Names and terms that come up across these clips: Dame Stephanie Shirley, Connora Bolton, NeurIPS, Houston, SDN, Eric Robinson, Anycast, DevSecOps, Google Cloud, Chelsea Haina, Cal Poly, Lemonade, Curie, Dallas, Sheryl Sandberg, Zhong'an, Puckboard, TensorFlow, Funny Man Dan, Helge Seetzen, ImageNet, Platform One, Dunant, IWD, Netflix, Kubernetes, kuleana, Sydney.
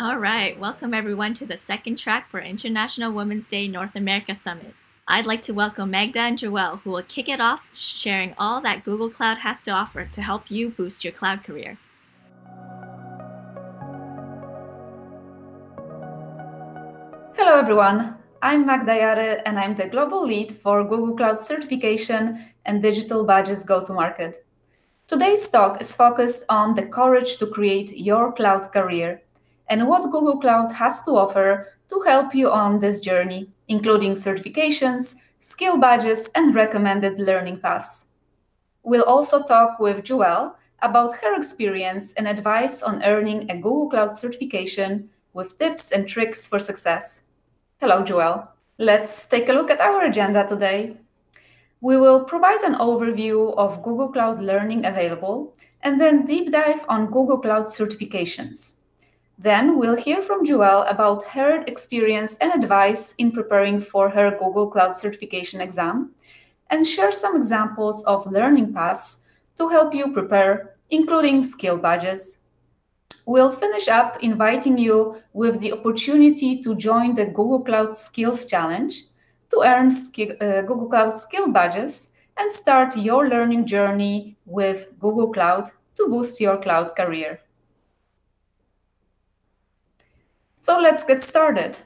All right, welcome everyone to the second track for International Women's Day North America Summit. I'd like to welcome Magda and Joelle, who will kick it off, sharing all that Google Cloud has to offer to help you boost your cloud career. Hello everyone, I'm Magda Jary and I'm the Global Lead for Google Cloud Certification and Digital Badges Go-to-Market. Today's talk is focused on the courage to create your cloud career and what Google Cloud has to offer to help you on this journey, including certifications, skill badges, and recommended learning paths. We'll also talk with Joelle about her experience and advice on earning a Google Cloud certification with tips and tricks for success. Hello, Joelle. Let's take a look at our agenda today. We will provide an overview of Google Cloud learning available and then deep dive on Google Cloud certifications. Then we'll hear from Joelle about her experience and advice in preparing for her Google Cloud certification exam and share some examples of learning paths to help you prepare, including skill badges. We'll finish up inviting you with the opportunity to join the Google Cloud Skills Challenge to earn Google Cloud skill badges and start your learning journey with Google Cloud to boost your cloud career. So let's get started.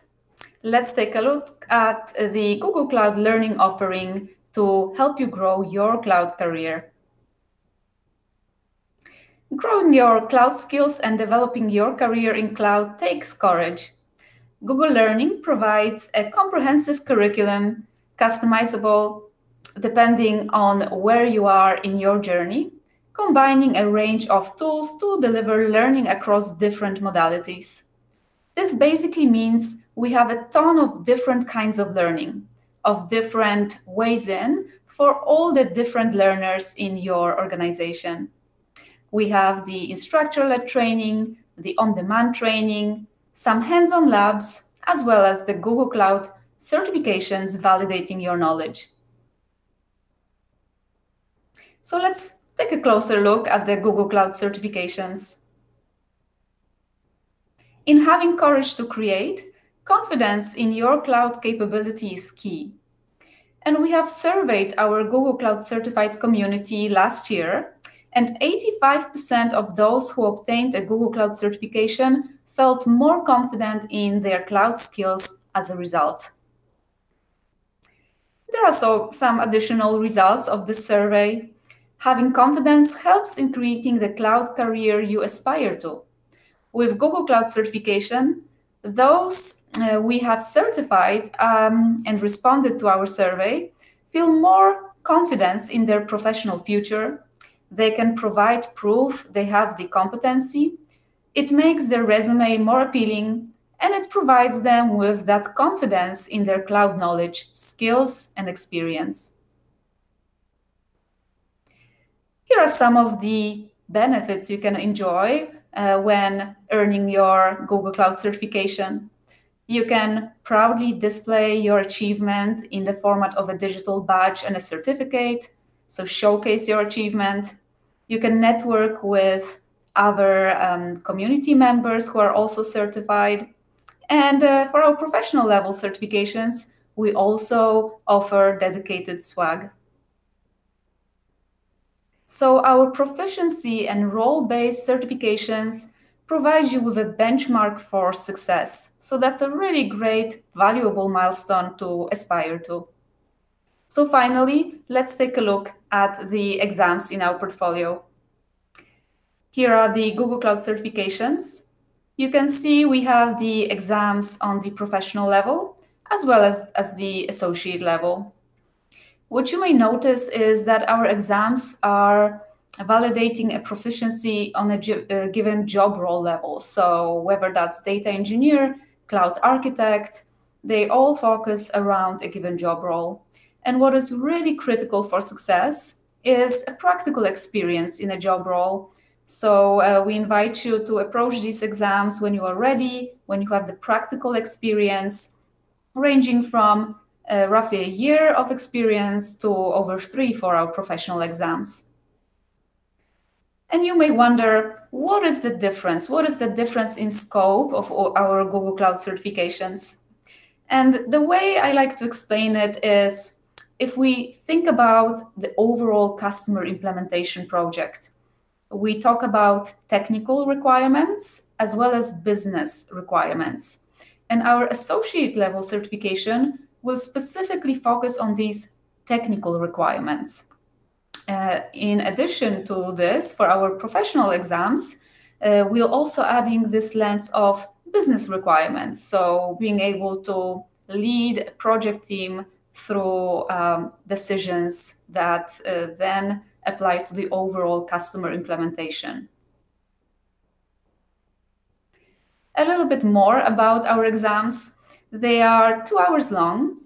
Let's take a look at the Google Cloud Learning offering to help you grow your cloud career. Growing your cloud skills and developing your career in cloud takes courage. Google Learning provides a comprehensive curriculum, customizable depending on where you are in your journey, combining a range of tools to deliver learning across different modalities. This basically means we have a ton of different kinds of learning, of different ways in for all the different learners in your organization. We have the instructor-led training, the on-demand training, some hands-on labs, as well as the Google Cloud certifications validating your knowledge. So let's take a closer look at the Google Cloud certifications. In having courage to create, confidence in your cloud capability is key. And we have surveyed our Google Cloud Certified community last year, and 85% of those who obtained a Google Cloud certification felt more confident in their cloud skills as a result. There are also some additional results of this survey. Having confidence helps in creating the cloud career you aspire to. With Google Cloud certification, those we have certified and responded to our survey feel more confidence in their professional future. They can provide proof they have the competency. It makes their resume more appealing, and it provides them with that confidence in their cloud knowledge, skills, and experience. Here are some of the benefits you can enjoy when earning your Google Cloud certification. You can proudly display your achievement in the format of a digital badge and a certificate, so showcase your achievement. You can network with other community members who are also certified. And for our professional level certifications, we also offer dedicated swag. So our proficiency and role-based certifications provide you with a benchmark for success. So that's a really great, valuable milestone to aspire to. So finally, let's take a look at the exams in our portfolio. Here are the Google Cloud certifications. You can see we have the exams on the professional level, as well as the associate level. What you may notice is that our exams are validating a proficiency on a given job role level. So whether that's data engineer, cloud architect, they all focus around a given job role. And what is really critical for success is a practical experience in a job role. So we invite you to approach these exams when you are ready, when you have the practical experience, ranging from roughly a year of experience to over 3 for our professional exams. And you may wonder, what is the difference? What is the difference in scope of our Google Cloud certifications? And the way I like to explain it is, if we think about the overall customer implementation project, we talk about technical requirements as well as business requirements. And our associate level certification will specifically focus on these technical requirements. In addition to this, for our professional exams, we're also adding this lens of business requirements. So being able to lead a project team through decisions that then apply to the overall customer implementation. A little bit more about our exams. They are 2 hours long.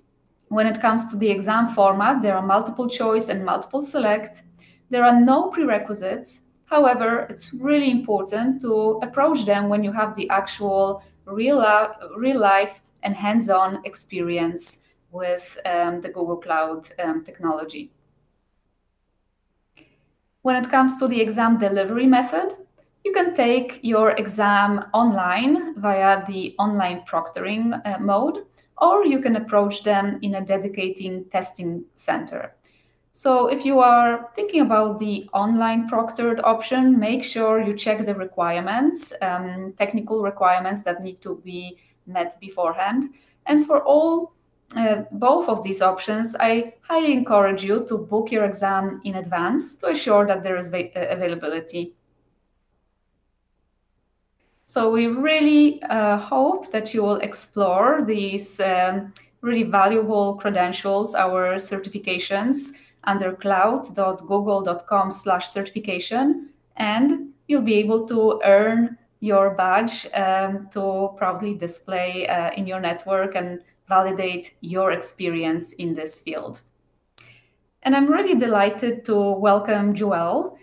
When it comes to the exam format, there are multiple choice and multiple select. There are no prerequisites. However, it's really important to approach them when you have the actual real life and hands-on experience with the Google Cloud technology. When it comes to the exam delivery method, you can take your exam online via the online proctoring mode, or you can approach them in a dedicated testing center. So if you are thinking about the online proctored option, make sure you check the requirements, technical requirements that need to be met beforehand. And for both of these options, I highly encourage you to book your exam in advance to assure that there is availability. So we really hope that you will explore these really valuable credentials, our certifications, under cloud.google.com/certification, and you'll be able to earn your badge to proudly display in your network and validate your experience in this field. And I'm really delighted to welcome Joelle,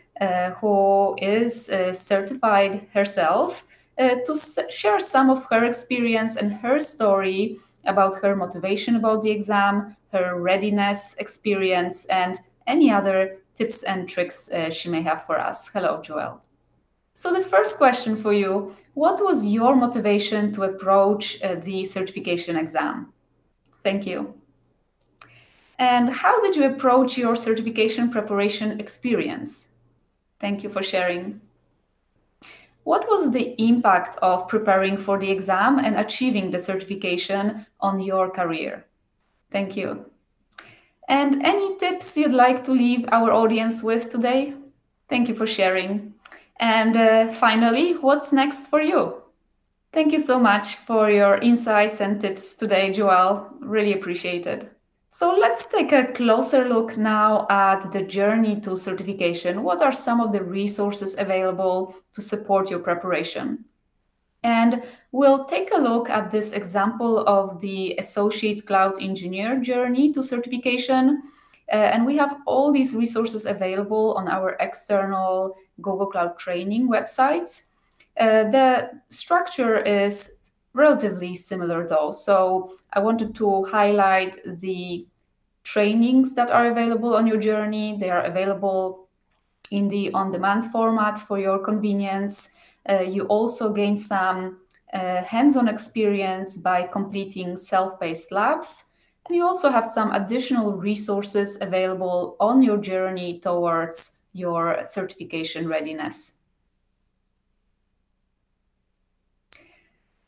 who is certified herself, to share some of her experience and her story about her motivation about the exam, her readiness experience, and any other tips and tricks she may have for us. Hello, Joelle. So the first question for you, what was your motivation to approach the certification exam? Thank you. And how did you approach your certification preparation experience? Thank you for sharing. What was the impact of preparing for the exam and achieving the certification on your career? Thank you. And any tips you'd like to leave our audience with today? Thank you for sharing. And finally, what's next for you? Thank you so much for your insights and tips today, Joelle. Really appreciate it. So let's take a closer look now at the journey to certification. What are some of the resources available to support your preparation? And we'll take a look at this example of the Associate Cloud Engineer journey to certification. And we have all these resources available on our external Google Cloud training websites. The structure is relatively similar though. So I wanted to highlight the trainings that are available on your journey. They are available in the on-demand format for your convenience. You also gain some hands-on experience by completing self-paced labs. And you also have some additional resources available on your journey towards your certification readiness.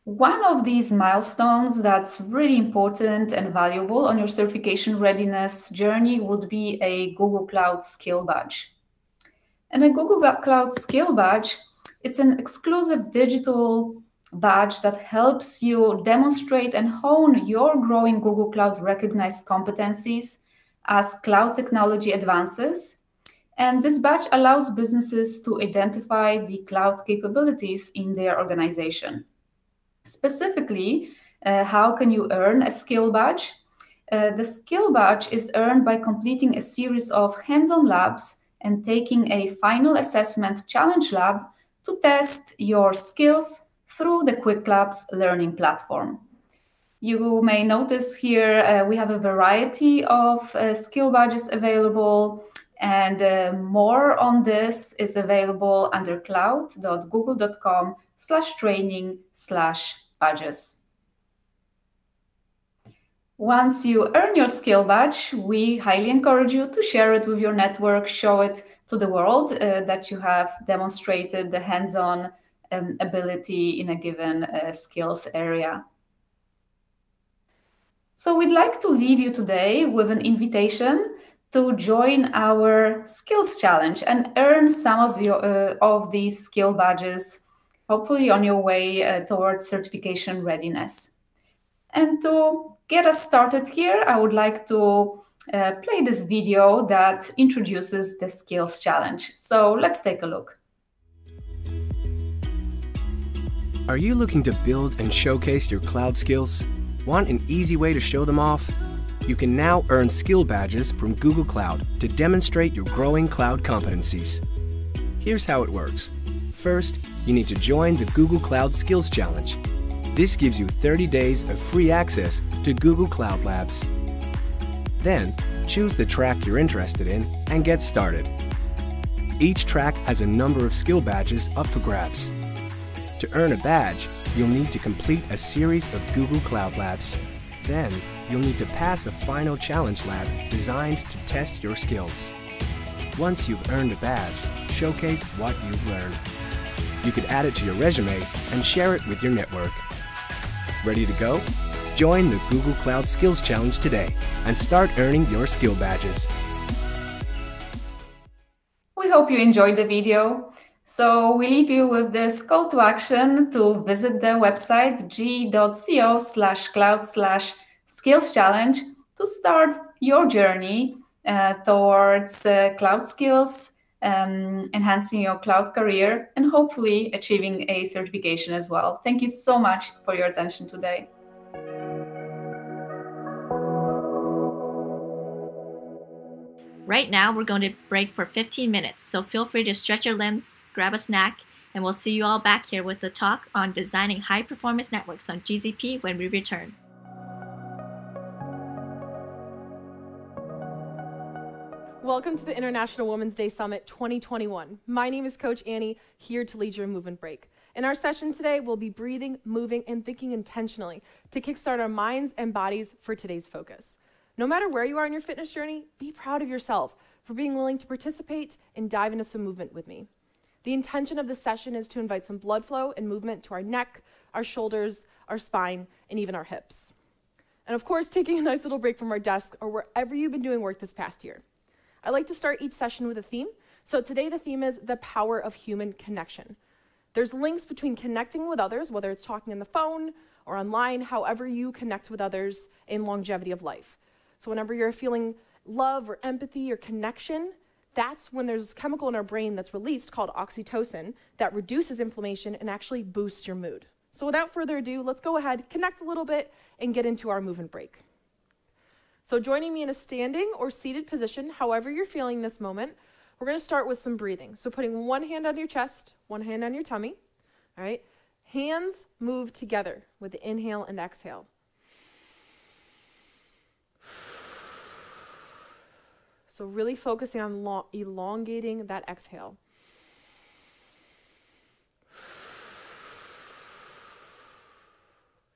One of these milestones that's really important and valuable on your certification readiness journey would be a Google Cloud Skill Badge. And a Google Cloud Skill Badge, it's an exclusive digital badge that helps you demonstrate and hone your growing Google Cloud recognized competencies as cloud technology advances. And this badge allows businesses to identify the cloud capabilities in their organization. Specifically, how can you earn a skill badge? The skill badge is earned by completing a series of hands-on labs and taking a final assessment challenge lab to test your skills through the QuickLabs learning platform. You may notice here we have a variety of skill badges available, And more on this is available under cloud.google.com/training/badges. Once you earn your skill badge, we highly encourage you to share it with your network, show it to the world that you have demonstrated the hands-on ability in a given skills area. So we'd like to leave you today with an invitation to join our skills challenge and earn some of your of these skill badges, hopefully on your way towards certification readiness. And to get us started here, I would like to play this video that introduces the skills challenge. So let's take a look. Are you looking to build and showcase your cloud skills? Want an easy way to show them off? You can now earn skill badges from Google Cloud to demonstrate your growing cloud competencies. Here's how it works. First, you need to join the Google Cloud Skills Challenge. This gives you 30 days of free access to Google Cloud Labs. Then, choose the track you're interested in and get started. Each track has a number of skill badges up for grabs. To earn a badge, you'll need to complete a series of Google Cloud Labs. Then, you'll need to pass a final challenge lab designed to test your skills. Once you've earned a badge, showcase what you've learned. You could add it to your resume and share it with your network. Ready to go? Join the Google Cloud Skills Challenge today and start earning your skill badges. We hope you enjoyed the video. So we leave you with this call to action to visit the website g.co/cloud/skills challenge to start your journey towards cloud skills, enhancing your cloud career, and hopefully achieving a certification as well. Thank you so much for your attention today. Right now, we're going to break for 15 minutes, so feel free to stretch your limbs, grab a snack, and we'll see you all back here with the talk on designing high-performance networks on GCP when we return. Welcome to the International Women's Day Summit 2021. My name is Coach Annie, here to lead your Move and Break. In our session today, we'll be breathing, moving, and thinking intentionally to kickstart our minds and bodies for today's focus. No matter where you are in your fitness journey, be proud of yourself for being willing to participate and dive into some movement with me. The intention of this session is to invite some blood flow and movement to our neck, our shoulders, our spine, and even our hips. And of course, taking a nice little break from our desk or wherever you've been doing work this past year. I like to start each session with a theme. So today the theme is the power of human connection. There's links between connecting with others, whether it's talking on the phone or online, however you connect with others, in longevity of life. So whenever you're feeling love or empathy or connection, that's when there's a chemical in our brain that's released called oxytocin that reduces inflammation and actually boosts your mood. So without further ado, let's go ahead, connect a little bit, and get into our move and break. So joining me in a standing or seated position, however you're feeling this moment, we're going to start with some breathing. So putting one hand on your chest, one hand on your tummy, all right? Hands move together with the inhale and exhale. So really focusing on elongating that exhale.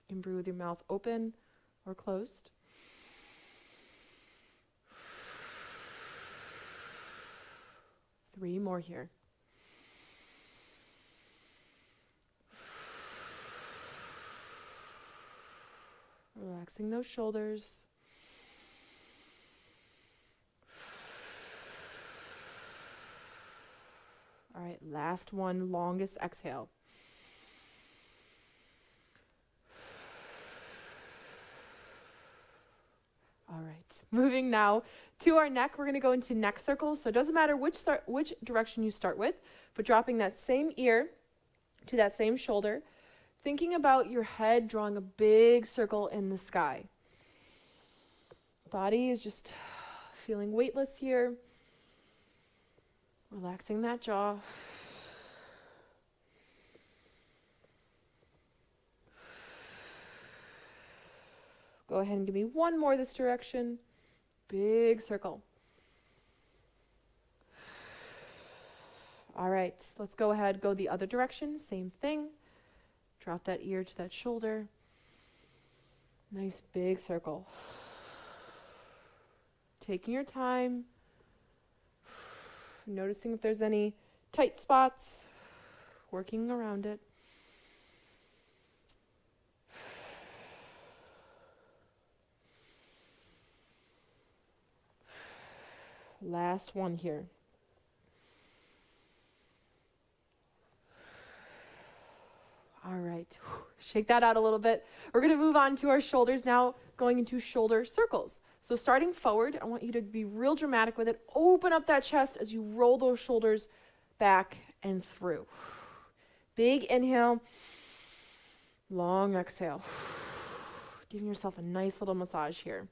You can breathe with your mouth open or closed. Three more here. Relaxing those shoulders. All right, last one, longest exhale. All right, moving now to our neck. We're going to go into neck circles. So it doesn't matter which direction you start with, but dropping that same ear to that same shoulder, thinking about your head drawing a big circle in the sky. Body is just feeling weightless here. Relaxing that jaw. Go ahead and give me one more this direction. Big circle. All right, let's go ahead, go the other direction, same thing. Drop that ear to that shoulder. Nice big circle. Taking your time, noticing if there's any tight spots, working around it. Last one here. All right, shake that out a little bit. We're gonna move on to our shoulders now, going into shoulder circles. So starting forward, I want you to be real dramatic with it. Open up that chest as you roll those shoulders back and through. Big inhale, long exhale. Giving yourself a nice little massage here.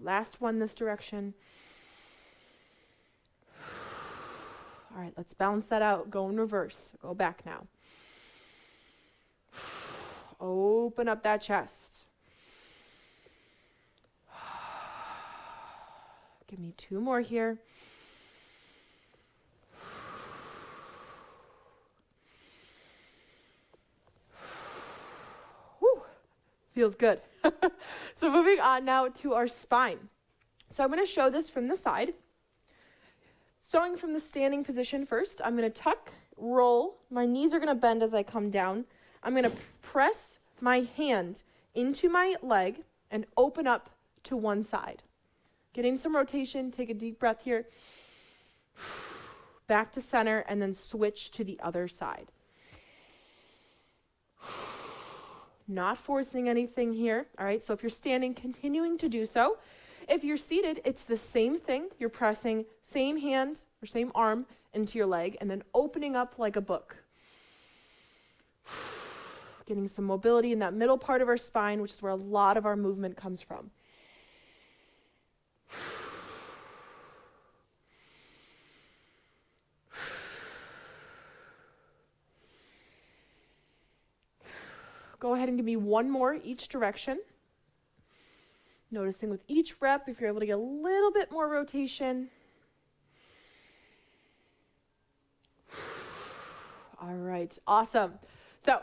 Last one this direction. All right, let's balance that out. Go in reverse. Go back now. Open up that chest. Give me two more here. Whew. Feels good. So moving on now to our spine. So I'm going to show this from the side. Starting from the standing position first, I'm going to tuck, roll. My knees are going to bend as I come down. I'm going to press my hand into my leg and open up to one side. Getting some rotation. Take a deep breath here. Back to center and then switch to the other side. Not forcing anything here. All right, so if you're standing, continuing to do so. If you're seated, it's the same thing. You're pressing same hand or same arm into your leg and then opening up like a book. Getting some mobility in that middle part of our spine, which is where a lot of our movement comes from. Go ahead and give me one more each direction. Noticing with each rep, if you're able to get a little bit more rotation. All right, awesome. So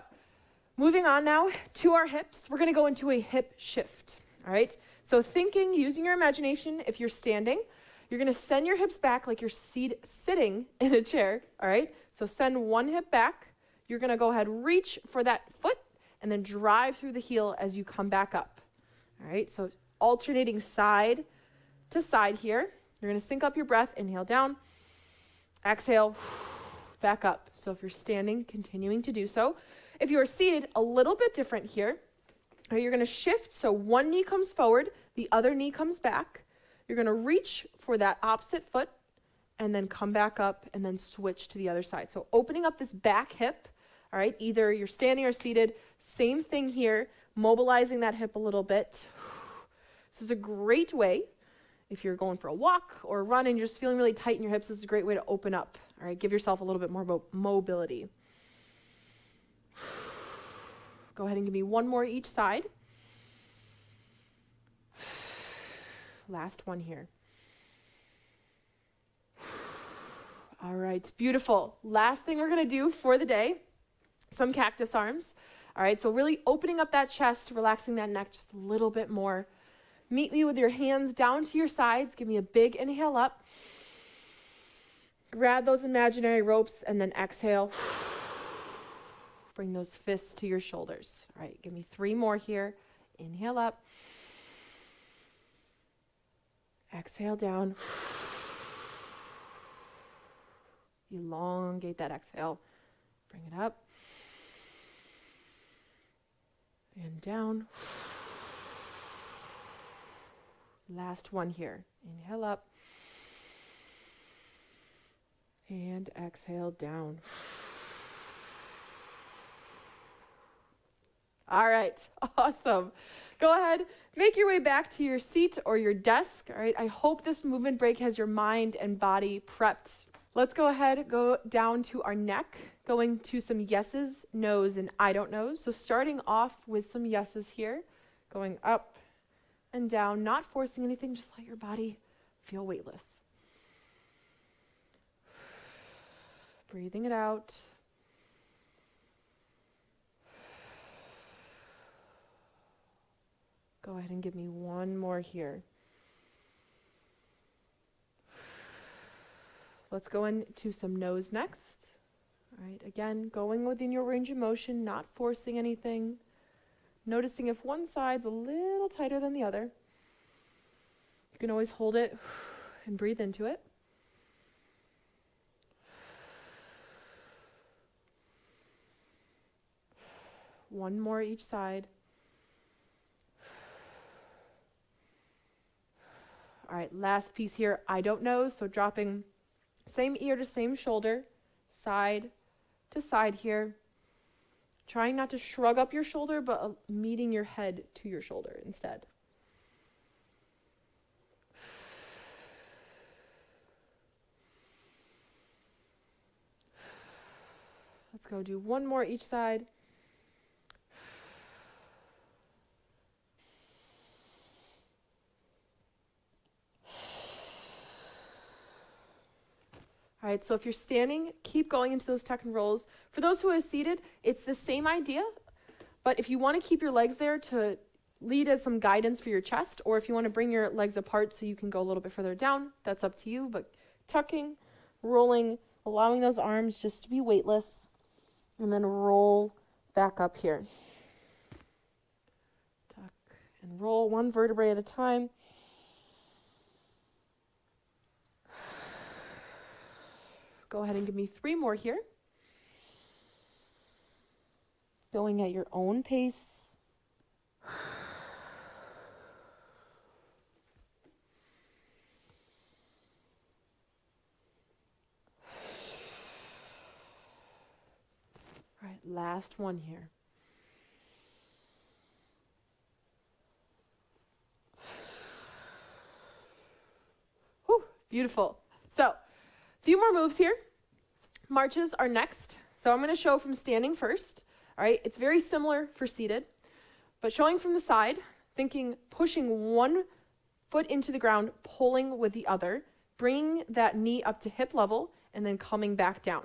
moving on now to our hips, we're gonna go into a hip shift, all right? So thinking, using your imagination, if you're standing, you're gonna send your hips back like you're sitting in a chair, all right? So send one hip back. You're gonna go ahead, reach for that foot, and then drive through the heel as you come back up. All right, so alternating side to side here. You're gonna sync up your breath, inhale down, exhale, back up. So if you're standing, continuing to do so. If you are seated, a little bit different here. You're gonna shift, so one knee comes forward, the other knee comes back. You're gonna reach for that opposite foot and then come back up and then switch to the other side. So opening up this back hip. All right, either you're standing or seated, same thing here, mobilizing that hip a little bit. This is a great way, if you're going for a walk or a run and you're just feeling really tight in your hips, this is a great way to open up. All right, give yourself a little bit more mobility. Go ahead and give me one more each side. Last one here. All right, beautiful. Last thing we're gonna do for the day, some cactus arms. All right, so really opening up that chest, relaxing that neck just a little bit more. Meet me with your hands down to your sides. Give me a big inhale up. Grab those imaginary ropes and then exhale. Bring those fists to your shoulders. All right, give me three more here. Inhale up. Exhale down. Elongate that exhale. Bring it up. And down. Last one here. Inhale up. And exhale down. All right, awesome. Go ahead, make your way back to your seat or your desk. All right, I hope this movement break has your mind and body prepped. Let's go ahead, go down to our neck, going to some yeses, nos, and I don't knows. So starting off with some yeses here, going up and down, not forcing anything, just let your body feel weightless. Breathing it out. Go ahead and give me one more here. Let's go into some nose next. All right, again, going within your range of motion, not forcing anything. Noticing if one side's a little tighter than the other. You can always hold it and breathe into it. One more each side. All right, last piece here, I don't know, so dropping same ear to same shoulder, side to side here. Trying not to shrug up your shoulder, but meeting your head to your shoulder instead. Let's go do one more each side. All right, so if you're standing, keep going into those tuck and rolls. For those who are seated, it's the same idea, but if you want to keep your legs there to lead as some guidance for your chest, or if you want to bring your legs apart so you can go a little bit further down, that's up to you, but tucking, rolling, allowing those arms just to be weightless, and then roll back up here. Tuck and roll, one vertebrae at a time. Go ahead and give me three more here. Going at your own pace. All right, last one here. Whew, beautiful. So, few more moves here. Marches are next. So I'm going to show from standing first. All right, it's very similar for seated, but showing from the side, thinking pushing one foot into the ground, pulling with the other, bringing that knee up to hip level, and then coming back down.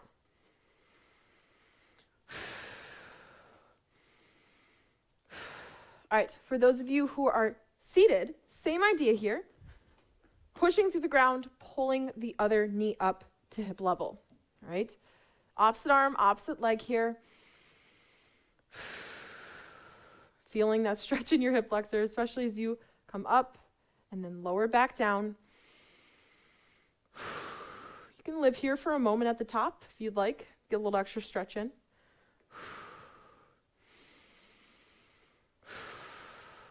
All right, for those of you who are seated, same idea here. Pushing through the ground, pulling the other knee up to hip level, all right? Opposite arm, opposite leg here. Feeling that stretch in your hip flexor, especially as you come up and then lower back down. You can live here for a moment at the top if you'd like, get a little extra stretch in.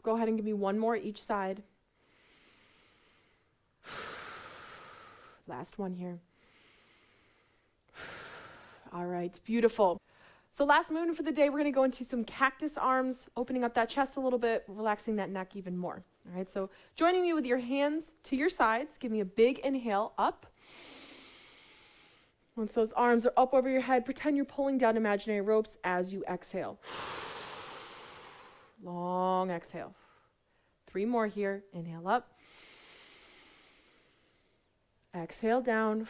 Go ahead and give me one more each side. Last one here. All right, beautiful. So last movement for the day, we're gonna go into some cactus arms, opening up that chest a little bit, relaxing that neck even more. All right, so joining me with your hands to your sides, give me a big inhale up. Once those arms are up over your head, pretend you're pulling down imaginary ropes as you exhale. Long exhale. Three more here, inhale up. Exhale down.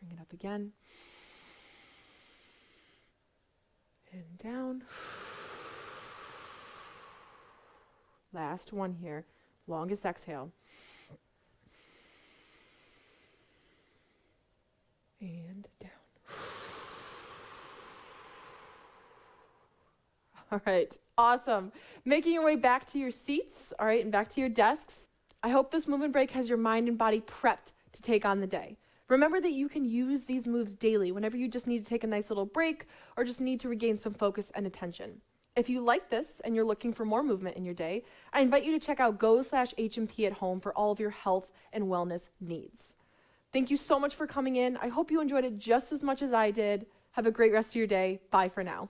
Bring it up again. And down. Last one here. Longest exhale. And down. All right. Awesome. Making your way back to your seats, all right, and back to your desks. I hope this movement break has your mind and body prepped to take on the day. Remember that you can use these moves daily whenever you just need to take a nice little break or just need to regain some focus and attention. If you like this and you're looking for more movement in your day, I invite you to check out go/HMP at home for all of your health and wellness needs. Thank you so much for coming in. I hope you enjoyed it just as much as I did. Have a great rest of your day. Bye for now.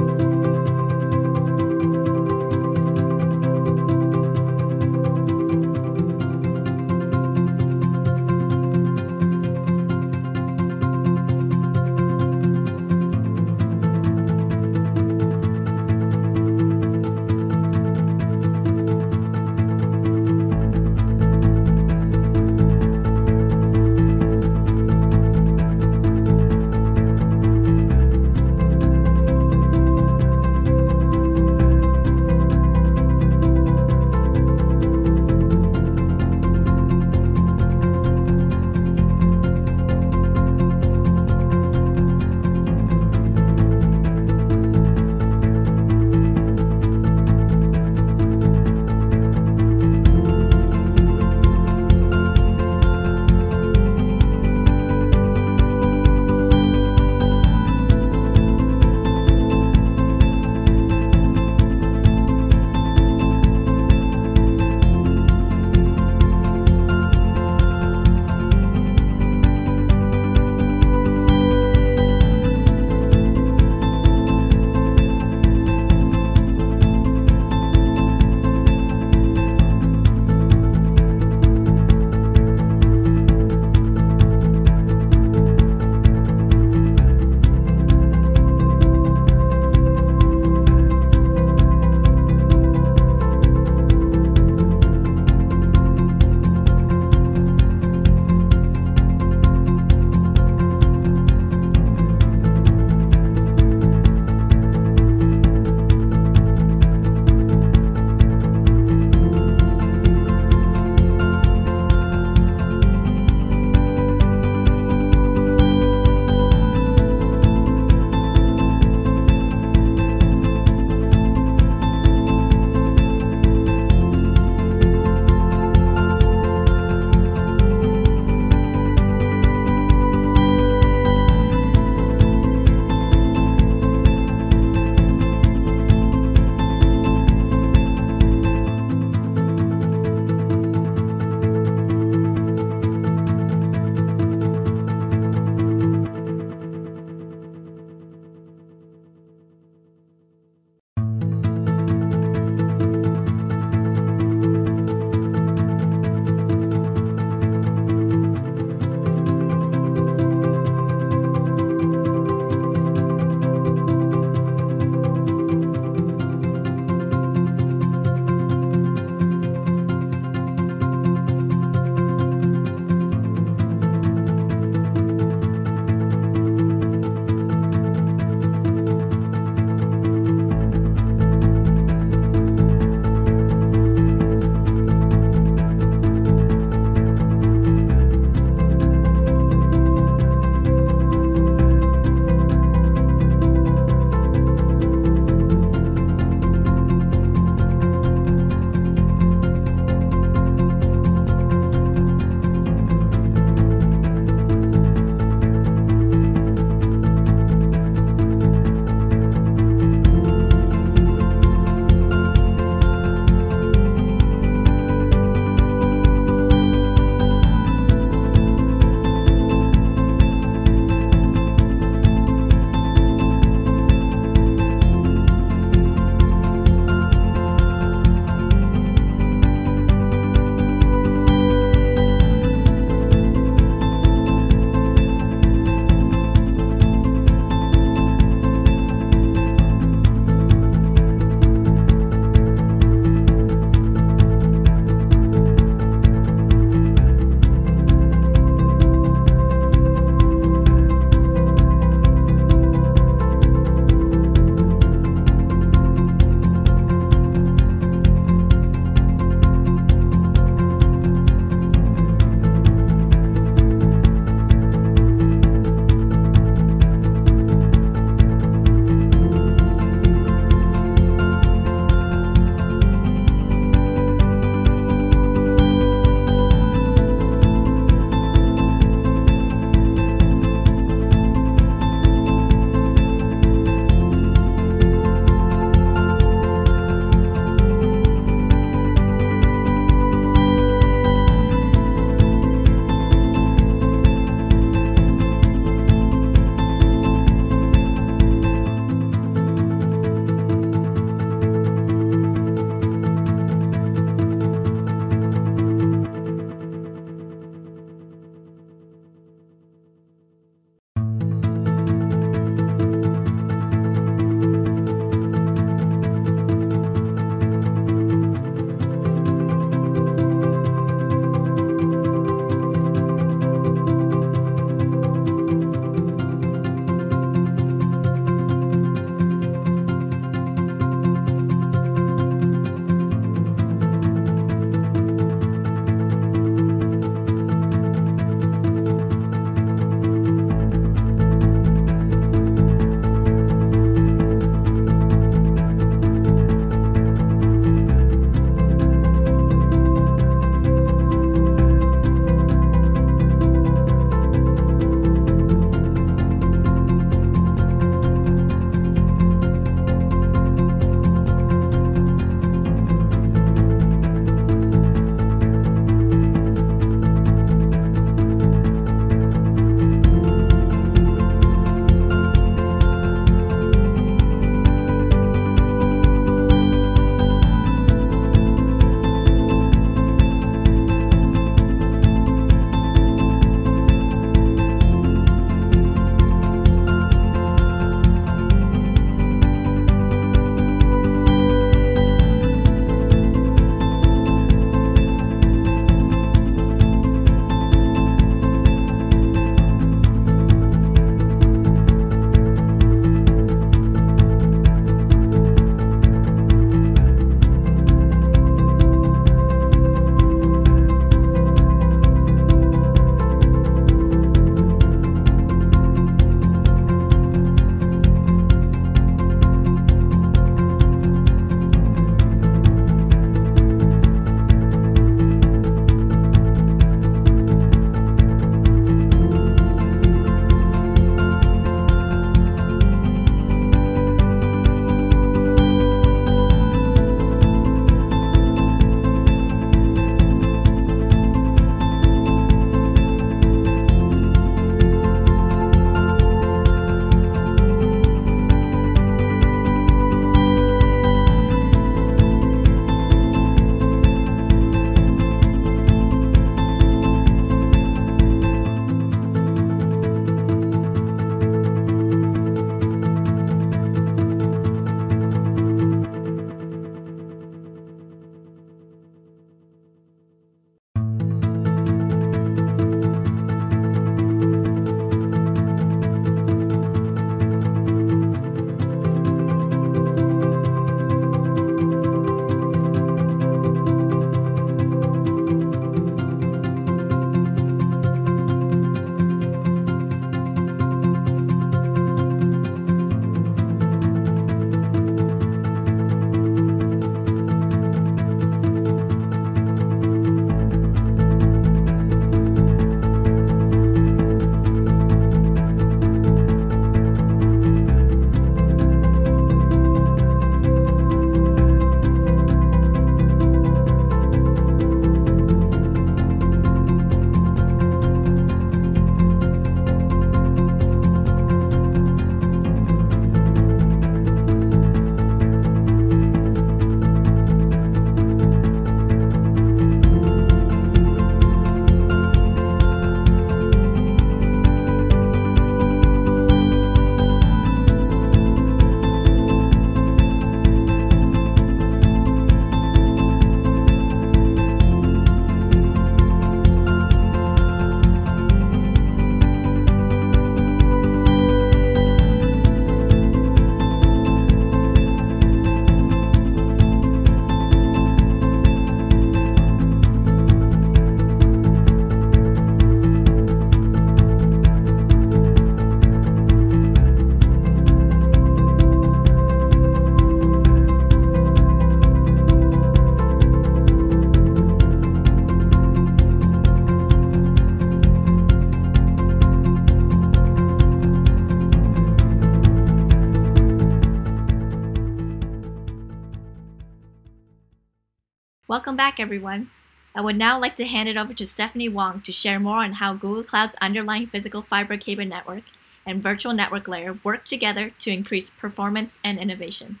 Welcome back, everyone. I would now like to hand it over to Stephanie Wong to share more on how Google Cloud's underlying physical fiber cable network and virtual network layer work together to increase performance and innovation.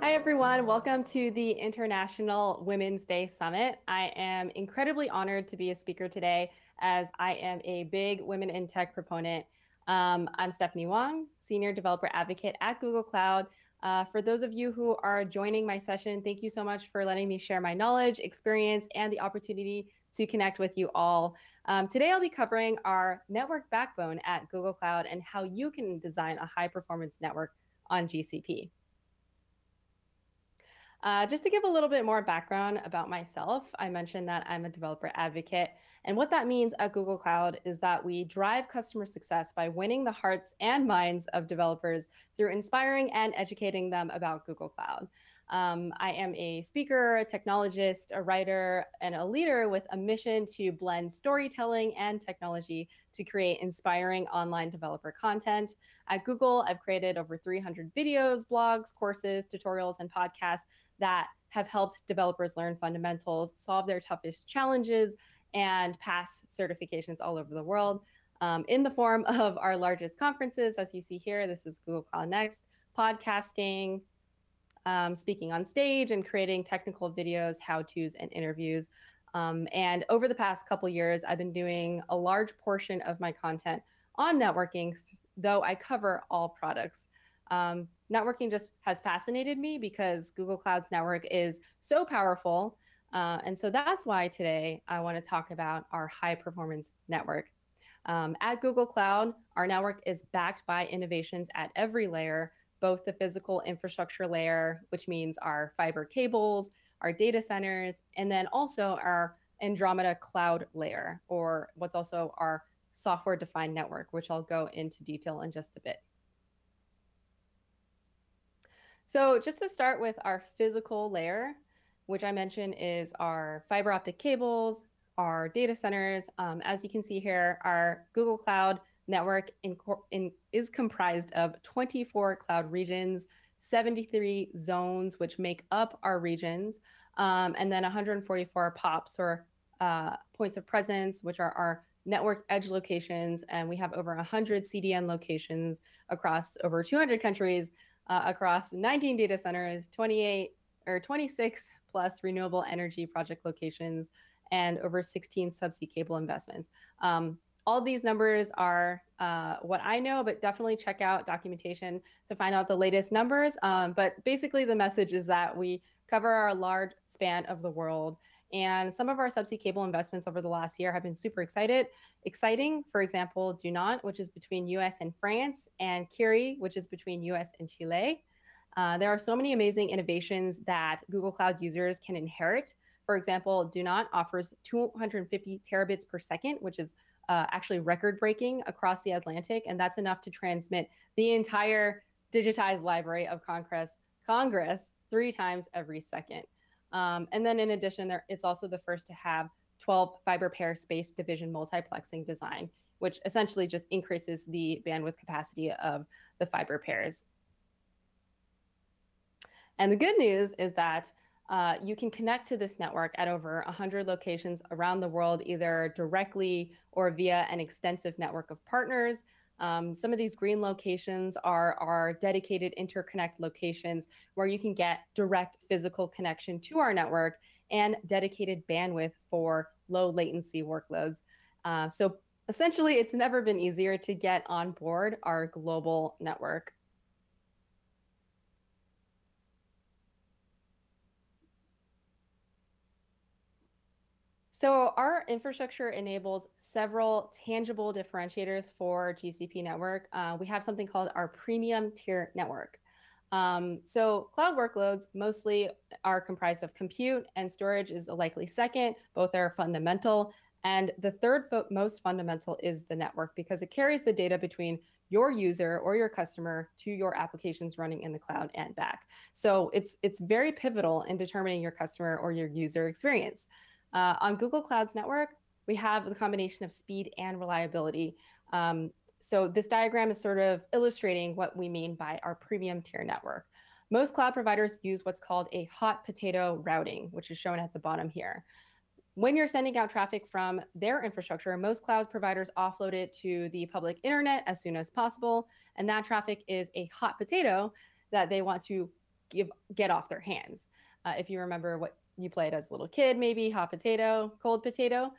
Hi, everyone. Welcome to the International Women's Day Summit. I am incredibly honored to be a speaker today as I am a big women in tech proponent. I'm Stephanie Wong, Senior Developer Advocate at Google Cloud. For those of you who are joining my session, thank you so much for letting me share my knowledge, experience, and the opportunity to connect with you all. Today, I'll be covering our network backbone at Google Cloud and how you can design a high-performance network on GCP. Just to give a little bit more background about myself, I mentioned that I'm a developer advocate. And what that means at Google Cloud is that we drive customer success by winning the hearts and minds of developers through inspiring and educating them about Google Cloud. I am a speaker, a technologist, a writer, and a leader with a mission to blend storytelling and technology to create inspiring online developer content. At Google, I've created over 300 videos, blogs, courses, tutorials, and podcasts that have helped developers learn fundamentals, solve their toughest challenges, and pass certifications all over the world in the form of our largest conferences. As you see here, this is Google Cloud Next, podcasting, speaking on stage, and creating technical videos, how-tos, and interviews. And over the past couple years, I've been doing a large portion of my content on networking, though I cover all products. Networking just has fascinated me because Google Cloud's network is so powerful. And so that's why today I want to talk about our high performance network. At Google Cloud, our network is backed by innovations at every layer, both the physical infrastructure layer, which means our fiber cables, our data centers, and then also our Andromeda cloud layer, or what's also our software-defined network, which I'll go into detail in just a bit. So just to start with our physical layer, which I mentioned is our fiber optic cables, our data centers. As you can see here, our Google Cloud network is comprised of 24 cloud regions, 73 zones, which make up our regions, and then 144 POPs, or points of presence, which are our network edge locations. And we have over 100 CDN locations across over 200 countries, across 19 data centers, 26 plus renewable energy project locations, and over 16 subsea cable investments. All these numbers are what I know, but definitely check out documentation to find out the latest numbers. But basically the message is that we cover our large span of the world, and some of our subsea cable investments over the last year have been super exciting. For example, Dunant, which is between US and France, and Curie, which is between US and Chile. There are so many amazing innovations that Google Cloud users can inherit. For example, Dunant offers 250 terabits per second, which is actually record-breaking across the Atlantic, and that's enough to transmit the entire digitized library of Congress 3 times every second. And then in addition, it's also the first to have 12 fiber pair space division multiplexing design, which essentially just increases the bandwidth capacity of the fiber pairs. And the good news is that you can connect to this network at over 100 locations around the world, either directly or via an extensive network of partners. Some of these green locations are our dedicated interconnect locations where you can get direct physical connection to our network and dedicated bandwidth for low latency workloads. So essentially, it's never been easier to get on board our global network. So our infrastructure enables several tangible differentiators for GCP network. We have something called our premium tier network. So cloud workloads mostly are comprised of compute, and storage is a likely second. Both are fundamental. And the third most fundamental is the network, because it carries the data between your user or your customer to your applications running in the cloud and back. So it's very pivotal in determining your customer or your user experience. On Google Cloud's network, we have the combination of speed and reliability. So this diagram is sort of illustrating what we mean by our premium tier network. Most cloud providers use what's called a hot potato routing, which is shown at the bottom here. When you're sending out traffic from their infrastructure, most cloud providers offload it to the public internet as soon as possible. And that traffic is a hot potato that they want to get off their hands. If you remember what you played as a little kid, maybe hot potato, cold potato.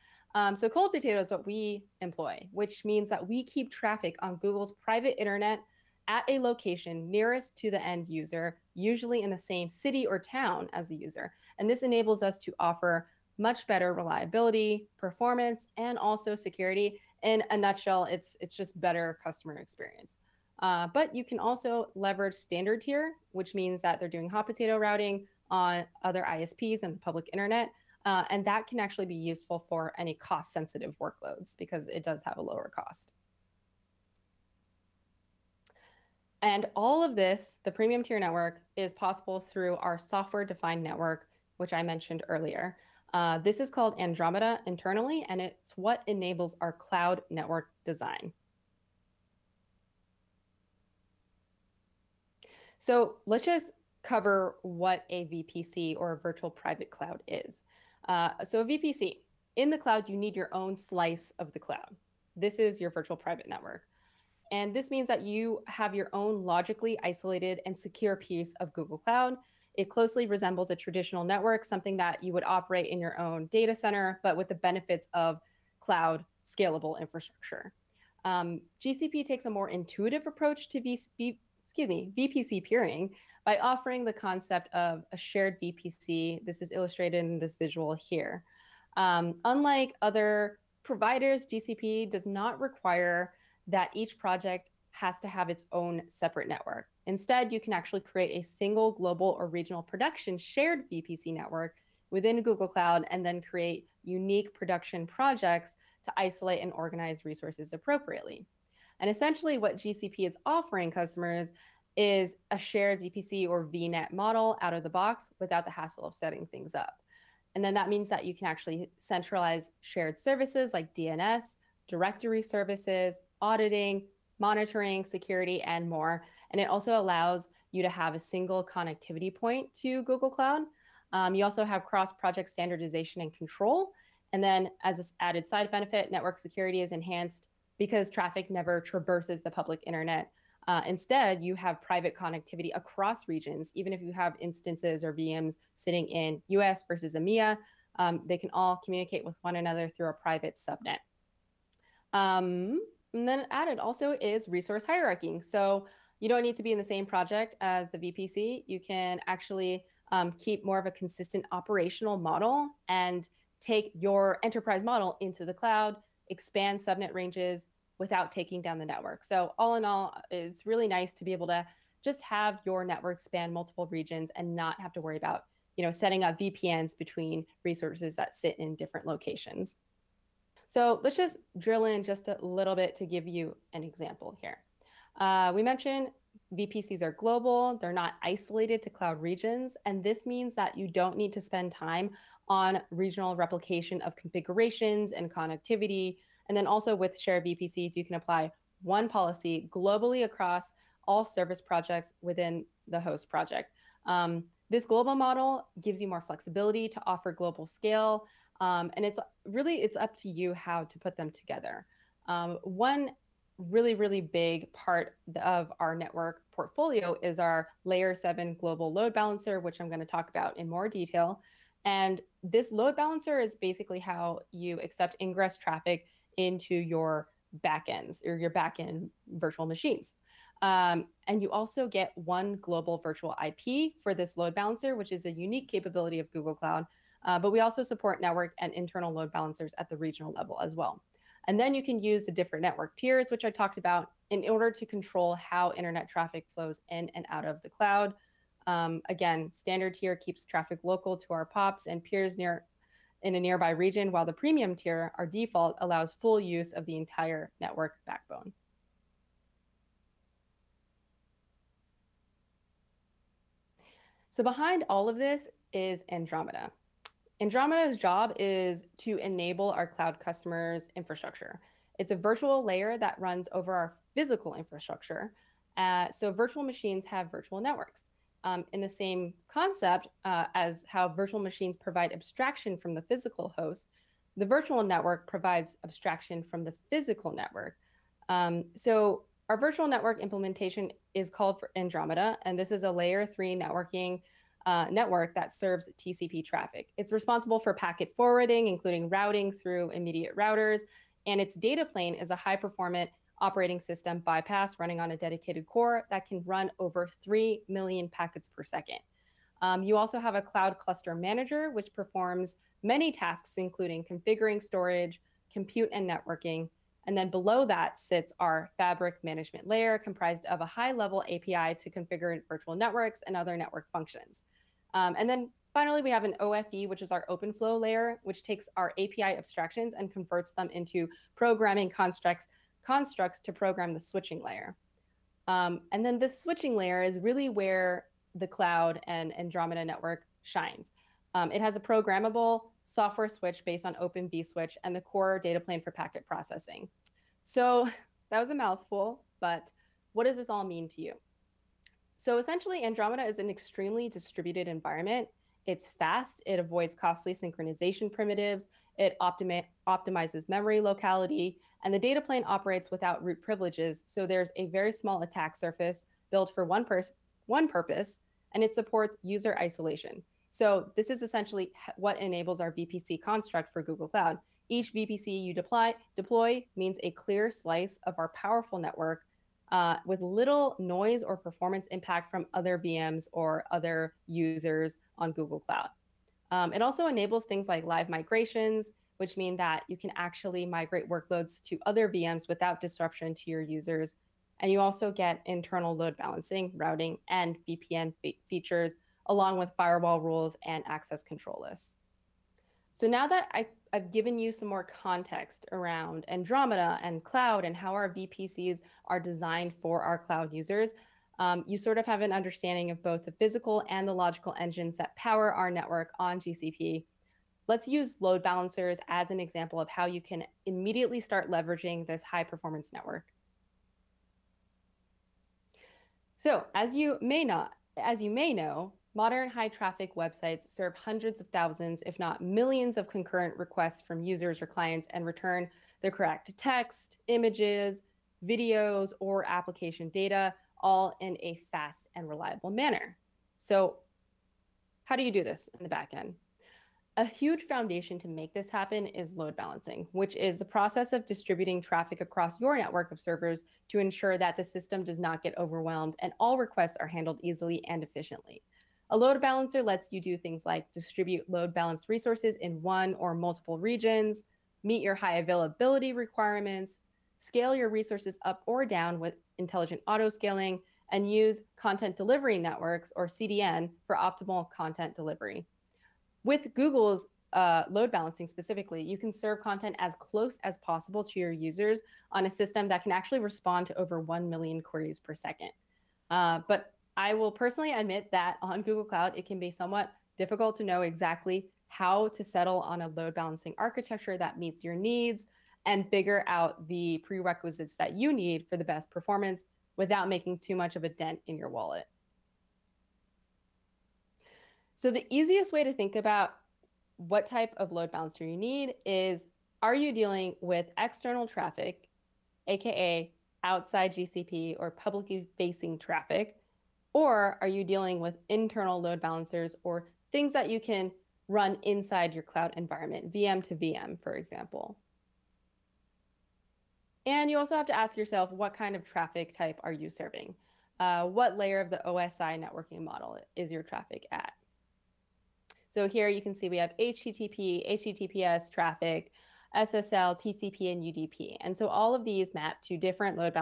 So cold potato is what we employ, which means that we keep traffic on Google's private internet at a location nearest to the end user, usually in the same city or town as the user. And this enables us to offer much better reliability, performance, and also security. In a nutshell, it's just better customer experience. But you can also leverage standard tier, which means that they're doing hot potato routing on other ISPs and the public internet. And that can actually be useful for any cost-sensitive workloads because it does have a lower cost. And all of this, the premium tier network, is possible through our software-defined network, which I mentioned earlier. This is called Andromeda internally, and it's what enables our cloud network design. So let's just cover what a VPC or a virtual private cloud is. So a VPC, in the cloud, you need your own slice of the cloud. This is your virtual private network. And this means that you have your own logically isolated and secure piece of Google Cloud. It closely resembles a traditional network, something that you would operate in your own data center, but with the benefits of cloud scalable infrastructure. GCP takes a more intuitive approach to VPC peering by offering the concept of a shared VPC. This is illustrated in this visual here. Unlike other providers, GCP does not require that each project has to have its own separate network. Instead, you can actually create a single global or regional production shared VPC network within Google Cloud and then create unique production projects to isolate and organize resources appropriately. And essentially what GCP is offering customers is a shared VPC or VNet model out of the box without the hassle of setting things up. And then that means that you can actually centralize shared services like DNS, directory services, auditing, monitoring, security, and more. And it also allows you to have a single connectivity point to Google Cloud. You also have cross-project standardization and control. And then as an added side benefit, network security is enhanced because traffic never traverses the public internet. Instead, you have private connectivity across regions. Even if you have instances or VMs sitting in US versus EMEA, they can all communicate with one another through a private subnet. And then added also is resource hierarchy. So you don't need to be in the same project as the VPC. You can actually keep more of a consistent operational model and take your enterprise model into the cloud, expand subnet ranges without taking down the network. So all in all, it's really nice to be able to just have your network span multiple regions and not have to worry about, setting up VPNs between resources that sit in different locations. So let's just drill in just a little bit to give you an example here. We mentioned VPCs are global, they're not isolated to cloud regions, and this means that you don't need to spend time on regional replication of configurations and connectivity. And then also with shared VPCs, you can apply one policy globally across all service projects within the host project. This global model gives you more flexibility to offer global scale, and it's up to you how to put them together. One really big part of our network portfolio is our layer 7 global load balancer, which I'm going to talk about in more detail. And this load balancer is basically how you accept ingress traffic into your backends or your backend virtual machines. And you also get one global virtual IP for this load balancer, which is a unique capability of Google Cloud. But we also support network and internal load balancers at the regional level as well. And then you can use the different network tiers, which I talked about, in order to control how internet traffic flows in and out of the cloud. Again, standard tier keeps traffic local to our POPs and peers in a nearby region, while the premium tier, our default, allows full use of the entire network backbone. So behind all of this is Andromeda. Andromeda's job is to enable our cloud customers' infrastructure. It's a virtual layer that runs over our physical infrastructure. So virtual machines have virtual networks. In the same concept as how virtual machines provide abstraction from the physical host, the virtual network provides abstraction from the physical network. So our virtual network implementation is called for Andromeda, and this is a layer 3 networking network that serves TCP traffic. It's responsible for packet forwarding, including routing through immediate routers, and its data plane is a high-performant operating system bypass running on a dedicated core that can run over 3 million packets per second. You also have a cloud cluster manager, which performs many tasks, including configuring storage, compute, and networking. And then below that sits our fabric management layer, comprised of a high-level API to configure virtual networks and other network functions. And then finally, we have an OFE, which is our open flow layer, which takes our API abstractions and converts them into programming constructs to program the switching layer. And then this switching layer is really where the cloud and Andromeda network shines. It has a programmable software switch based on Open vSwitch and the core data plane for packet processing. So that was a mouthful, but what does this all mean to you? So essentially, Andromeda is an extremely distributed environment. It's fast, it avoids costly synchronization primitives, it optimizes memory locality, and the data plane operates without root privileges. So there's a very small attack surface built for one purpose, and it supports user isolation. So this is essentially what enables our VPC construct for Google Cloud. Each VPC you deploy means a clear slice of our powerful network with little noise or performance impact from other VMs or other users on Google Cloud. It also enables things like live migrations, which mean that you can actually migrate workloads to other VMs without disruption to your users. And you also get internal load balancing, routing, and VPN features, along with firewall rules and access control lists. So now that I've given you some more context around Andromeda and cloud and how our VPCs are designed for our cloud users, you sort of have an understanding of both the physical and the logical engines that power our network on GCP. Let's use load balancers as an example of how you can immediately start leveraging this high performance network. So as you may know, modern high traffic websites serve hundreds of thousands, if not millions, of concurrent requests from users or clients and return the correct text, images, videos, or application data, all in a fast and reliable manner. So how do you do this in the back end? A huge foundation to make this happen is load balancing, which is the process of distributing traffic across your network of servers to ensure that the system does not get overwhelmed and all requests are handled easily and efficiently. A load balancer lets you do things like distribute load balanced resources in one or multiple regions, meet your high availability requirements, scale your resources up or down with intelligent auto-scaling, and use content delivery networks, or CDN, for optimal content delivery. With Google's load balancing specifically, you can serve content as close as possible to your users on a system that can actually respond to over 1 million queries per second. But I will personally admit that on Google Cloud, it can be somewhat difficult to know exactly how to settle on a load balancing architecture that meets your needs and figure out the prerequisites that you need for the best performance without making too much of a dent in your wallet. So the easiest way to think about what type of load balancer you need is, are you dealing with external traffic, AKA outside GCP or publicly facing traffic, or are you dealing with internal load balancers or things that you can run inside your cloud environment, VM to VM, for example? And you also have to ask yourself, what kind of traffic type are you serving? What layer of the OSI networking model is your traffic at? So here you can see we have HTTP, HTTPS traffic, SSL, TCP, and UDP. And so all of these map to different load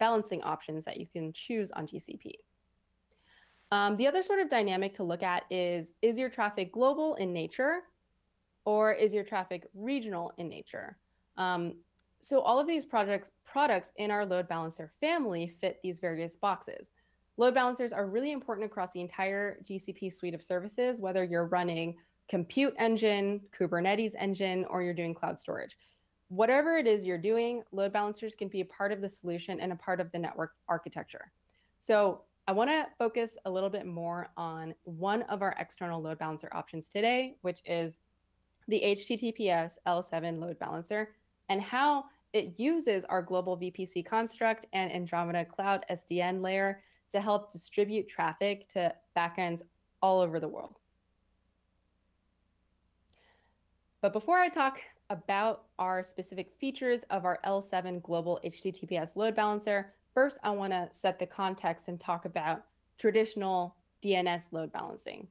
balancing options that you can choose on GCP. The other sort of dynamic to look at is your traffic global in nature, or is your traffic regional in nature? So all of these products in our load balancer family fit these various boxes. Load balancers are really important across the entire GCP suite of services, whether you're running Compute Engine, Kubernetes Engine, or you're doing cloud storage. Whatever it is you're doing, load balancers can be a part of the solution and a part of the network architecture. So I want to focus a little bit more on one of our external load balancer options today, which is the HTTPS L7 load balancer, and how it uses our global VPC construct and Andromeda Cloud SDN layer to help distribute traffic to backends all over the world. But before I talk about our specific features of our L7 global HTTPS load balancer, first, I want to set the context and talk about traditional DNS load balancing.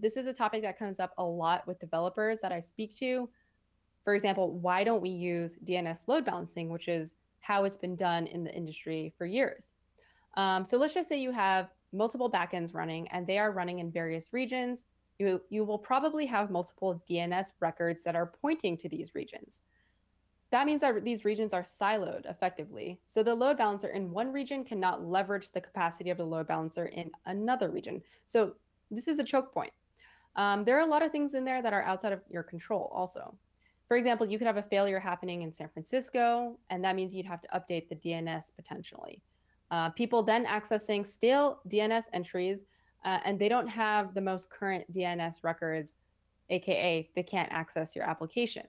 This is a topic that comes up a lot with developers that I speak to. For example, why don't we use DNS load balancing, which is how it's been done in the industry for years. So let's just say you have multiple backends running and they are running in various regions. You will probably have multiple DNS records that are pointing to these regions. That means that these regions are siloed effectively. So the load balancer in one region cannot leverage the capacity of the load balancer in another region. So this is a choke point. There are a lot of things in there that are outside of your control also. For example, you could have a failure happening in San Francisco, and that means you'd have to update the DNS potentially. People then accessing stale DNS entries, and they don't have the most current DNS records, AKA they can't access your application.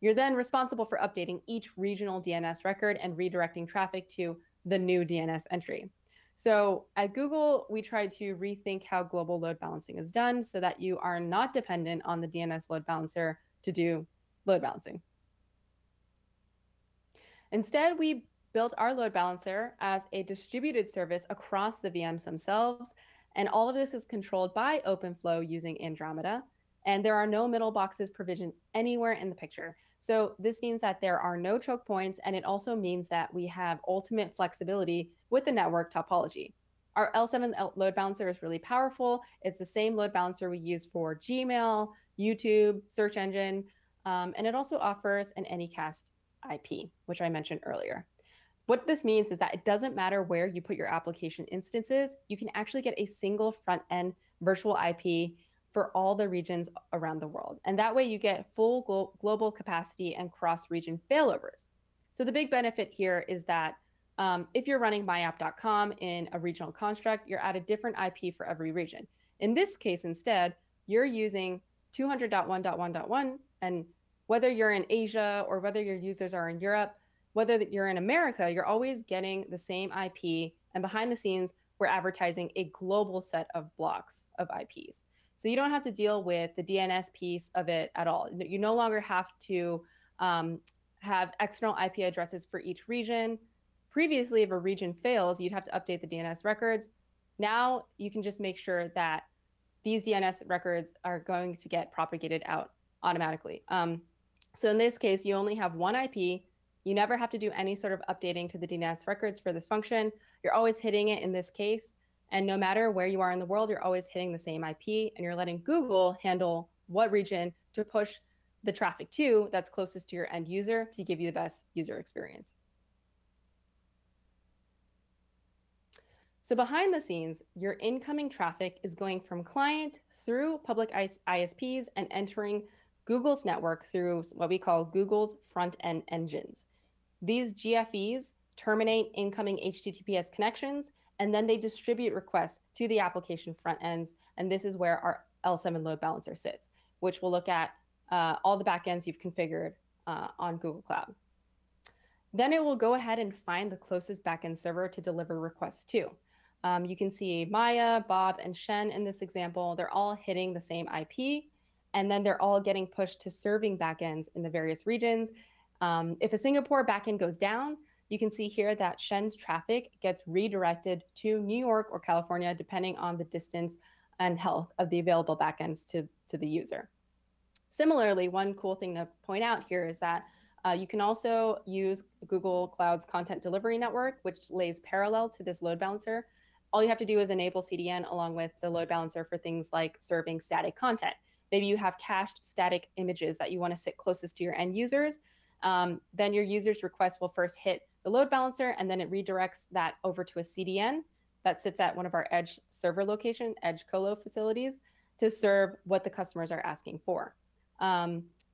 You're then responsible for updating each regional DNS record and redirecting traffic to the new DNS entry. So at Google, we try to rethink how global load balancing is done so that you are not dependent on the DNS load balancer to do load balancing. Instead, we built our load balancer as a distributed service across the VMs themselves. And all of this is controlled by OpenFlow using Andromeda. And there are no middle boxes provisioned anywhere in the picture. So this means that there are no choke points. And it also means that we have ultimate flexibility with the network topology. Our L7 load balancer is really powerful. It's the same load balancer we use for Gmail, YouTube, search engine. And it also offers an Anycast IP, which I mentioned earlier. What this means is that it doesn't matter where you put your application instances, you can actually get a single front-end virtual IP for all the regions around the world. And that way you get full global capacity and cross-region failovers. So the big benefit here is that if you're running myapp.com in a regional construct, you're at a different IP for every region. In this case, instead, you're using 200.1.1.1, and whether you're in Asia or whether your users are in Europe, whether you're in America, you're always getting the same IP, and behind the scenes, we're advertising a global set of blocks of IPs. So you don't have to deal with the DNS piece of it at all. You no longer have to have external IP addresses for each region. Previously, if a region fails, you'd have to update the DNS records. Now you can just make sure that these DNS records are going to get propagated out automatically. So in this case, you only have one IP. You never have to do any sort of updating to the DNS records for this function. You're always hitting it in this case. And no matter where you are in the world, you're always hitting the same IP, and you're letting Google handle what region to push the traffic to that's closest to your end user to give you the best user experience. So behind the scenes, your incoming traffic is going from client through public ISPs and entering Google's network through what we call Google's front-end engines. These GFEs terminate incoming HTTPS connections, and then they distribute requests to the application front ends. And this is where our L7 load balancer sits, which we'll look at all the backends you've configured on Google Cloud. Then it will go ahead and find the closest backend server to deliver requests to. You can see Maya, Bob, and Shen in this example. They're all hitting the same IP, and then they're all getting pushed to serving backends in the various regions. If a Singapore backend goes down, you can see here that Shen's traffic gets redirected to New York or California, depending on the distance and health of the available backends to the user. Similarly, one cool thing to point out here is that you can also use Google Cloud's Content Delivery Network, which lays parallel to this load balancer. All you have to do is enable CDN along with the load balancer for things like serving static content. Maybe you have cached static images that you want to sit closest to your end users. Then your user's request will first hit the load balancer, and then it redirects that over to a CDN that sits at one of our edge server location, edge colo facilities, to serve what the customers are asking for.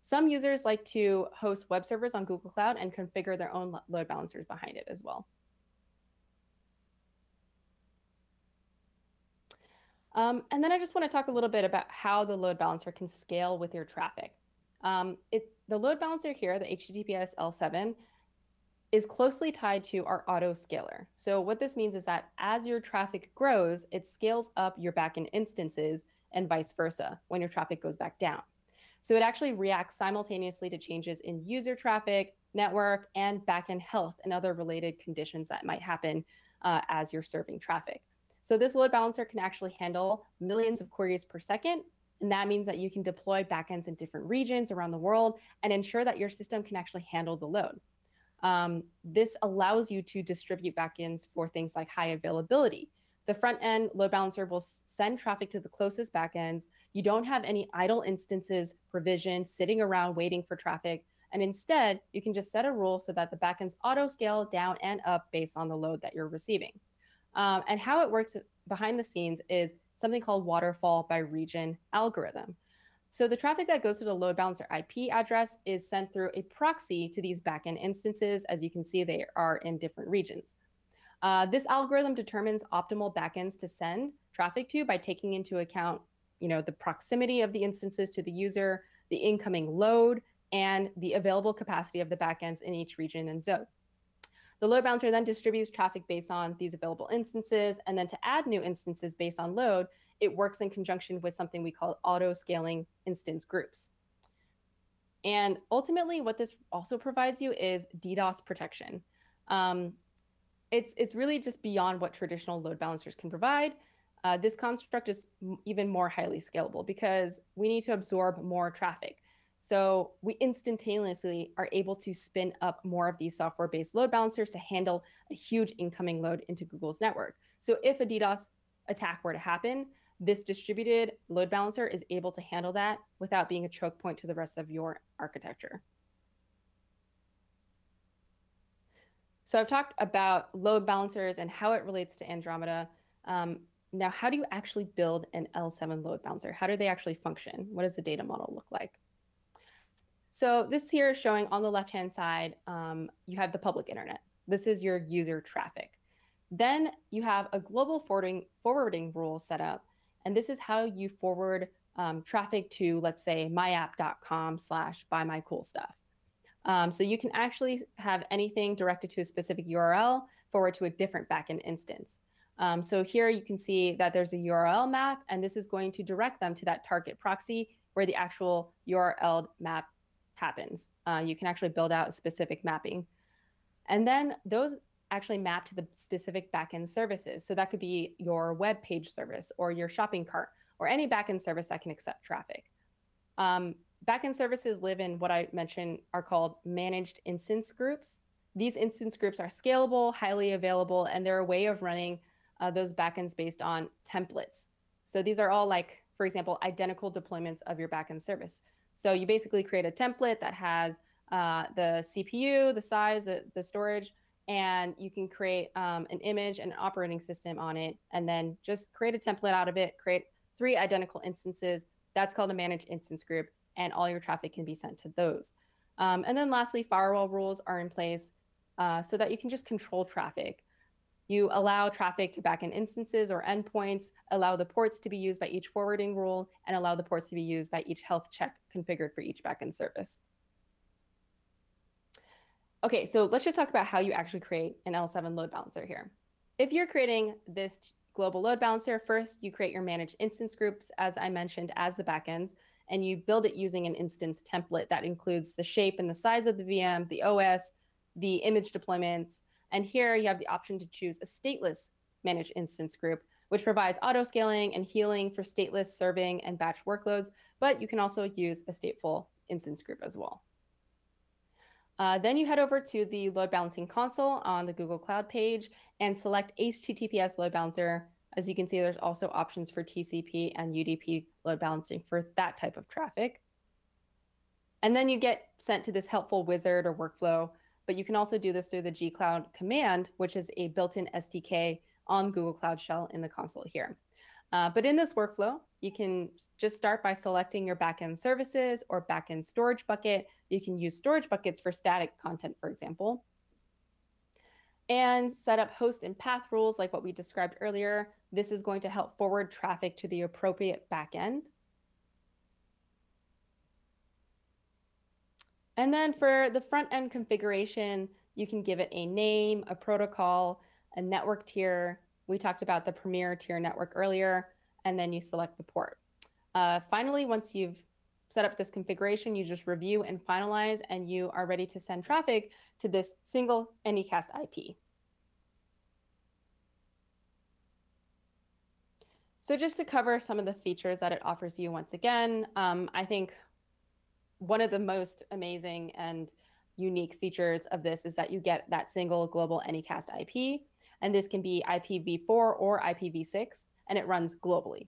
Some users like to host web servers on Google Cloud and configure their own load balancers behind it as well. And then I just want to talk a little bit about how the load balancer can scale with your traffic. The load balancer here, the HTTPS L7, is closely tied to our autoscaler. So what this means is that as your traffic grows, it scales up your backend instances and vice versa when your traffic goes back down. So it actually reacts simultaneously to changes in user traffic, network, and backend health and other related conditions that might happen as you're serving traffic. So this load balancer can actually handle millions of queries per second. And that means that you can deploy backends in different regions around the world and ensure that your system can actually handle the load. This allows you to distribute backends for things like high availability. The front end load balancer will send traffic to the closest backends. You don't have any idle instances provisioned sitting around waiting for traffic. And instead, you can just set a rule so that the backends auto scale down and up based on the load that you're receiving. And how it works behind the scenes is something called waterfall by region algorithm. So the traffic that goes to the load balancer IP address is sent through a proxy to these backend instances. As you can see, they are in different regions. This algorithm determines optimal backends to send traffic to by taking into account, the proximity of the instances to the user, the incoming load, and the available capacity of the backends in each region and zone. The load balancer then distributes traffic based on these available instances, and then to add new instances based on load, it works in conjunction with something we call auto-scaling instance groups. And ultimately, what this also provides you is DDoS protection. It's really just beyond what traditional load balancers can provide. This construct is even more highly scalable because we need to absorb more traffic. So we instantaneously are able to spin up more of these software-based load balancers to handle a huge incoming load into Google's network. So if a DDoS attack were to happen, this distributed load balancer is able to handle that without being a choke point to the rest of your architecture. So I've talked about load balancers and how it relates to Andromeda. Now, how do you actually build an L7 load balancer? How do they actually function? What does the data model look like? So this here is showing on the left-hand side, you have the public internet. This is your user traffic. Then you have a global forwarding rule set up, and this is how you forward traffic to, let's say, myapp.com/buymycoolstuff. So you can actually have anything directed to a specific URL forward to a different backend instance. So here you can see that there's a URL map, and this is going to direct them to that target proxy where the actual URL map happens. You can actually build out specific mapping. And then those actually map to the specific backend services. So that could be your web page service or your shopping cart or any backend service that can accept traffic. Backend services live in what I mentioned are called managed instance groups. These instance groups are scalable, highly available, and they're a way of running those backends based on templates. So these are all like, for example, identical deployments of your backend service. So you basically create a template that has the CPU, the size, the storage, and you can create an image and an operating system on it, and then just create a template out of it, create 3 identical instances. That's called a managed instance group, and all your traffic can be sent to those. And then lastly, firewall rules are in place so that you can just control traffic. You allow traffic to backend instances or endpoints, allow the ports to be used by each forwarding rule, and allow the ports to be used by each health check configured for each backend service. Okay, so let's just talk about how you actually create an L7 load balancer here. If you're creating this global load balancer, first you create your managed instance groups, as I mentioned, as the backends, and you build it using an instance template that includes the shape and the size of the VM, the OS, the image deployments. And here you have the option to choose a stateless managed instance group, which provides auto scaling and healing for stateless serving and batch workloads, but you can also use a stateful instance group as well. Then you head over to the load balancing console on the Google Cloud page and select HTTPS load balancer. As you can see, there's also options for TCP and UDP load balancing for that type of traffic. And then you get sent to this helpful wizard or workflow, but you can also do this through the gcloud command, which is a built-in SDK on Google Cloud Shell in the console here. But in this workflow, you can just start by selecting your backend services or backend storage bucket. You can use storage buckets for static content, for example, and set up host and path rules like what we described earlier. This is going to help forward traffic to the appropriate backend. And then for the front end configuration, you can give it a name, a protocol, a network tier. We talked about the premier tier network earlier, and then you select the port. Finally, once you've set up this configuration, you just review and finalize, and you are ready to send traffic to this single Anycast IP. So just to cover some of the features that it offers you once again, I think one of the most amazing and unique features of this is that you get that single global Anycast IP, and this can be IPv4 or IPv6, and it runs globally.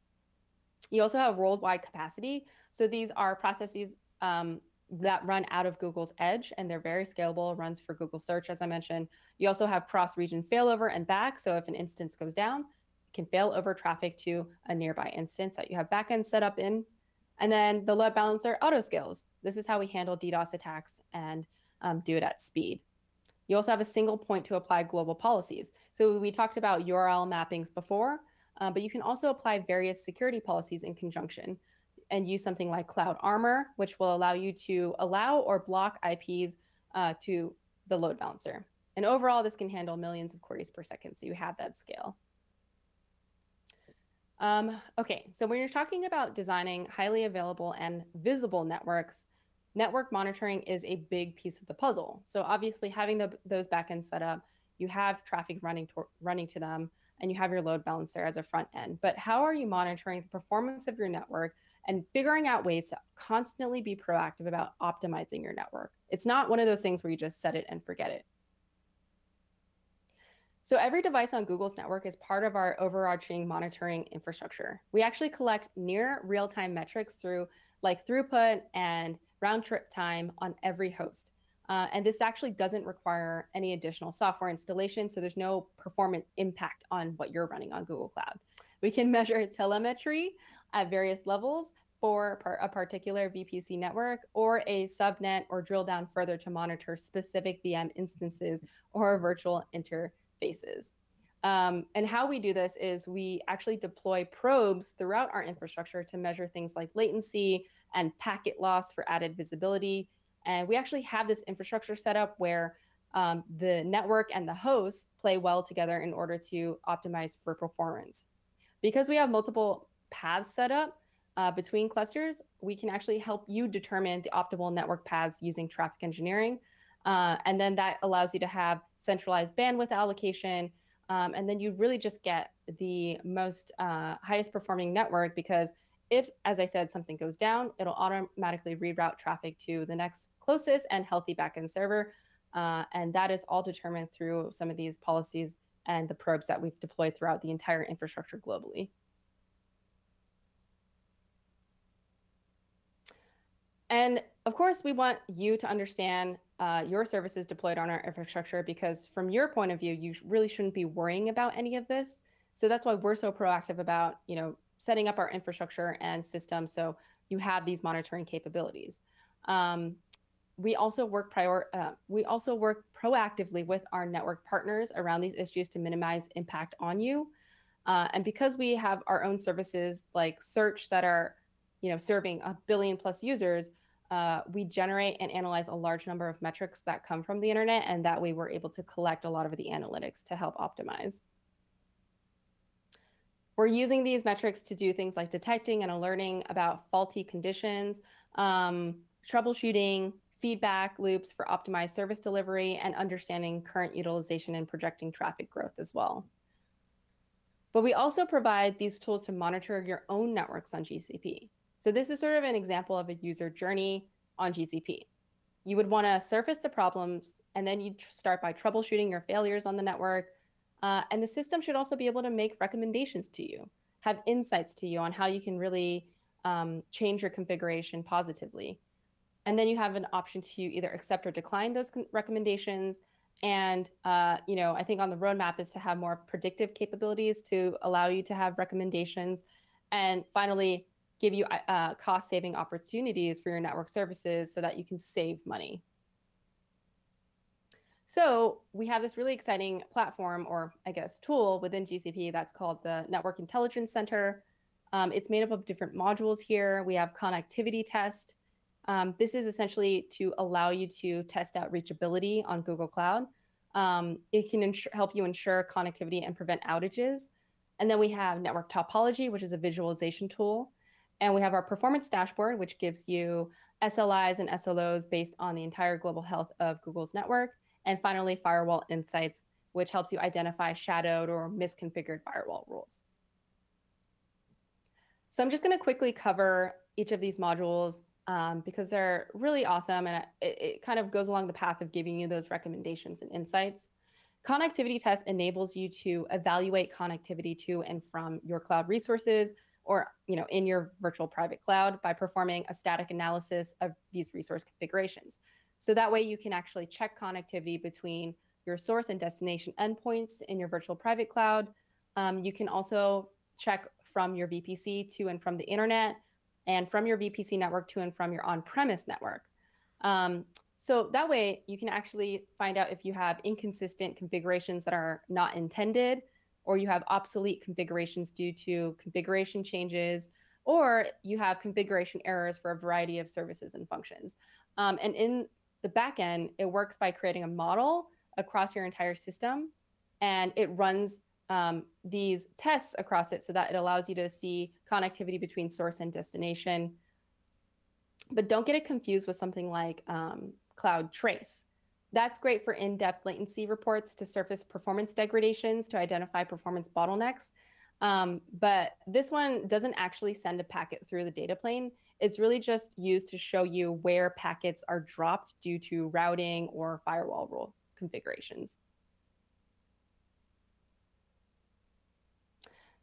You also have worldwide capacity. So these are processes that run out of Google's Edge, and they're very scalable, runs for Google Search, as I mentioned. You also have cross-region failover and back. So if an instance goes down, it can fail over traffic to a nearby instance that you have backend set up in. And then the load balancer auto-scales. This is how we handle DDoS attacks and do it at speed. You also have a single point to apply global policies. So we talked about URL mappings before, but you can also apply various security policies in conjunction and use something like Cloud Armor, which will allow you to allow or block IPs to the load balancer. And overall, this can handle millions of queries per second, so you have that scale. Okay, so when you're talking about designing highly available and visible networks, network monitoring is a big piece of the puzzle. So obviously having those backends set up, you have traffic running to them, and you have your load balancer as a front end. But how are you monitoring the performance of your network and figuring out ways to constantly be proactive about optimizing your network? It's not one of those things where you just set it and forget it. So every device on Google's network is part of our overarching monitoring infrastructure. We actually collect near real-time metrics through like throughput and round trip time on every host. And this actually doesn't require any additional software installation, so there's no performance impact on what you're running on Google Cloud. We can measure telemetry at various levels for a particular VPC network or a subnet, or drill down further to monitor specific VM instances or virtual interfaces. And how we do this is we actually deploy probes throughout our infrastructure to measure things like latency and packet loss for added visibility. And we actually have this infrastructure set up where the network and the host play well together in order to optimize for performance. Because we have multiple paths set up between clusters, we can actually help you determine the optimal network paths using traffic engineering. And then that allows you to have centralized bandwidth allocation, and then you really just get the most highest performing network, because if, as I said, something goes down, it'll automatically reroute traffic to the next closest and healthy backend server. And that is all determined through some of these policies and the probes that we've deployed throughout the entire infrastructure globally. And of course, we want you to understand your services deployed on our infrastructure, because from your point of view, you really shouldn't be worrying about any of this. So that's why we're so proactive about, you know, setting up our infrastructure and systems so you have these monitoring capabilities. We also work proactively with our network partners around these issues to minimize impact on you. And because we have our own services like search that are, you know, serving 1 billion+ users, we generate and analyze a large number of metrics that come from the internet, and that way we're able to collect a lot of the analytics to help optimize. We're using these metrics to do things like detecting and alerting about faulty conditions, troubleshooting, feedback loops for optimized service delivery, and understanding current utilization and projecting traffic growth as well. But we also provide these tools to monitor your own networks on GCP. So this is sort of an example of a user journey on GCP. You would want to surface the problems, and then you start by troubleshooting your failures on the network. And the system should also be able to make recommendations to you, have insights to you on how you can really change your configuration positively. And then you have an option to either accept or decline those recommendations. And, you know, I think on the roadmap is to have more predictive capabilities to allow you to have recommendations, and finally give you cost saving opportunities for your network services so that you can save money. So we have this really exciting platform, or I guess tool, within GCP that's called the Network Intelligence Center. It's made up of different modules here. We have connectivity test. This is essentially to allow you to test out reachability on Google Cloud. It can help you ensure connectivity and prevent outages. And then we have network topology, which is a visualization tool. And we have our performance dashboard, which gives you SLIs and SLOs based on the entire global health of Google's network. And finally, firewall insights, which helps you identify shadowed or misconfigured firewall rules. So I'm just going to quickly cover each of these modules because they're really awesome, and it kind of goes along the path of giving you those recommendations and insights. Connectivity test enables you to evaluate connectivity to and from your cloud resources, or in your virtual private cloud, by performing a static analysis of these resource configurations. So that way you can actually check connectivity between your source and destination endpoints in your virtual private cloud. You can also check from your VPC to and from the internet, and from your VPC network to and from your on-premise network. So that way you can actually find out if you have inconsistent configurations that are not intended, or you have obsolete configurations due to configuration changes, or you have configuration errors for a variety of services and functions. And in the backend, it works by creating a model across your entire system, and it runs these tests across it so that it allows you to see connectivity between source and destination. But don't get it confused with something like Cloud Trace. That's great for in-depth latency reports to surface performance degradations, to identify performance bottlenecks. But this one doesn't actually send a packet through the data plane. It's really just used to show you where packets are dropped due to routing or firewall rule configurations.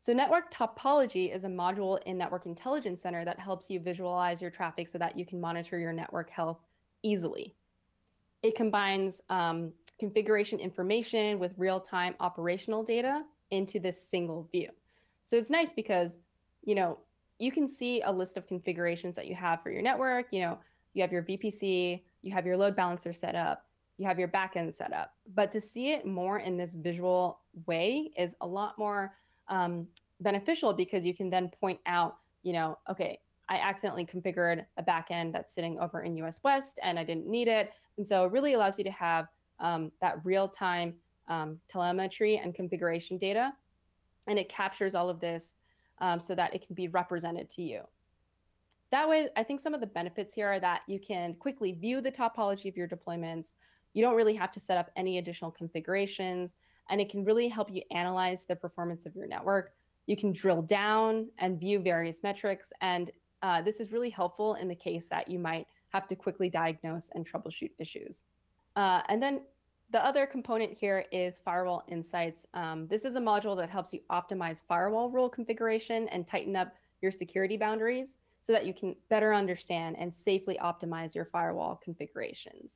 So network topology is a module in Network Intelligence Center that helps you visualize your traffic so that you can monitor your network health easily. It combines configuration information with real-time operational data into this single view. So it's nice because, you can see a list of configurations that you have for your network. You have your VPC, you have your load balancer set up, you have your backend set up. But to see it more in this visual way is a lot more beneficial, because you can then point out, okay, I accidentally configured a backend that's sitting over in US West and I didn't need it. And so it really allows you to have that real-time telemetry and configuration data. And it captures all of this so that it can be represented to you. That way, I think some of the benefits here are that you can quickly view the topology of your deployments. You don't really have to set up any additional configurations, and it can really help you analyze the performance of your network. You can drill down and view various metrics, and this is really helpful in the case that you might have to quickly diagnose and troubleshoot issues. And then the other component here is firewall insights. This is a module that helps you optimize firewall rule configuration and tighten up your security boundaries so that you can better understand and safely optimize your firewall configurations.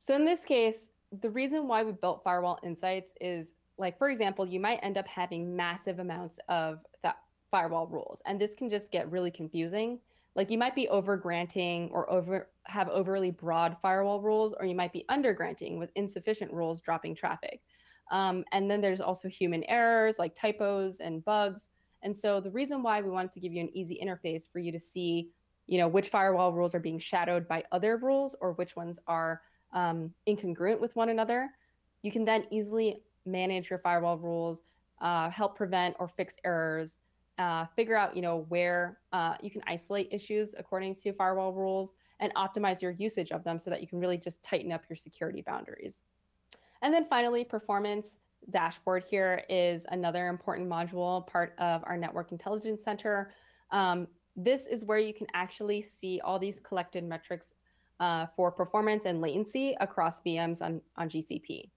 So in this case, the reason why we built firewall insights is, like, for example, you might end up having massive amounts of that firewall rules, and this can just get really confusing. Like, you might be over granting or have overly broad firewall rules, or you might be under granting with insufficient rules dropping traffic. And then there's also human errors like typos and bugs. And so the reason why we wanted to give you an easy interface for you to see, which firewall rules are being shadowed by other rules, or which ones are incongruent with one another. You can then easily manage your firewall rules, help prevent or fix errors, figure out where you can isolate issues according to firewall rules, and optimize your usage of them so that you can really just tighten up your security boundaries. And then finally, performance dashboard here is another important module, part of our Network Intelligence Center. This is where you can actually see all these collected metrics for performance and latency across VMs on GCP.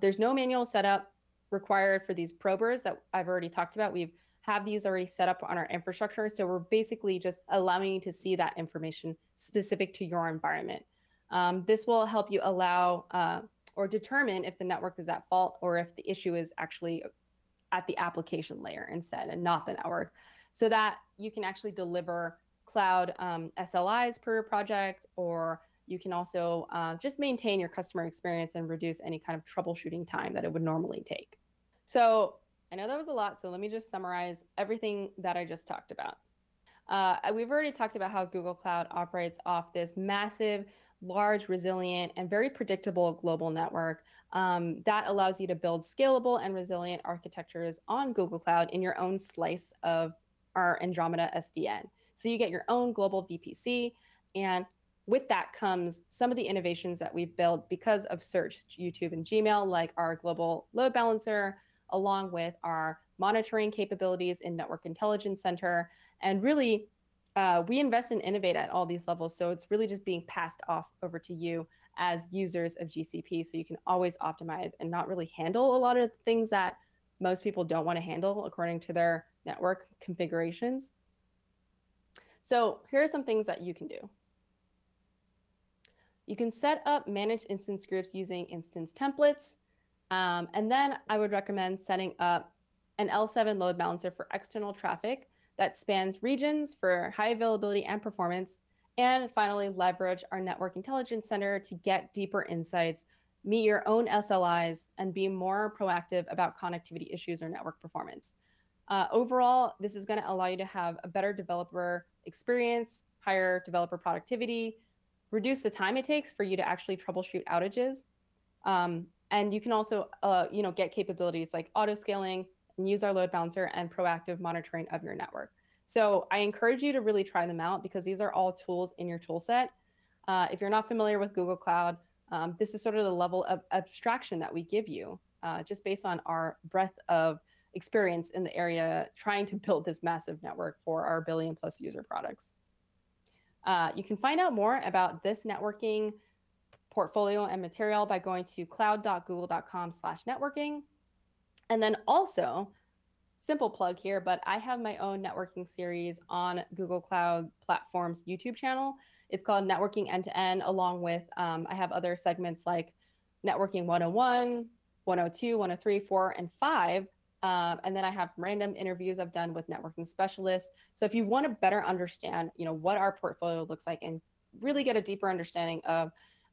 There's no manual setup required for these probers that I've already talked about. We have these already set up on our infrastructure, so we're basically just allowing you to see that information specific to your environment. This will help you allow or determine if the network is at fault or if the issue is actually at the application layer instead and not the network, so that you can actually deliver cloud SLIs per your project, or you can also just maintain your customer experience and reduce any kind of troubleshooting time that it would normally take. So I know that was a lot, so let me just summarize everything that I just talked about. We've already talked about how Google Cloud operates off this massive, large, resilient, and very predictable global network that allows you to build scalable and resilient architectures on Google Cloud in your own slice of our Andromeda SDN. So you get your own global VPC, and with that comes some of the innovations that we've built because of search, YouTube, and Gmail, like our global load balancer, along with our monitoring capabilities in Network Intelligence Center. And really, we invest and innovate at all these levels. So it's really just being passed off over to you as users of GCP. So you can always optimize and not really handle a lot of things that most people don't want to handle according to their network configurations. So here are some things that you can do. You can set up managed instance groups using instance templates. And then I would recommend setting up an L7 load balancer for external traffic that spans regions for high availability and performance. And finally, leverage our Network Intelligence Center to get deeper insights, meet your own SLIs, and be more proactive about connectivity issues or network performance. Overall, this is going to allow you to have a better developer experience, higher developer productivity, reduce the time it takes for you to actually troubleshoot outages. And you can also get capabilities like auto scaling, and use our load balancer, and proactive monitoring of your network. So I encourage you to really try them out, because these are all tools in your tool set. If you're not familiar with Google Cloud, this is sort of the level of abstraction that we give you just based on our breadth of experience in the area trying to build this massive network for our billion plus user products. You can find out more about this networking portfolio and material by going to cloud.google.com/networking. And then also, simple plug here, but I have my own networking series on Google Cloud Platform's YouTube channel. It's called Networking End to End, along with I have other segments like Networking 101, 102, 103, 4, and 5. And then I have random interviews I've done with networking specialists. So if you want to better understand, what our portfolio looks like and really get a deeper understanding of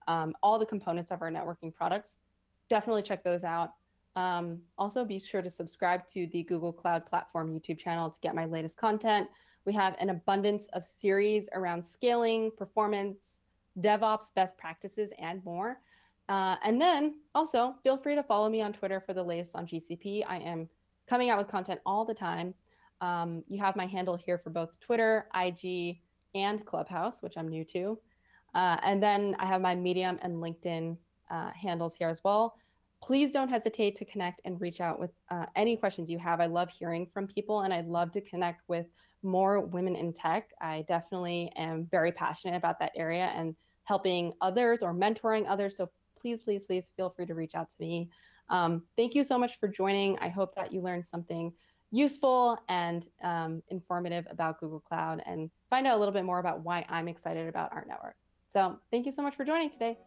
all the components of our networking products, definitely check those out. Also, be sure to subscribe to the Google Cloud Platform YouTube channel to get my latest content. We have an abundance of series around scaling, performance, DevOps, best practices, and more. And then also feel free to follow me on Twitter for the latest on GCP. I am coming out with content all the time. You have my handle here for both Twitter, IG, and Clubhouse, which I'm new to. And then I have my Medium and LinkedIn handles here as well. Please don't hesitate to connect and reach out with any questions you have. I love hearing from people, and I'd love to connect with more women in tech. I definitely am very passionate about that area and helping others or mentoring others. So please, please, please feel free to reach out to me. Thank you so much for joining. I hope that you learned something useful and informative about Google Cloud, and find out a little bit more about why I'm excited about our network. So thank you so much for joining today.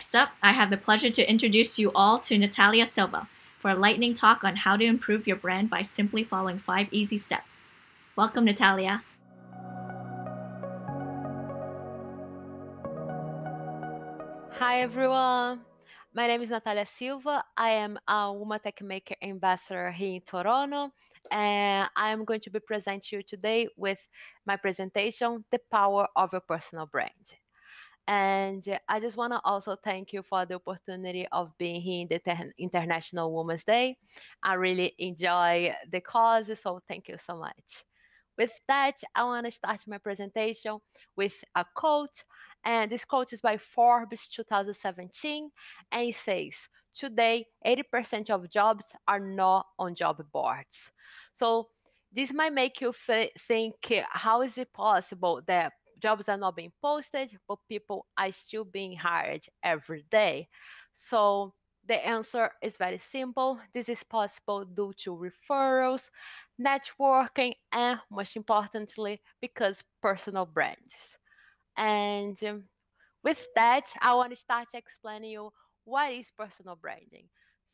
Next up, I have the pleasure to introduce you all to Nathalia Silva for a lightning talk on how to improve your brand by simply following 5 easy steps. Welcome, Nathalia. Hi, everyone. My name is Nathalia Silva. I am a Woman Tech Maker ambassador here in Toronto, and I'm going to be presenting you today with my presentation, The Power of Your Personal Brand. And I just want to also thank you for the opportunity of being here in the International Women's Day. I really enjoy the cause, so thank you so much. With that, I want to start my presentation with a quote. And this quote is by Forbes 2017, and it says, "Today, 80% of jobs are not on job boards." So this might make you think, how is it possible that jobs are not being posted, but people are still being hired every day? So the answer is very simple. This is possible due to referrals, networking, and most importantly, because personal brands. And with that, I want to start explaining you what is personal branding.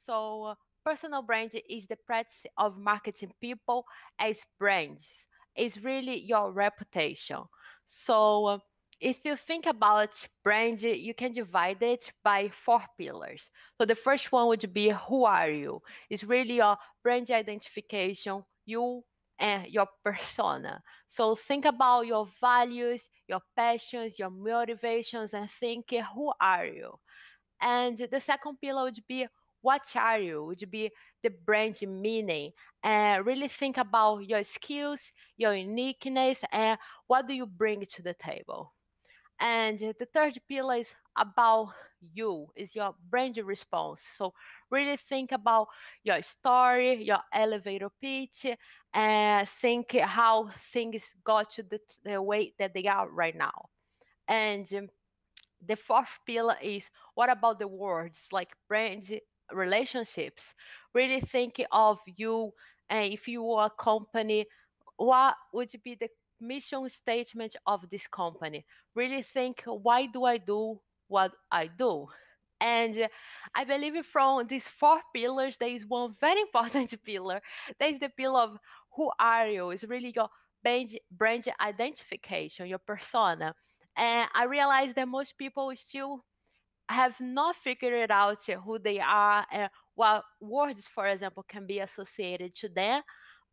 So personal branding is the practice of marketing people as brands. It's really your reputation. So if you think about brand, you can divide it by 4 pillars. So the first one would be, who are you? It's really your brand identification, you and your persona. So think about your values, your passions, your motivations, and think, who are you? And the second pillar would be, what are you? Would be the brand meaning. And really think about your skills, your uniqueness, and what do you bring to the table? And the third pillar is about you, is your brand response. So really think about your story, your elevator pitch, and think how things got to the way that they are right now. And the fourth pillar is, what about the words, like brand relationships? Really think of you, and if you were a company, what would be the mission statement of this company? Really think, why do I do what I do? And I believe from these 4 pillars, there is one very important pillar. That is the pillar of who are you. It's really your brand identification, your persona. And I realize that most people still have not figured out who they are and what words, for example, can be associated to them.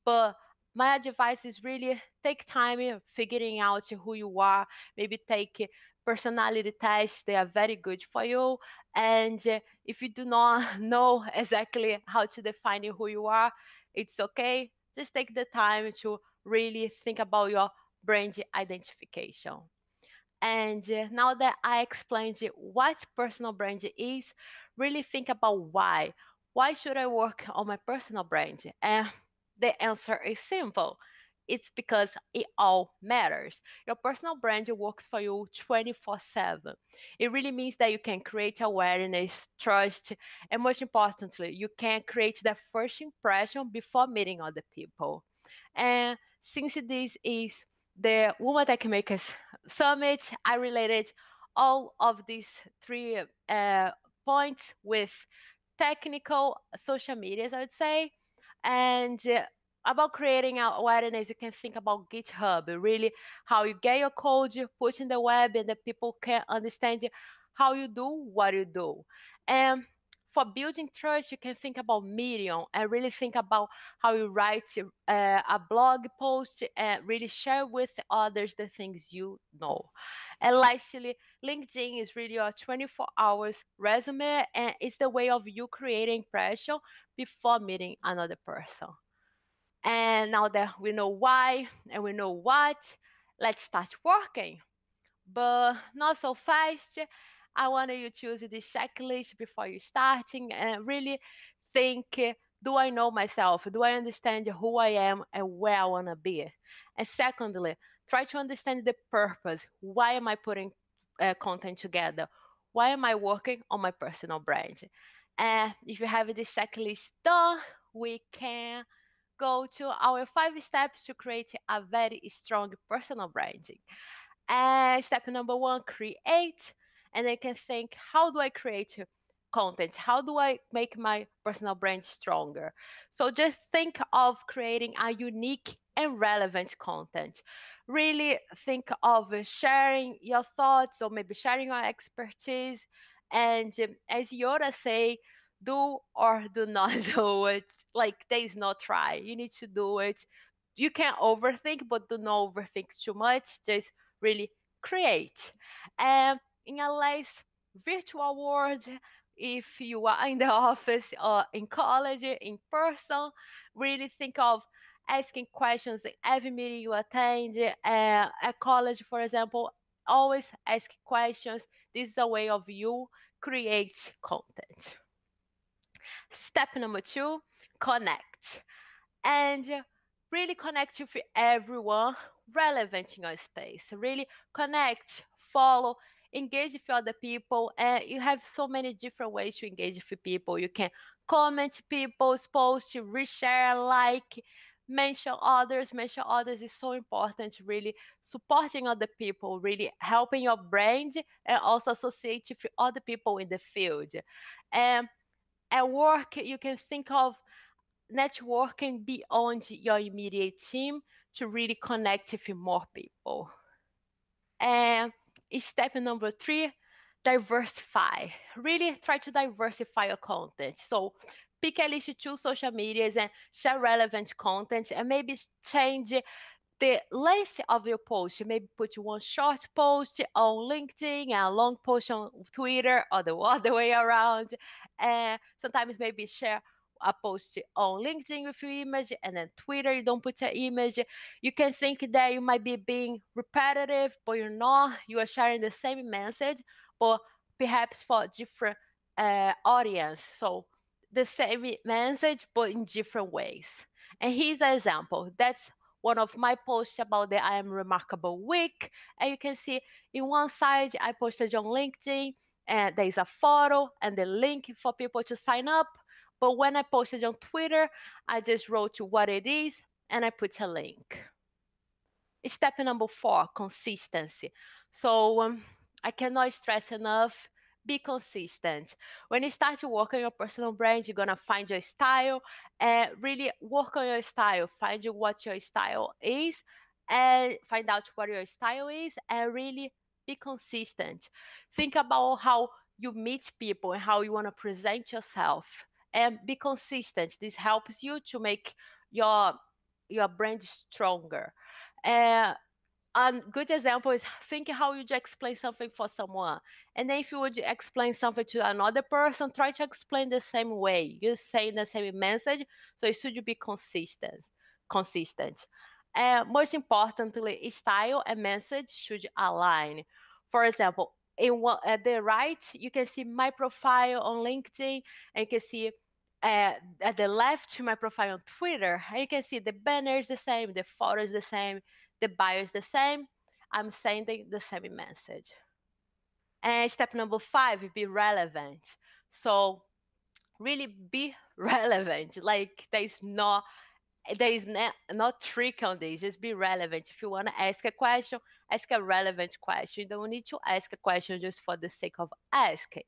But my advice is really take time in figuring out who you are. Maybe take personality tests. They are very good for you. And if you do not know exactly how to define who you are, it's okay. Just take the time to really think about your brand identification. And now that I explained what personal brand is, really think about why. Why should I work on my personal brand? And the answer is simple. It's because it all matters. Your personal brand works for you 24/7. It really means that you can create awareness, trust, and most importantly, you can create that first impression before meeting other people. And since this is the Woman Tech Makers Summit, I related all of these 3 points with technical social medias, I would say. And about creating awareness, you can think about GitHub, really how you get your code, you put in the web, and the people can understand how you do what you do. And for building trust, you can think about Medium and really think about how you write a blog post and really share with others the things you know. And lastly, LinkedIn is really your 24-hour resume, and it's the way of you creating impression before meeting another person. And now that we know why and we know what, let's start working. But not so fast. I want you to use this checklist before you starting and really think, do I know myself? Do I understand who I am and where I want to be? And secondly, try to understand the purpose. Why am I putting content together? Why am I working on my personal brand? And if you have this checklist done, we can go to our 5 steps to create a very strong personal branding. Step number 1, create. and I can think, how do I create content? How do I make my personal brand stronger? So just think of creating a unique and relevant content. Really think of sharing your thoughts or maybe sharing your expertise. And as Yoda say, do or do not do it. Like, there is no try. You need to do it. You can overthink, but do not overthink too much. Just really create. And in a less virtual world, if you are in the office or in college, in person, really think of asking questions in every meeting you attend. At college, for example, always ask questions. This is a way of you create content. Step number 2, connect. And really connect with everyone relevant in your space. Really connect, follow, engage with other people. And you have so many different ways to engage with people. You can comment people's posts, reshare, like, mention others is so important. Really supporting other people, really helping your brand, and also associate with other people in the field. And at work, you can think of networking beyond your immediate team to really connect with more people. And step number 3, diversify. Really try to diversify your content. So pick at least 2 social medias and share relevant content, and maybe change the length of your post. You maybe put one short post on LinkedIn and a long post on Twitter, or the other way around. And sometimes maybe share a post on LinkedIn with your image, and then Twitter, you don't put your image. You can think that you might be being repetitive, but you're not. You are sharing the same message, but perhaps for a different audience. So the same message, but in different ways. And here's an example. That's one of my posts about the I Am Remarkable Week. And you can see in one side, I posted on LinkedIn, and there's a photo and the link for people to sign up. But when I posted on Twitter, I just wrote what it is, and I put a link. Step number 4, consistency. So I cannot stress enough, be consistent. When you start to work on your personal brand, you're going to find your style, and really work on your style, find out what your style is, and really be consistent. Think about how you meet people and how you want to present yourself, and be consistent. This helps you to make your brand stronger. A good example is think how you explain something for someone. And then if you would explain something to another person, try to explain the same way. You're saying the same message, so it should be consistent. Most importantly, style and message should align. For example, at the right, you can see my profile on LinkedIn, and you can see at the left, my profile on Twitter. And you can see the banner is the same, the photo is the same, the bio is the same. I'm sending the same message. And step number 5, be relevant. So really be relevant. Like, there is no trick on this. Just be relevant. If you want to ask a question, ask a relevant question. You don't need to ask a question just for the sake of asking.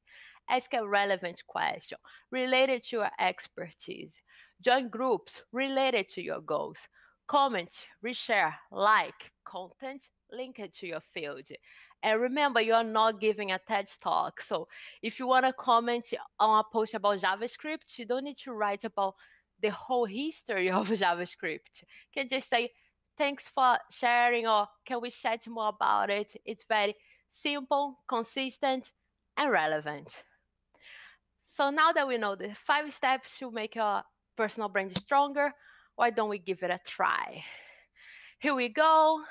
Ask a relevant question related to your expertise. Join groups related to your goals. Comment, reshare, like, content, link it to your field. And remember, you are not giving a TED talk. So if you want to comment on a post about JavaScript, you don't need to write about the whole history of JavaScript. You can just say, thanks for sharing, or can we chat more about it? It's very simple, consistent, and relevant. So now that we know the 5 steps to make your personal brand stronger, why don't we give it a try? Here we go.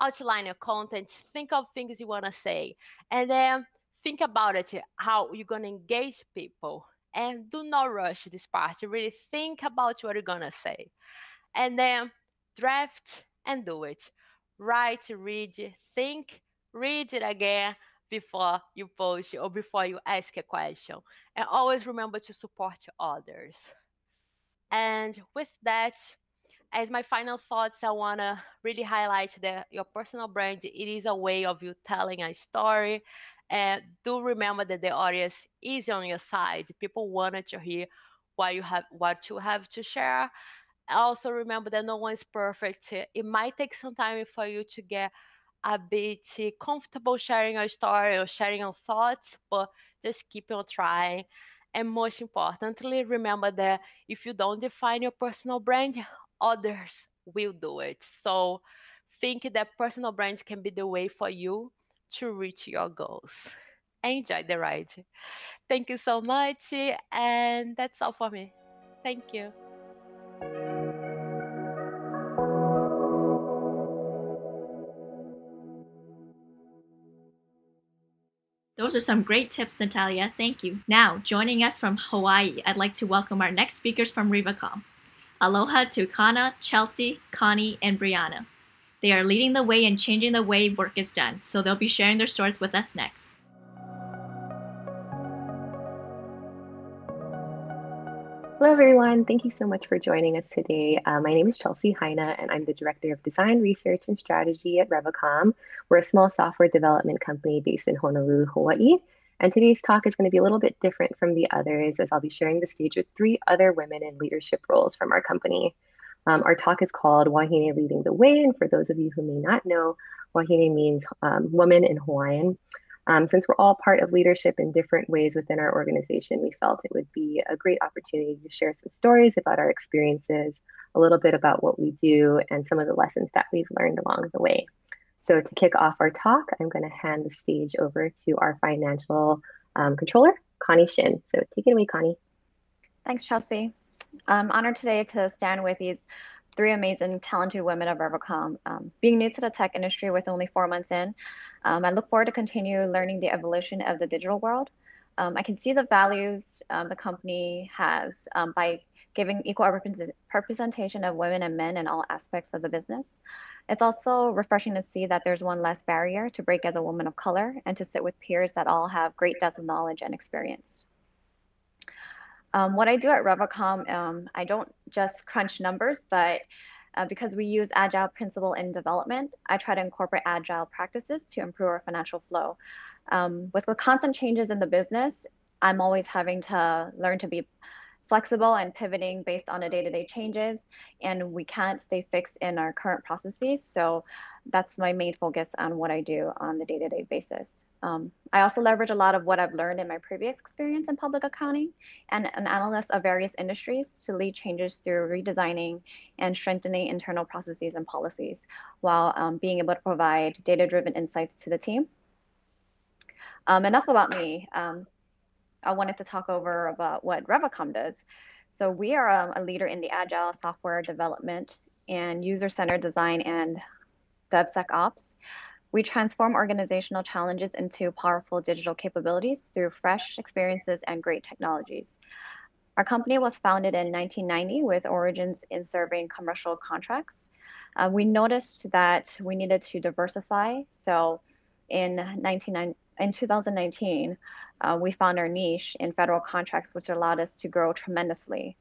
Outline your content. Think of things you want to say. And then think about it, how you're going to engage people. And do not rush this part. Really think about what you're going to say. And then draft and do it. Write, read, think, read it again before you post or before you ask a question. And always remember to support others. And with that, as my final thoughts, I want to really highlight that your personal brand, it is a way of you telling a story. Do remember that the audience is on your side. People wanted to hear what you have to share. Also remember that no one's perfect. It might take some time for you to get a bit comfortable sharing your story or sharing your thoughts, but just keep on trying. And most importantly, remember that if you don't define your personal brand, others will do it. So think that personal brand can be the way for you to reach your goals. Enjoy the ride. Thank you so much. And that's all for me. Thank you. Those are some great tips, Nathalia. Thank you. Now, joining us from Hawaii, I'd like to welcome our next speakers from Revacomm. Aloha to Kana, Chelsea, Connie, and Brianna. They are leading the way and changing the way work is done, so they'll be sharing their stories with us next. Hello, everyone. Thank you so much for joining us today. My name is Chelsea Haina, and I'm the Director of Design, Research, and Strategy at Revacomm. We're a small software development company based in Honolulu, Hawaii. And today's talk is going to be a little bit different from the others, as I'll be sharing the stage with 3 other women in leadership roles from our company. Our talk is called Wāhine Leading the Way, and for those of you who may not know, Wāhine means woman in Hawaiian. Since we're all part of leadership in different ways within our organization, we felt it would be a great opportunity to share some stories about our experiences, a little bit about what we do, and some of the lessons that we've learned along the way. So to kick off our talk, I'm going to hand the stage over to our financial controller, Connie Shin. So take it away, Connie. Thanks, Chelsea. I'm honored today to stand with these 3 amazing, talented women of Revacomm. Being new to the tech industry with only 4 months in, I look forward to continue learning the evolution of the digital world. I can see the values the company has by giving equal representation of women and men in all aspects of the business. It's also refreshing to see that there's one less barrier to break as a woman of color and to sit with peers that all have great depth of knowledge and experience. What I do at Revacomm, I don't just crunch numbers, but because we use agile principle in development, I try to incorporate agile practices to improve our financial flow. With the constant changes in the business, I'm always having to learn to be flexible and pivoting based on the day-to-day changes, and we can't stay fixed in our current processes. So that's my main focus on what I do on the day-to-day basis. I also leverage a lot of what I've learned in my previous experience in public accounting and an analyst of various industries to lead changes through redesigning and strengthening internal processes and policies while being able to provide data-driven insights to the team. Enough about me. I wanted to talk over about what Revacomm does. So we are a leader in the agile software development and user-centered design and DevSecOps. We transform organizational challenges into powerful digital capabilities through fresh experiences and great technologies. Our company was founded in 1990 with origins in serving commercial contracts. We noticed that we needed to diversify. So in 2019, we found our niche in federal contracts, which allowed us to grow tremendously.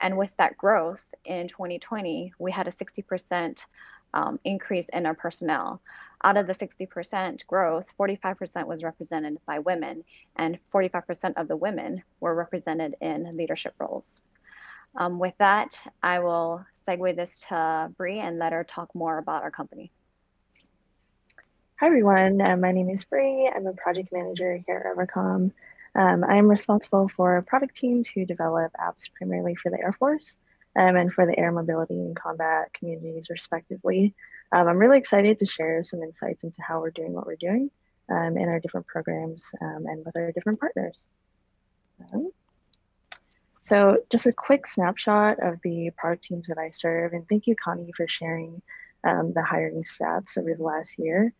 And with that growth in 2020, we had a 60% increase in our personnel. Out of the 60% growth, 45% was represented by women, and 45% of the women were represented in leadership roles. With that, I will segue this to Bri and let her talk more about our company. Hi, everyone. My name is Bri. I'm a project manager here at Revacomm. I'm responsible for product teams who develop apps primarily for the Air Force and for the air mobility and combat communities, respectively. I'm really excited to share some insights into how we're doing what we're doing in our different programs and with our different partners. So just a quick snapshot of the product teams that I serve. And thank you, Connie, for sharing the hiring stats over the last year.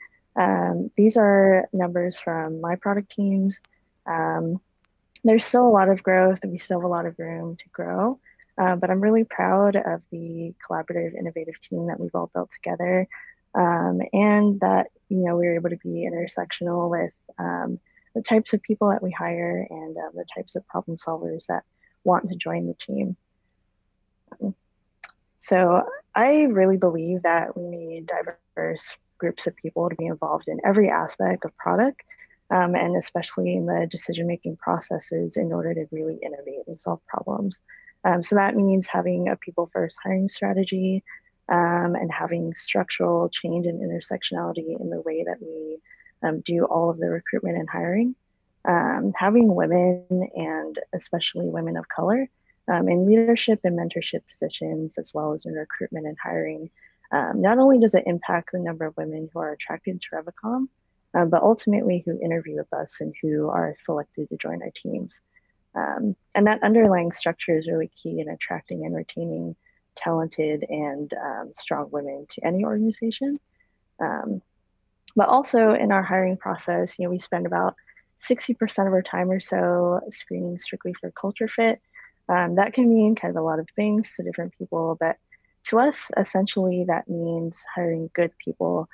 These are numbers from my product teams. There's still a lot of growth and we still have a lot of room to grow, but I'm really proud of the collaborative, innovative team that we've all built together and that, you know, we were able to be intersectional with the types of people that we hire and the types of problem solvers that want to join the team. So I really believe that we need diverse groups of people to be involved in every aspect of product, and especially in the decision-making processes in order to really innovate and solve problems. So that means having a people-first hiring strategy and having structural change and intersectionality in the way that we do all of the recruitment and hiring. Having women, and especially women of color, in leadership and mentorship positions, as well as in recruitment and hiring, not only does it impact the number of women who are attracted to Revacomm, but ultimately who interview with us and who are selected to join our teams. And that underlying structure is really key in attracting and retaining talented and strong women to any organization. But also in our hiring process, we spend about 60% of our time or so screening strictly for culture fit. That can mean kind of a lot of things to different people, but to us, essentially, that means hiring good people,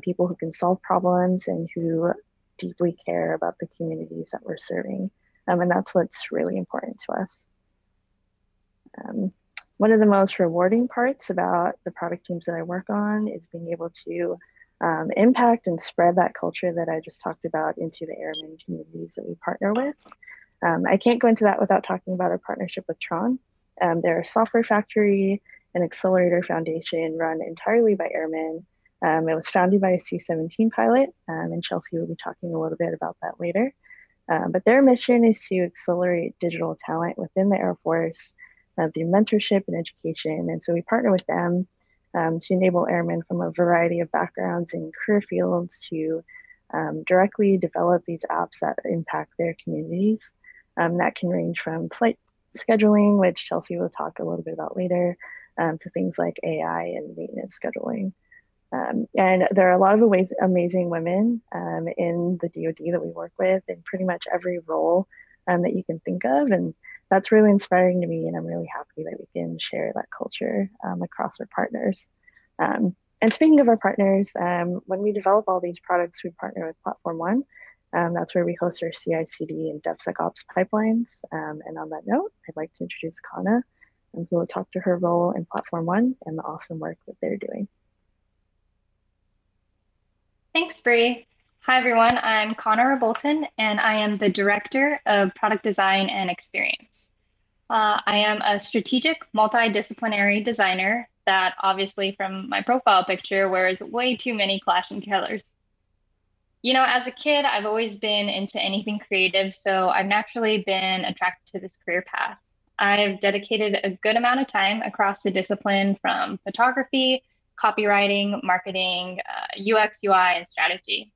people who can solve problems and who deeply care about the communities that we're serving. And that's what's really important to us. One of the most rewarding parts about the product teams that I work on is being able to impact and spread that culture that I just talked about into the airmen communities that we partner with. I can't go into that without talking about our partnership with Tron. They're a software factory and accelerator foundation run entirely by airmen. It was founded by a C-17 pilot, and Chelsea will be talking a little bit about that later. But their mission is to accelerate digital talent within the Air Force through mentorship and education. And so we partner with them to enable airmen from a variety of backgrounds and career fields to directly develop these apps that impact their communities. That can range from flight scheduling, which Chelsea will talk a little bit about later, to things like AI and maintenance scheduling. And there are a lot of amazing women in the DoD that we work with in pretty much every role that you can think of. And that's really inspiring to me, and I'm really happy that we can share that culture across our partners. And speaking of our partners, when we develop all these products, we partner with Platform One. That's where we host our CI/CD and DevSecOps pipelines. And on that note, I'd like to introduce Kana, who will talk to her role in Platform One and the awesome work that they're doing. Thanks, Bree. Hi, everyone. I'm Connora Bolton, and I am the Director of Product Design and Experience. I am a strategic, multidisciplinary designer that, obviously, from my profile picture, wears way too many clashing colors. As a kid, I've always been into anything creative, so I've naturally been attracted to this career path. I've dedicated a good amount of time across the discipline, from photography, copywriting, marketing, UX, UI, and strategy.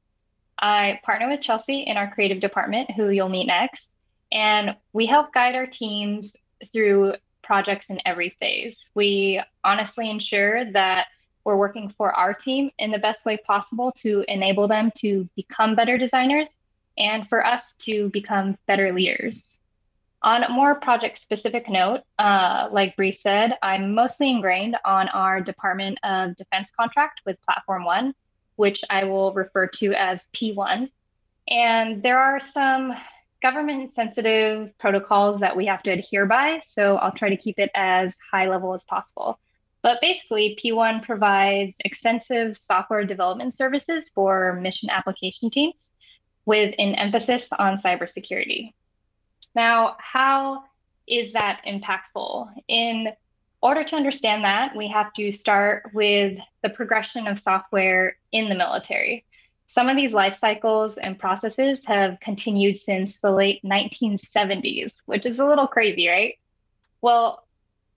I partner with Chelsea in our creative department, who you'll meet next, and we help guide our teams through projects in every phase. We honestly ensure that we're working for our team in the best way possible to enable them to become better designers and for us to become better leaders. On a more project-specific note, like Bree said, I'm mostly ingrained on our Department of Defense contract with Platform One, which I will refer to as P1. And there are some government-sensitive protocols that we have to adhere by, so I'll try to keep it as high-level as possible. But basically, P1 provides extensive software development services for mission application teams with an emphasis on cybersecurity. Now, how is that impactful? In order to understand that, we have to start with the progression of software in the military. Some of these life cycles and processes have continued since the late 1970s, which is a little crazy, right? Well,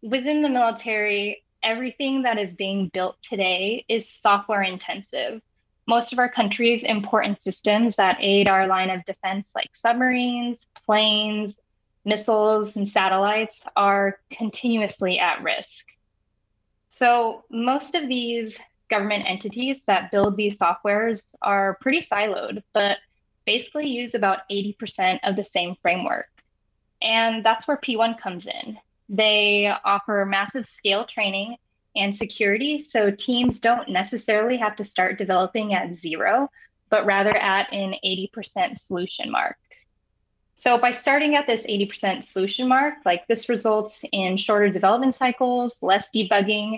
within the military, everything that is being built today is software intensive. Most of our country's important systems that aid our line of defense, like submarines, planes, missiles, and satellites, are continuously at risk. So most of these government entities that build these softwares are pretty siloed, but basically use about 80% of the same framework. And that's where P1 comes in. They offer massive scale training and security, so teams don't necessarily have to start developing at zero, but rather at an 80% solution mark. So by starting at this 80% solution mark, this results in shorter development cycles, less debugging,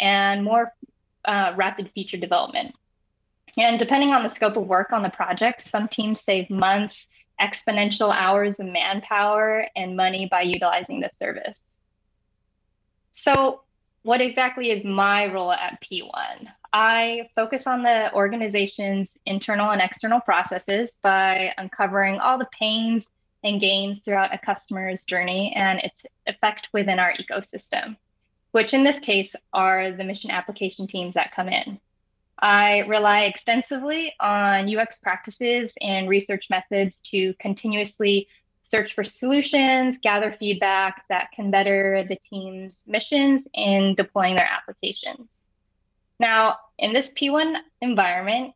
and more rapid feature development. And depending on the scope of work on the project, some teams save months, exponential hours of manpower and money by utilizing this service. So what exactly is my role at P1? I focus on the organization's internal and external processes by uncovering all the pains and gains throughout a customer's journey and its effect within our ecosystem, which in this case are the mission application teams that come in. I rely extensively on UX practices and research methods to continuously search for solutions, gather feedback that can better the team's missions in deploying their applications. Now, in this P1 environment,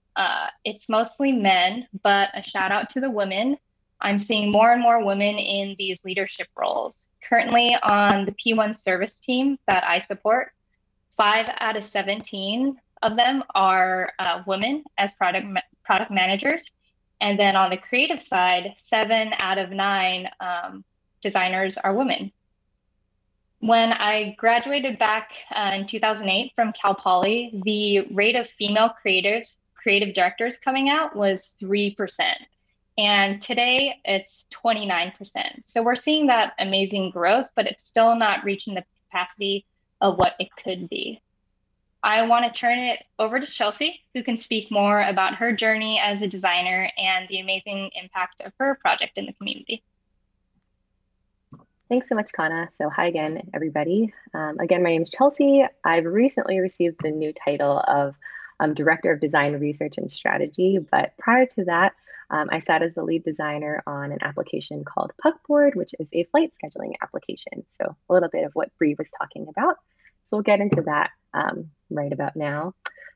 it's mostly men, but a shout out to the women. I'm seeing more and more women in these leadership roles. Currently on the P1 service team that I support, 5 out of 17 of them are women as product managers. And then on the creative side, 7 out of 9 designers are women. When I graduated back in 2008 from Cal Poly, the rate of female creative directors coming out was 3%. And today it's 29%. So we're seeing that amazing growth, but it's still not reaching the capacity of what it could be. I want to turn it over to Chelsea, who can speak more about her journey as a designer and the amazing impact of her project in the community. Thanks so much, Kana. So hi again, everybody. Again, my name is Chelsea. I've recently received the new title of Director of Design Research and Strategy, but prior to that, I sat as the lead designer on an application called Puckboard, which is a flight scheduling application. So a little bit of what Bree was talking about. So we'll get into that right about now.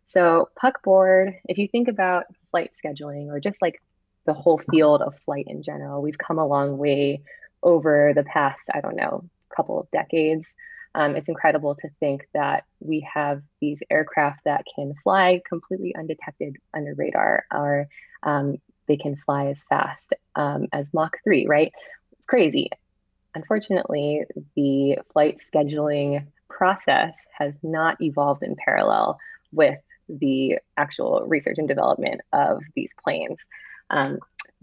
So Puckboard, if you think about flight scheduling or just like the whole field of flight in general, we've come a long way over the past, I don't know, couple of decades. It's incredible to think that we have these aircraft that can fly completely undetected under radar, or they can fly as fast as Mach 3, right? It's crazy. Unfortunately, the flight scheduling process has not evolved in parallel with the actual research and development of these planes.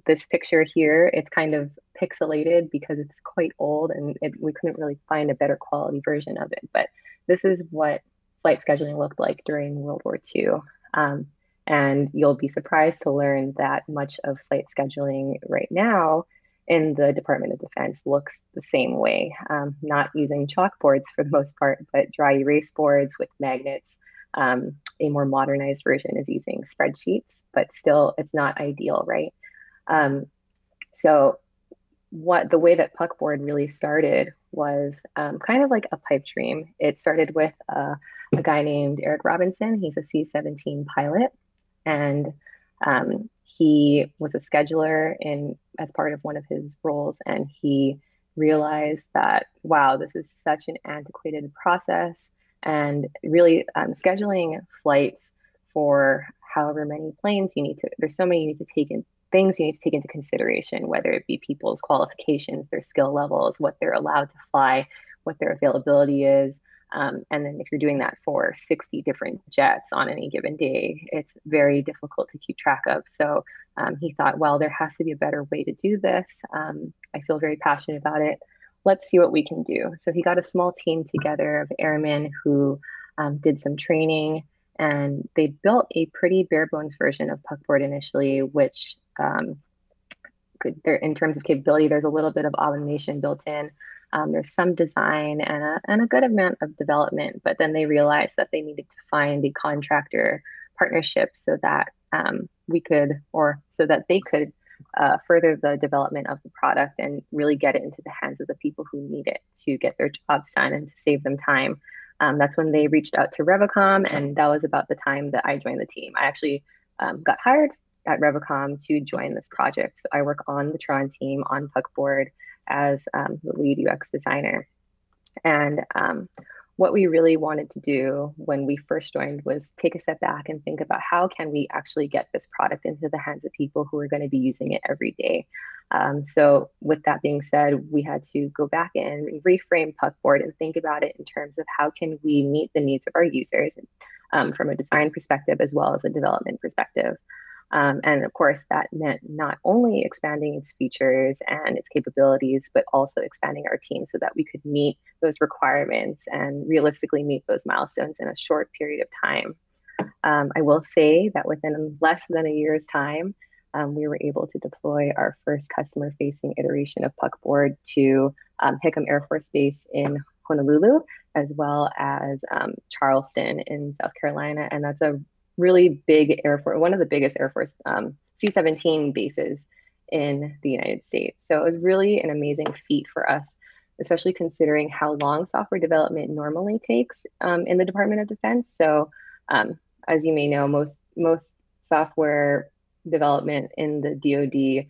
This picture here, it's kind of pixelated because it's quite old and we couldn't really find a better quality version of it, but this is what flight scheduling looked like during World War II. And you'll be surprised to learn that much of flight scheduling right now in the Department of Defense looks the same way, not using chalkboards for the most part, but dry erase boards with magnets. A more modernized version is using spreadsheets, but still it's not ideal, right? So the way that Puckboard really started was kind of like a pipe dream. It started with a guy named Eric Robinson. He's a C-17 pilot, and he was a scheduler as part of one of his roles, and he realized that, wow, this is such an antiquated process, and really scheduling flights for however many planes you need to, there's so many you need to take in, things you need to take into consideration, whether it be people's qualifications, their skill levels, what they're allowed to fly, what their availability is. And then if you're doing that for 60 different jets on any given day, it's very difficult to keep track of. So he thought, well, there has to be a better way to do this. I feel very passionate about it. Let's see what we can do. So he got a small team together of airmen who did some training, and they built a pretty bare bones version of Puckboard initially, which in terms of capability, there's a little bit of automation built in. There's some design and a good amount of development, but then they realized that they needed to find a contractor partnership so that they could further the development of the product and really get it into the hands of the people who need it to get their jobs done and to save them time. That's when they reached out to Revacomm, and that was about the time that I joined the team. I actually got hired at Revacomm to join this project. So I work on the Tron team on Puckboard as the lead UX designer. And what we really wanted to do when we first joined was take a step back and think about how can we actually get this product into the hands of people who are going to be using it every day. So with that being said, we had to go back and reframe Puckboard and think about it in terms of how can we meet the needs of our users from a design perspective as well as a development perspective. And of course, that meant not only expanding its features and its capabilities, but also expanding our team so that we could meet those requirements and realistically meet those milestones in a short period of time. I will say that within less than a year's time, we were able to deploy our first customer-facing iteration of Puckboard to Hickam Air Force Base in Honolulu, as well as Charleston in South Carolina, and that's a really big Air Force, one of the biggest Air Force C-17 bases in the United States. So it was really an amazing feat for us, especially considering how long software development normally takes in the Department of Defense. So as you may know, most software development in the DoD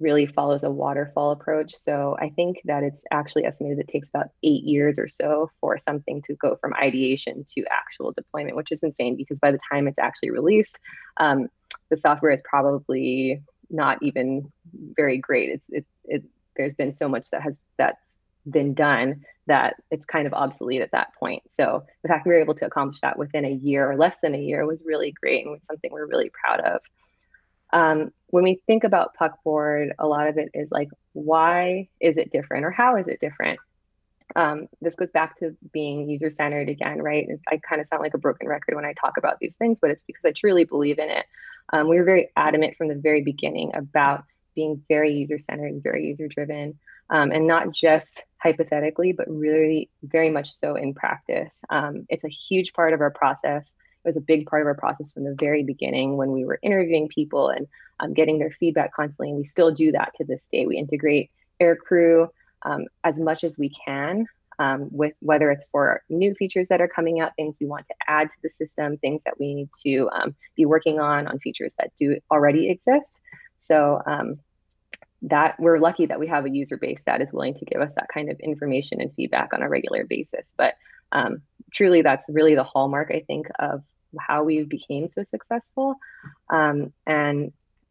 really follows a waterfall approach. So I think that it's actually estimated it takes about 8 years or so for something to go from ideation to actual deployment, which is insane because by the time it's actually released, the software is probably not even very great. There's been so much that's been done that it's kind of obsolete at that point. So the fact we were able to accomplish that within a year or less than a year was really great and was something we're really proud of. When we think about Puckboard, a lot of it is like, why is it different or how is it different? This goes back to being user-centered again, right? I kind of sound like a broken record when I talk about these things, but it's because I truly believe in it. We were very adamant from the very beginning about being very user-centered and very user-driven, and not just hypothetically, but really very much so in practice. It's a huge part of our process. It was a big part of our process from the very beginning when we were interviewing people and getting their feedback constantly. And we still do that to this day. We integrate aircrew as much as we can with whether it's for new features that are coming out, things we want to add to the system, things that we need to be working on features that do already exist. So that we're lucky that we have a user base that is willing to give us that kind of information and feedback on a regular basis. But truly, that's really the hallmark, I think, of how we became so successful. And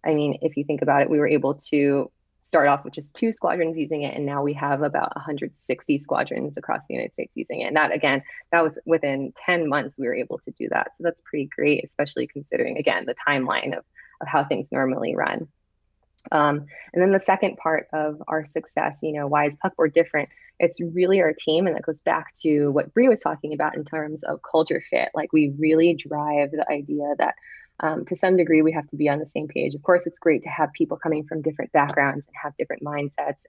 I mean, if you think about it, we were able to start off with just 2 squadrons using it. And now we have about 160 squadrons across the United States using it. And that, again, that was within 10 months we were able to do that. So that's pretty great, especially considering, again, the timeline of how things normally run. And then the second part of our success, you know, why is Puckboard different? It's really our team. And that goes back to what Bree was talking about in terms of culture fit. Like we really drive the idea that to some degree we have to be on the same page. Of course, it's great to have people coming from different backgrounds and have different mindsets.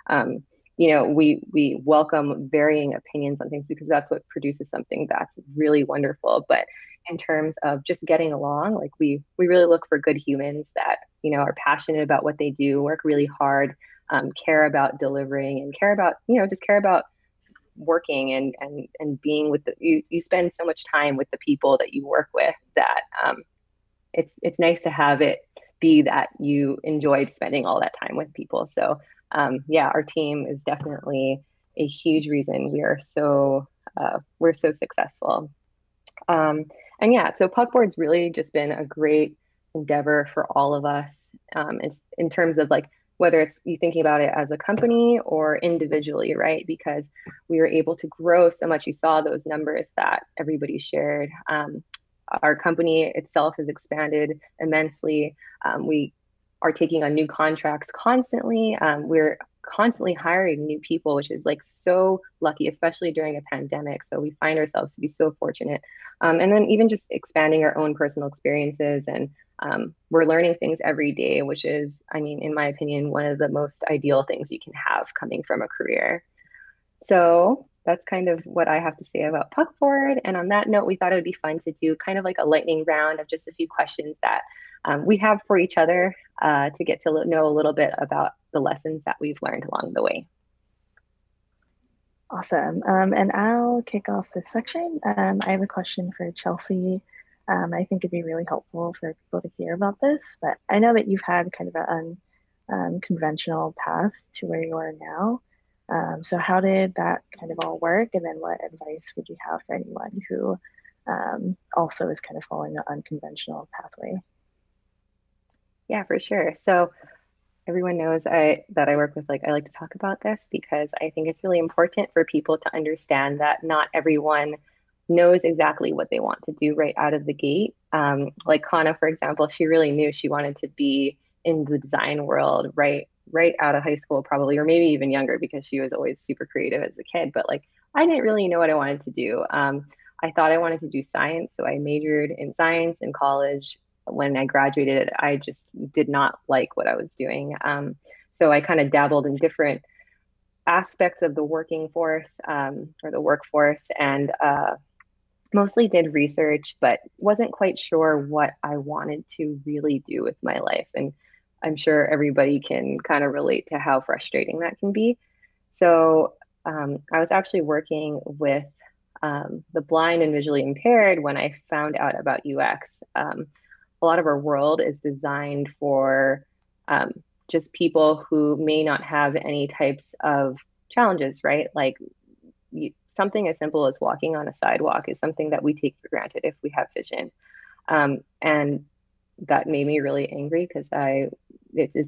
And, you know, we welcome varying opinions on things because that's what produces something that's really wonderful. But in terms of just getting along, like we really look for good humans that, you know, are passionate about what they do, work really hard, care about delivering and care about, you know, just care about working and being with the, you spend so much time with the people that you work with that it's nice to have it be that you enjoyed spending all that time with people. So yeah, our team is definitely a huge reason we are so, we're so successful. And yeah, so Puckboard's really just been a great endeavor for all of us in terms of like whether it's you thinking about it as a company or individually, right? Because we were able to grow so much. You saw those numbers that everybody shared. Our company itself has expanded immensely. We are taking on new contracts constantly. We're constantly hiring new people, which is like so lucky, especially during a pandemic. So we find ourselves to be so fortunate. And then even just expanding our own personal experiences, and we're learning things every day, which is, I mean, in my opinion, one of the most ideal things you can have coming from a career. So that's kind of what I have to say about Puckboard. And on that note, we thought it would be fun to do kind of like a lightning round of just a few questions that we have for each other to get to know a little bit about the lessons that we've learned along the way. Awesome. And I'll kick off this section. I have a question for Chelsea. I think it'd be really helpful for people to hear about this, but I know that you've had kind of an unconventional path to where you are now. So how did that kind of all work? And then what advice would you have for anyone who also is kind of following the unconventional pathway? Yeah, for sure. So everyone knows that I work with, like, I like to talk about this because I think it's really important for people to understand that not everyone knows exactly what they want to do right out of the gate. Like Connor, for example, she really knew she wanted to be in the design world right out of high school, probably, or maybe even younger, because she was always super creative as a kid. But like, I didn't really know what I wanted to do. I thought I wanted to do science. So I majored in science in college. When I graduated, I just did not like what I was doing. So I kind of dabbled in different aspects of the workforce, and mostly did research, but wasn't quite sure what I wanted to really do with my life. And I'm sure everybody can kind of relate to how frustrating that can be. So I was actually working with the blind and visually impaired when I found out about UX. A lot of our world is designed for just people who may not have any types of challenges, right? Like something as simple as walking on a sidewalk is something that we take for granted if we have vision. And that made me really angry because it's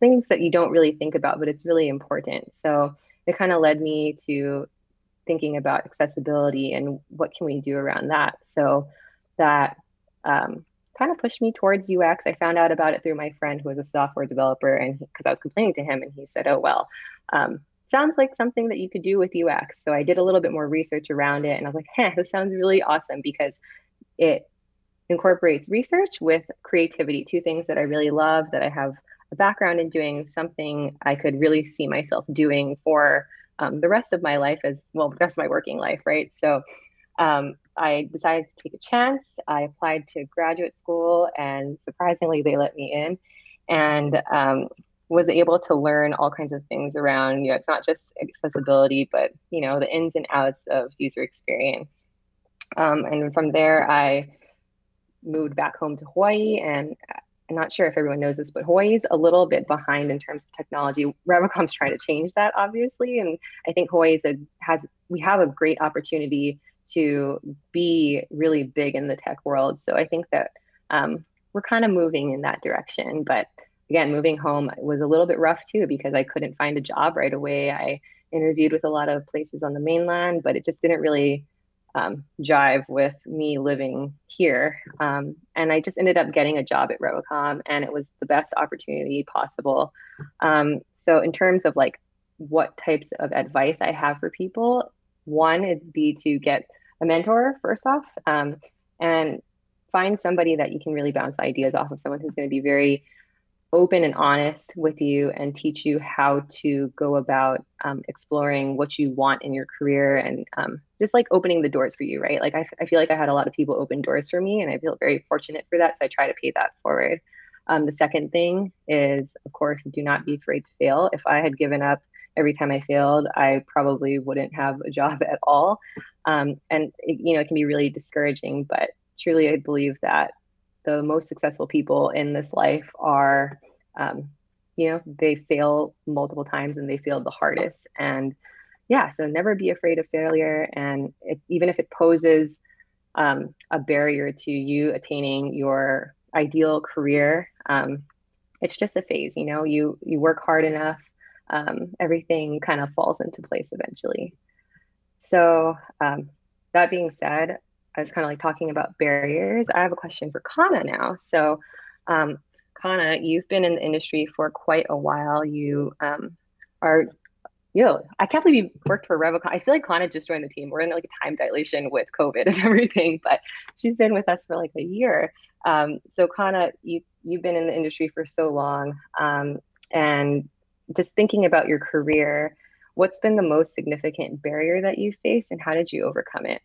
things that you don't really think about, but it's really important. So it kind of led me to thinking about accessibility and what can we do around that. So that kind of pushed me towards UX. I found out about it through my friend who was a software developer, and because I was complaining to him, and he said, "Oh, well, sounds like something that you could do with UX." So I did a little bit more research around it, and I was like, "Hey, this sounds really awesome," because it incorporates research with creativity, two things that I really love, that I have a background in doing, something I could really see myself doing for the rest of my life, as well, the rest of my working life, right? So I decided to take a chance. I applied to graduate school, and surprisingly, they let me in, and was able to learn all kinds of things around, it's not just accessibility, but, the ins and outs of user experience. And from there, I moved back home to Hawaii, and I'm not sure if everyone knows this, but Hawaii's a little bit behind in terms of technology. Revacomm's trying to change that, obviously, and I think Hawaii's we have a great opportunity to be really big in the tech world. So I think that we're kind of moving in that direction. But again, moving home was a little bit rough too, because I couldn't find a job right away. I interviewed with a lot of places on the mainland, but it just didn't really jive with me living here. And I just ended up getting a job at Revacomm, and it was the best opportunity possible. So in terms of like what types of advice I have for people, one would be to get a mentor first off, and find somebody that you can really bounce ideas off of, someone who's going to be very open and honest with you and teach you how to go about exploring what you want in your career, and just like opening the doors for you, right? Like I feel like I had a lot of people open doors for me, and I feel very fortunate for that. So I try to pay that forward. The second thing is, of course, do not be afraid to fail. If I had given up every time I failed, I probably wouldn't have a job at all. And it can be really discouraging, but truly I believe that the most successful people in this life are, they fail multiple times and they fail the hardest. And yeah, so never be afraid of failure. And even if it poses a barrier to you attaining your ideal career, it's just a phase, you work hard enough, everything kind of falls into place eventually. So that being said, I was kind of like talking about barriers. I have a question for Kana now. So Kana, you've been in the industry for quite a while. You I can't believe you worked for Revacomm. I feel like Kana just joined the team. We're in like a time dilation with COVID and everything, but she's been with us for like a year. So Kana, you've been in the industry for so long, and just thinking about your career, what's been the most significant barrier that you faced, and how did you overcome it?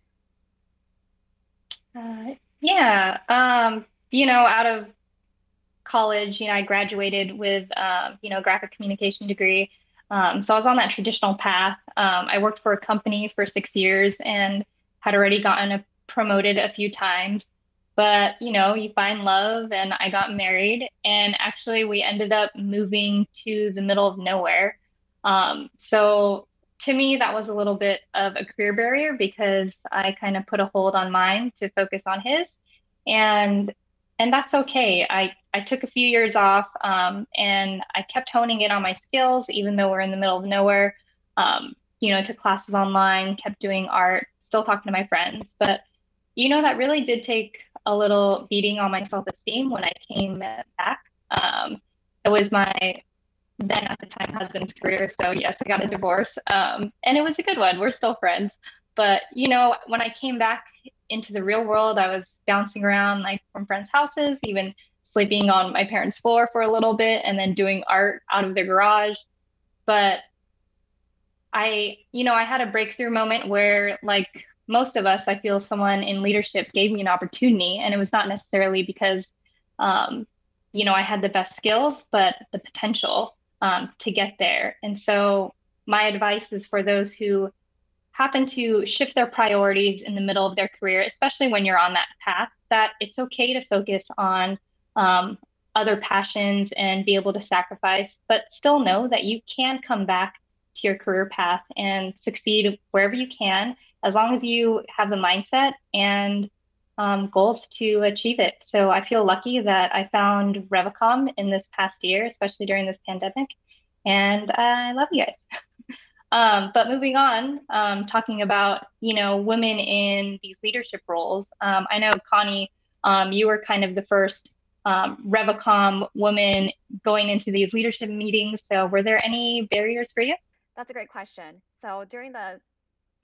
Out of college, I graduated with, a graphic communication degree. So I was on that traditional path. I worked for a company for 6 years and had already gotten promoted a few times. But, you find love, and I got married, and actually we ended up moving to the middle of nowhere. So to me, that was a little bit of a career barrier because I kind of put a hold on mine to focus on his, and that's okay. I took a few years off, and I kept honing in on my skills, even though we're in the middle of nowhere. You know, took classes online, kept doing art, still talking to my friends, but you know, that really did take a little beating on my self-esteem when I came back. It was my then at the time husband's career. So yes, I got a divorce, and it was a good one. We're still friends. But you know, when I came back into the real world, I was bouncing around like from friends' houses, even sleeping on my parents' floor for a little bit, and then doing art out of their garage. But I had a breakthrough moment where, like most of us, I feel someone in leadership gave me an opportunity, and it was not necessarily because, you know, I had the best skills, but the potential to get there. And so my advice is for those who happen to shift their priorities in the middle of their career, especially when you're on that path, that it's okay to focus on other passions and be able to sacrifice, but still know that you can come back to your career path and succeed wherever you can, as long as you have the mindset and goals to achieve it. So I feel lucky that I found Revacomm in this past year, especially during this pandemic. And I love you guys. But moving on, talking about, you know, women in these leadership roles. I know, Connie, you were kind of the first Revacomm woman going into these leadership meetings. So were there any barriers for you? That's a great question. So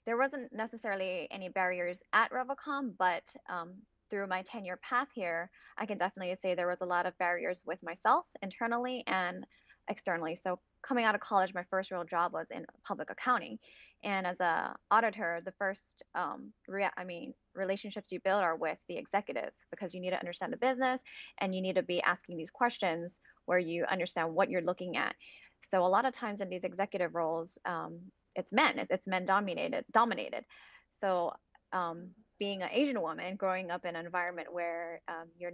there wasn't necessarily any barriers at Revacomm, but through my 10-year path here, I can definitely say there was a lot of barriers with myself internally and externally. So coming out of college, my first real job was in public accounting. And as an auditor, the first relationships you build are with the executives, because you need to understand the business and you need to be asking these questions where you understand what you're looking at. So a lot of times in these executive roles, it's men dominated. So being an Asian woman, growing up in an environment where you're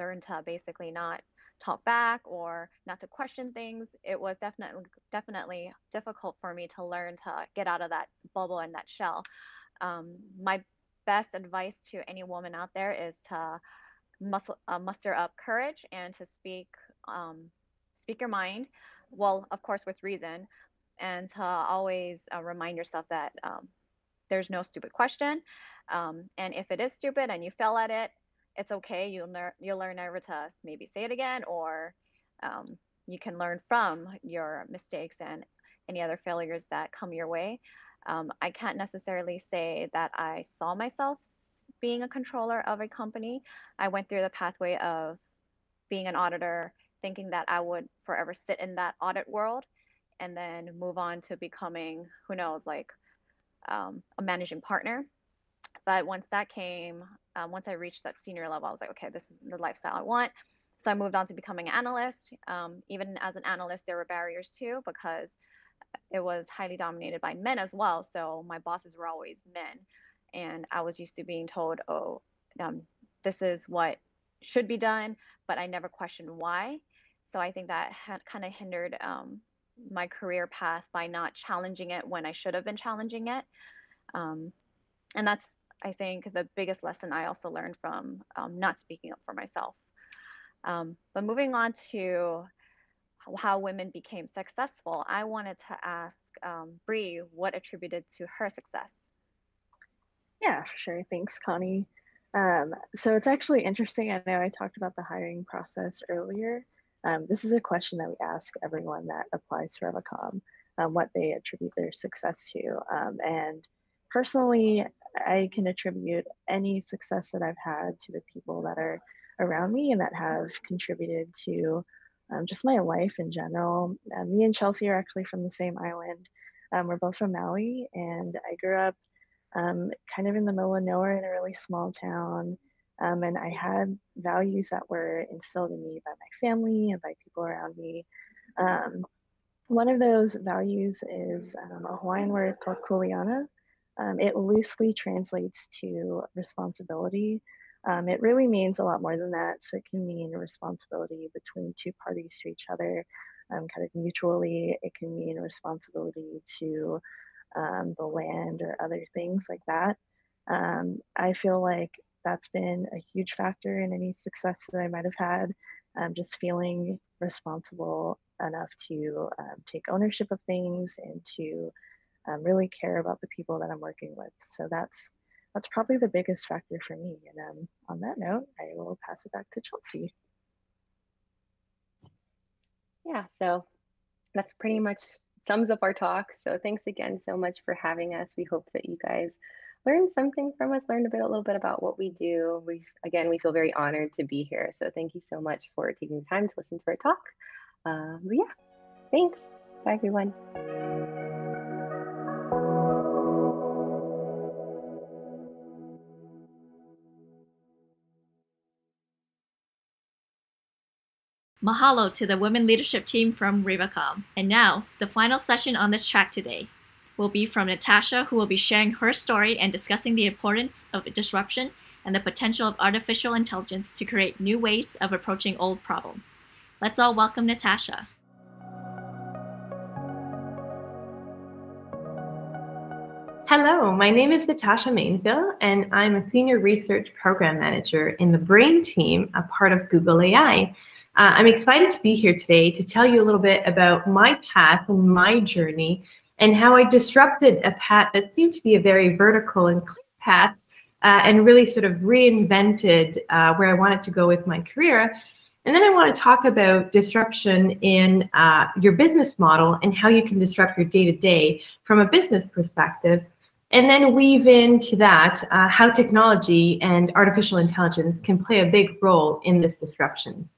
learned to basically not talk back or not to question things, it was definitely difficult for me to learn to get out of that bubble and that shell. My best advice to any woman out there is to muster up courage and to speak your mind. Well, of course, with reason, and to always remind yourself that there's no stupid question. And if it is stupid and you fail at it, it's okay. You'll learn never to maybe say it again, or you can learn from your mistakes and any other failures that come your way. I can't necessarily say that I saw myself being a controller of a company. I went through the pathway of being an auditor, thinking that I would forever sit in that audit world and then move on to becoming, who knows, like a managing partner. But once I reached that senior level, I was like, okay, this is the lifestyle I want. So I moved on to becoming an analyst. Even as an analyst, there were barriers too, because it was highly dominated by men as well. So my bosses were always men. And I was used to being told, oh, this is what should be done, but I never questioned why. So I think that had kind of hindered my career path by not challenging it when I should have been challenging it. And that's, I think, the biggest lesson I also learned from not speaking up for myself. But moving on to how women became successful, I wanted to ask Bree what attributed to her success. Yeah, sure. Thanks, Connie. So it's actually interesting. I know I talked about the hiring process earlier. This is a question that we ask everyone that applies to Revacomm, what they attribute their success to. And personally, I can attribute any success that I've had to the people that are around me and that have contributed to just my life in general. Me and Chelsea are actually from the same island. We're both from Maui, and I grew up kind of in the middle of nowhere in a really small town. And I had values that were instilled in me by my family and by people around me. One of those values is a Hawaiian word called kuleana. It loosely translates to responsibility. It really means a lot more than that. So it can mean responsibility between two parties to each other, kind of mutually. It can mean responsibility to the land or other things like that. I feel like that's been a huge factor in any success that I might have had, just feeling responsible enough to take ownership of things and to really care about the people that I'm working with. So that's probably the biggest factor for me. And on that note, I will pass it back to Chelsea. Yeah, so that's pretty much sums up our talk. So thanks again so much for having us. We hope that you guys learned something from us, learned a little bit about what we do. We feel very honored to be here. So thank you so much for taking the time to listen to our talk. Yeah, thanks. Bye, everyone. Mahalo to the Women Leadership Team from Revacomm. And now, the final session on this track today will be from Natasha, who will be sharing her story and discussing the importance of disruption and the potential of artificial intelligence to create new ways of approaching old problems. Let's all welcome Natasha. Hello, my name is Natasha Mainville, and I'm a Senior Research Program Manager in the BRAIN team, a part of Google AI. I'm excited to be here today to tell you a little bit about my path and my journey and how I disrupted a path that seemed to be a very vertical and clear path and really sort of reinvented where I wanted to go with my career. And then I want to talk about disruption in your business model and how you can disrupt your day-to-day from a business perspective. And then weave into that how technology and artificial intelligence can play a big role in this disruption.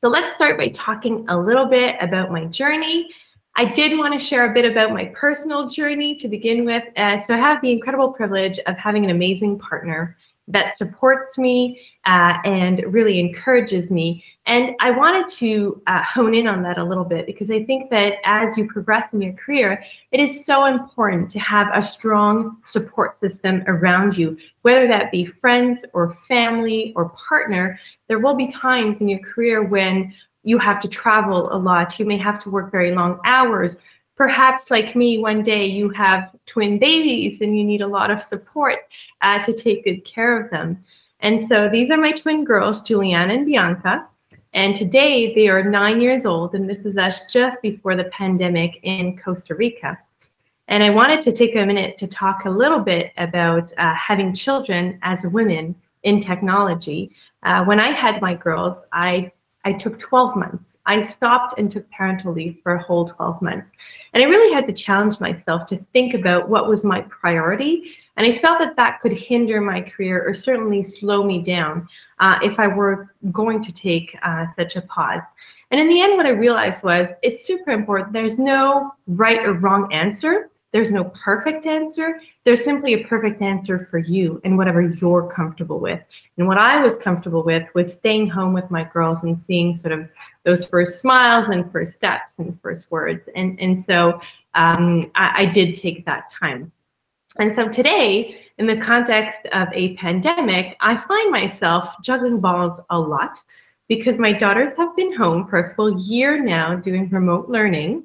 So let's start by talking a little bit about my journey. I did want to share a bit about my personal journey to begin with. So I have the incredible privilege of having an amazing partner that supports me and really encourages me. And I wanted to hone in on that a little bit because I think that as you progress in your career, it is so important to have a strong support system around you, whether that be friends or family or partner. There will be times in your career when you have to travel a lot. You may have to work very long hours. Perhaps like me, one day you have twin babies and you need a lot of support to take good care of them. And so these are my twin girls, Juliana and Bianca. And today they are 9 years old, and this is us just before the pandemic in Costa Rica. And I wanted to take a minute to talk a little bit about having children as women in technology. When I had my girls, I took 12 months. I stopped and took parental leave for a whole 12 months. And I really had to challenge myself to think about what was my priority. And I felt that that could hinder my career or certainly slow me down if I were going to take such a pause. And in the end, what I realized was it's super important. There's no right or wrong answer. There's no perfect answer. There's simply a perfect answer for you and whatever you're comfortable with. And what I was comfortable with was staying home with my girls and seeing sort of those first smiles and first steps and first words. And so I did take that time. And so today, in the context of a pandemic, I find myself juggling balls a lot because my daughters have been home for a full year now doing remote learning.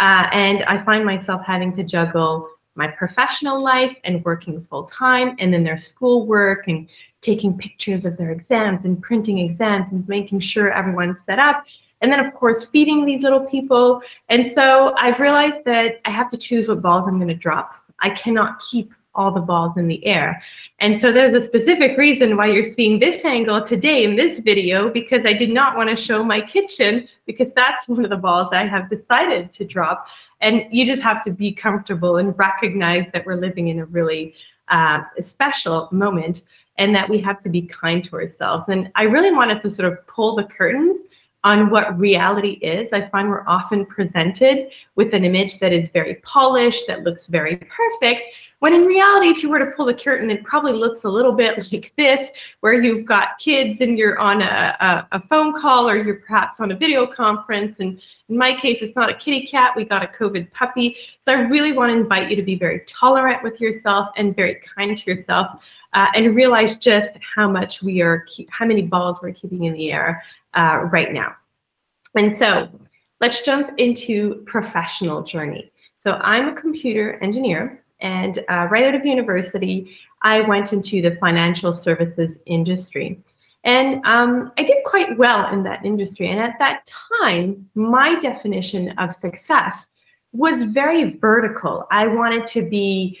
And I find myself having to juggle my professional life and working full time, and then their schoolwork and taking pictures of their exams and printing exams and making sure everyone's set up. And then, of course, feeding these little people. And so I've realized that I have to choose what balls I'm going to drop. I cannot keep all the balls in the air. And so there's a specific reason why you're seeing this angle today in this video, because I did not want to show my kitchen, because that's one of the balls I have decided to drop. And you just have to be comfortable and recognize that we're living in a really special moment and that we have to be kind to ourselves. And I really wanted to sort of pull the curtains on what reality is. I find we're often presented with an image that is very polished, that looks very perfect, when in reality, if you were to pull the curtain, it probably looks a little bit like this, where you've got kids and you're on a phone call, or you're perhaps on a video conference. And in my case, it's not a kitty cat, we got a COVID puppy. So I really want to invite you to be very tolerant with yourself and very kind to yourself, and realize just how much we are, how many balls we're keeping in the air right now. And so Let's jump into professional journey. So I'm a computer engineer, and right out of university, I went into the financial services industry. And I did quite well in that industry. And at that time, my definition of success was very vertical. I wanted to be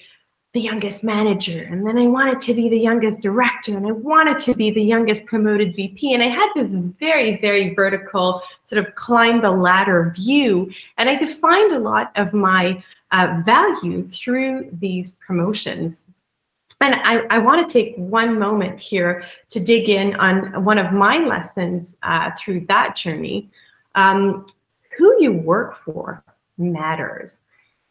the youngest manager, and then I wanted to be the youngest director, and I wanted to be the youngest promoted VP. And I had this very, very vertical sort of climb the ladder view. And I defined a lot of my value through these promotions. And I want to take one moment here to dig in on one of my lessons through that journey. Who you work for matters.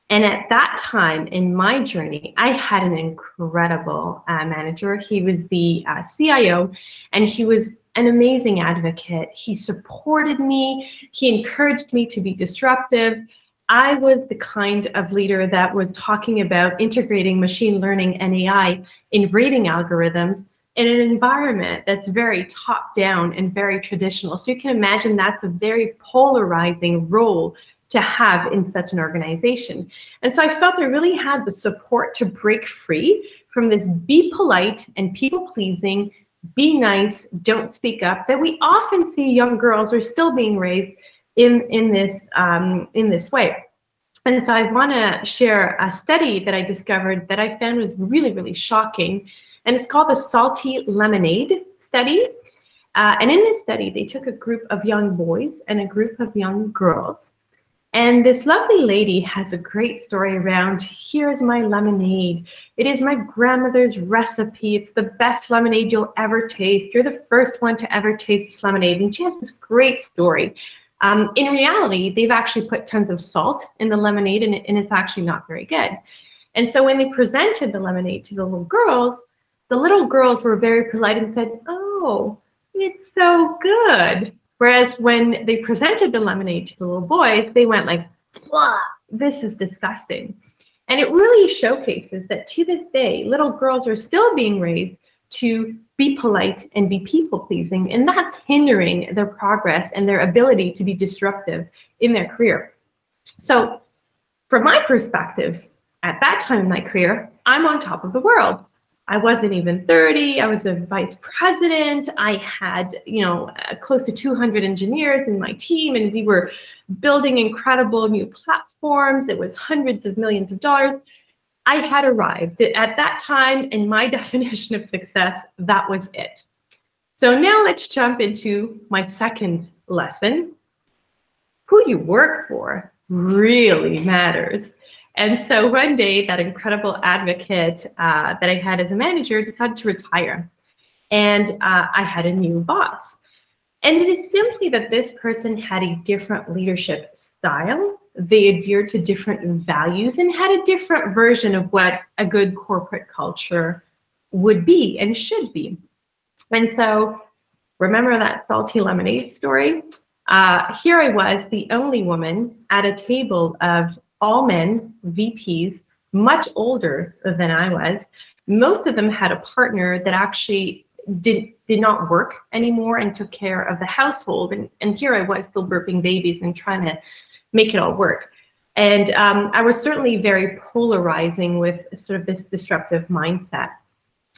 And at that time in my journey, I had an incredible manager. He was the CIO, and he was an amazing advocate. He supported me. He encouraged me to be disruptive. I was the kind of leader that was talking about integrating machine learning and AI in rating algorithms in an environment that's very top-down and very traditional. So you can imagine that's a very polarizing role to have in such an organization. And so I felt I really had the support to break free from this be polite and people-pleasing, be nice, don't speak up, that we often see young girls are still being raised in this way. And so I wanna share a study that I discovered that I found was really, really shocking. And it's called the Salty Lemonade study. And in this study, they took a group of young boys and a group of young girls. And this lovely lady has a great story around, here's my lemonade. It is my grandmother's recipe. It's the best lemonade you'll ever taste. You're the first one to ever taste this lemonade. And she has this great story. In reality, they've actually put tons of salt in the lemonade, and it's actually not very good. And so when they presented the lemonade to the little girls were very polite and said, oh, it's so good. Whereas when they presented the lemonade to the little boys, they went like, this is disgusting. And it really showcases that to this day, little girls are still being raised to be polite and be people-pleasing, and that's hindering their progress and their ability to be disruptive in their career. So from my perspective, at that time in my career, I'm on top of the world. I wasn't even 30, I was a vice president, I had, you know, close to 200 engineers in my team, and we were building incredible new platforms. It was hundreds of millions of dollars. I had arrived. At that time, in my definition of success, that was it. So now let's jump into my second lesson. Who you work for really matters. And so one day, that incredible advocate that I had as a manager decided to retire. And I had a new boss. And it is simply that this person had a different leadership style. They adhered to different values and had a different version of what a good corporate culture would be and should be. And so remember that salty lemonade story? Here I was, the only woman at a table of all men, VPs, much older than I was. Most of them had a partner that actually did not work anymore and took care of the household. And here I was still burping babies and trying to make it all work. And I was certainly very polarizing with sort of this disruptive mindset.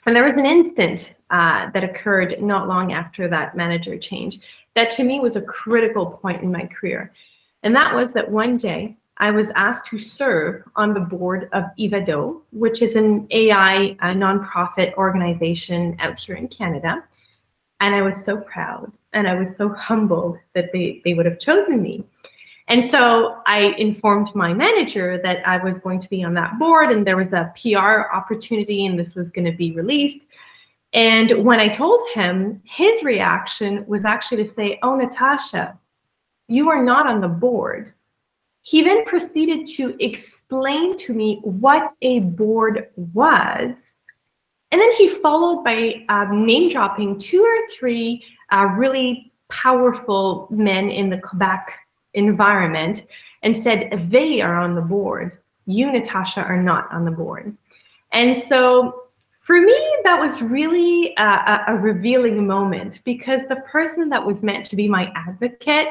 And there was an incident that occurred not long after that manager change that to me was a critical point in my career. And that was that one day I was asked to serve on the board of IVADO, which is an AI nonprofit organization out here in Canada. And I was so proud and I was so humbled that they would have chosen me. And so I informed my manager that I was going to be on that board and there was a PR opportunity and this was going to be released. And when I told him, his reaction was actually to say, oh, Natasha, you are not on the board. He then proceeded to explain to me what a board was. And then he followed by name dropping two or three really powerful men in the Quebec environment and said, they are on the board. You, Natasha, are not on the board. And so for me, that was really a revealing moment because the person that was meant to be my advocate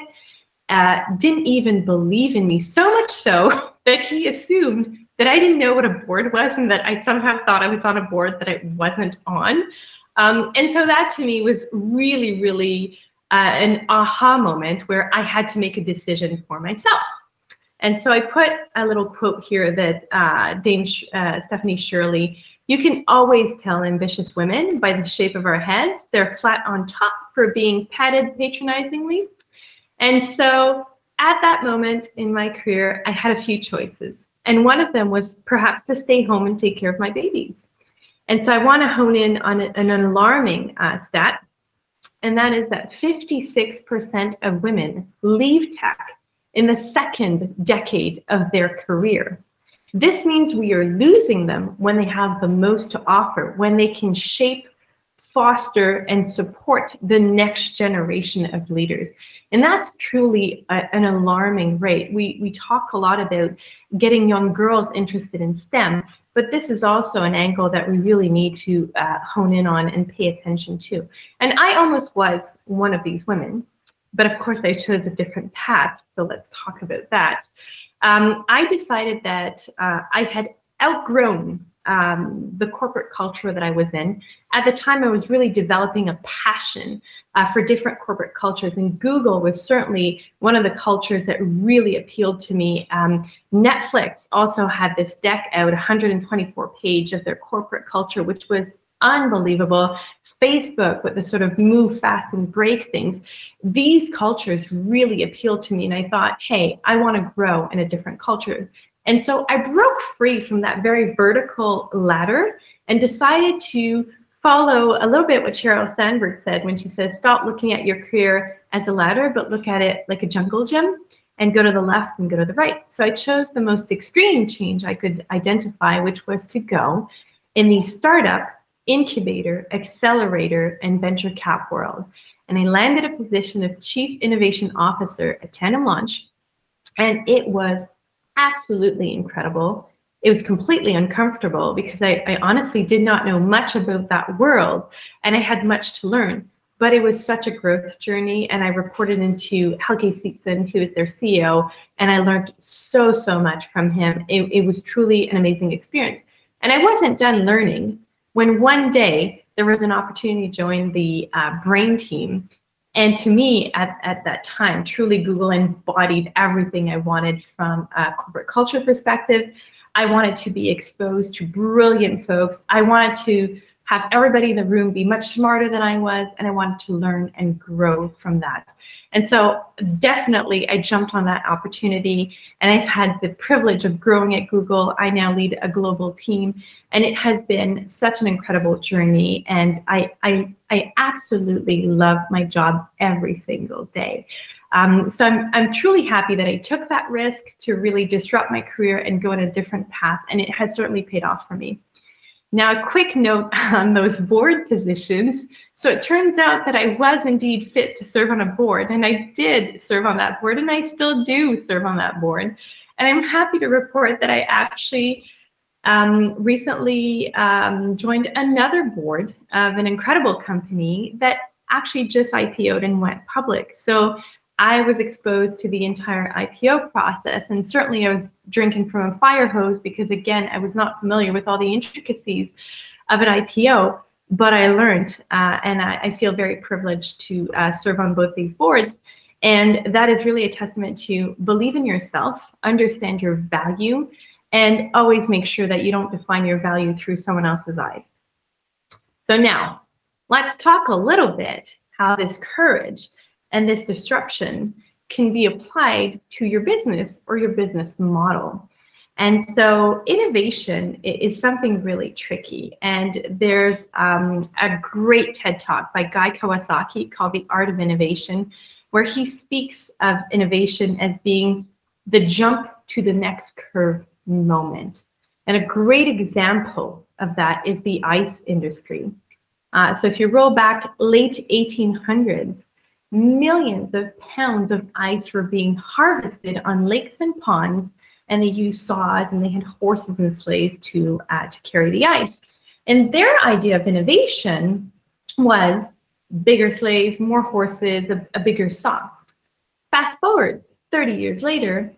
didn't even believe in me, so much so that he assumed that I didn't know what a board was and that I somehow thought I was on a board that I wasn't on. And so that to me was really, really an aha moment where I had to make a decision for myself. And so I put a little quote here that Dame Stephanie Shirley, "You can always tell ambitious women by the shape of our heads. They're flat on top for being patted patronizingly." And so at that moment in my career, I had a few choices. And one of them was perhaps to stay home and take care of my babies. And so I want to hone in on an alarming stat, and that is that 56% of women leave tech in the second decade of their career. This means we are losing them when they have the most to offer, when they can shape, foster, and support the next generation of leaders. And that's truly an alarming rate. We talk a lot about getting young girls interested in STEM, but this is also an angle that we really need to hone in on and pay attention to. And I almost was one of these women, but of course I chose a different path, so let's talk about that. I decided that I had outgrown the corporate culture that I was in. At the time, I was really developing a passion for different corporate cultures, and Google was certainly one of the cultures that really appealed to me. Netflix also had this deck out, 124 pages of their corporate culture, which was unbelievable. Facebook with the sort of move fast and break things. These cultures really appealed to me, and I thought, hey, I want to grow in a different culture. And so I broke free from that very vertical ladder and decided to follow a little bit what Sheryl Sandberg said when she says, stop looking at your career as a ladder, but look at it like a jungle gym and go to the left and go to the right. So I chose the most extreme change I could identify, which was to go in the startup, incubator, accelerator, and venture cap world. And I landed a position of Chief Innovation Officer at Tandem Launch, and it was absolutely incredible. It was completely uncomfortable because I honestly did not know much about that world, and I had much to learn, but it was such a growth journey. And I reported into Helge Seetzen, who is their CEO, and I learned so, so much from him. It was truly an amazing experience. And I wasn't done learning when one day there was an opportunity to join the Brain team. And to me, at that time, truly Google embodied everything I wanted from a corporate culture perspective. I wanted to be exposed to brilliant folks. I wanted to have everybody in the room be much smarter than I was, and I wanted to learn and grow from that. And so definitely I jumped on that opportunity, and I've had the privilege of growing at Google. I now lead a global team, and it has been such an incredible journey, and I absolutely love my job every single day. So I'm truly happy that I took that risk to really disrupt my career and go in a different path, and it has certainly paid off for me. Now, a quick note on those board positions. So it turns out that I was indeed fit to serve on a board, and I did serve on that board, and I still do serve on that board. And I'm happy to report that I actually recently joined another board of an incredible company that actually just IPO'd and went public. So I was exposed to the entire IPO process, and certainly I was drinking from a fire hose because, again, I was not familiar with all the intricacies of an IPO, but I learned, and I feel very privileged to serve on both these boards. And that is really a testament to believe in yourself, understand your value, and always make sure that you don't define your value through someone else's eyes. So now, let's talk a little bit how this courage and this disruption can be applied to your business or your business model. And so innovation is something really tricky. And there's a great TED Talk by Guy Kawasaki called The Art of Innovation, where he speaks of innovation as being the jump to the next curve moment. And a great example of that is the ice industry. So if you roll back late 1800s, millions of pounds of ice were being harvested on lakes and ponds, and they used saws, and they had horses and sleighs to carry the ice. And their idea of innovation was bigger sleighs, more horses, a bigger saw. Fast forward 30 years later,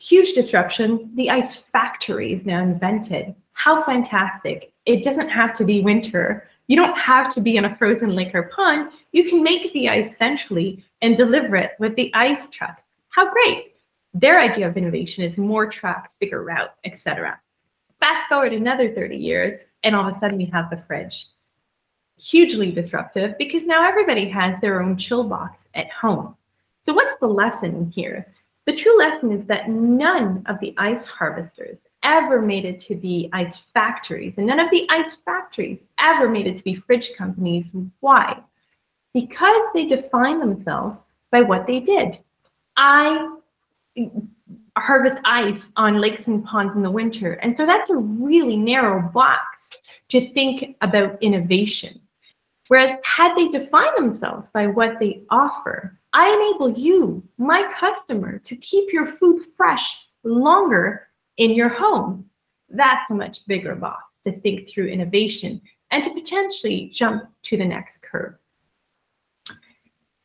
huge disruption. The ice factory is now invented. How fantastic. It doesn't have to be winter. You don't have to be in a frozen lake or pond. You can make the ice centrally and deliver it with the ice truck. How great. Their idea of innovation is more trucks, bigger route, etc. Fast forward another 30 years, and all of a sudden you have the fridge. Hugely disruptive, because now everybody has their own chill box at home. So what's the lesson here? The true lesson is that none of the ice harvesters ever made it to the ice factories, and none of the ice factories ever made it to be fridge companies. Why? Because they defined themselves by what they did. I harvest ice on lakes and ponds in the winter. And so that's a really narrow box to think about innovation. Whereas had they defined themselves by what they offer, I enable you, my customer, to keep your food fresh longer in your home. That's a much bigger box to think through innovation and to potentially jump to the next curve.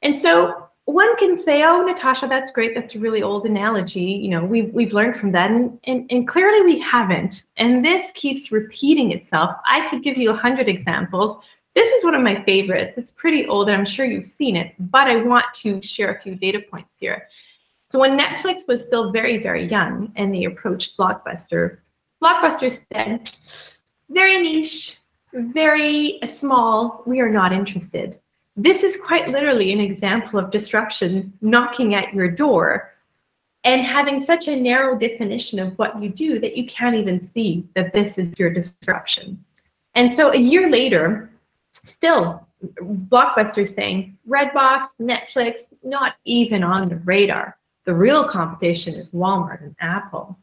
And so one can say, oh, Natasha, that's great. That's a really old analogy. You know, we've learned from that. And clearly we haven't. And this keeps repeating itself. I could give you 100 examples. This is one of my favorites. It's pretty old, and I'm sure you've seen it, but I want to share a few data points here. So when Netflix was still very, very young and they approached Blockbuster, Blockbuster said, very niche, very small, we are not interested. This is quite literally an example of disruption knocking at your door and having such a narrow definition of what you do that you can't even see that this is your disruption. And so a year later, still Blockbuster saying, Redbox, Netflix, not even on the radar. The real competition is Walmart and Apple.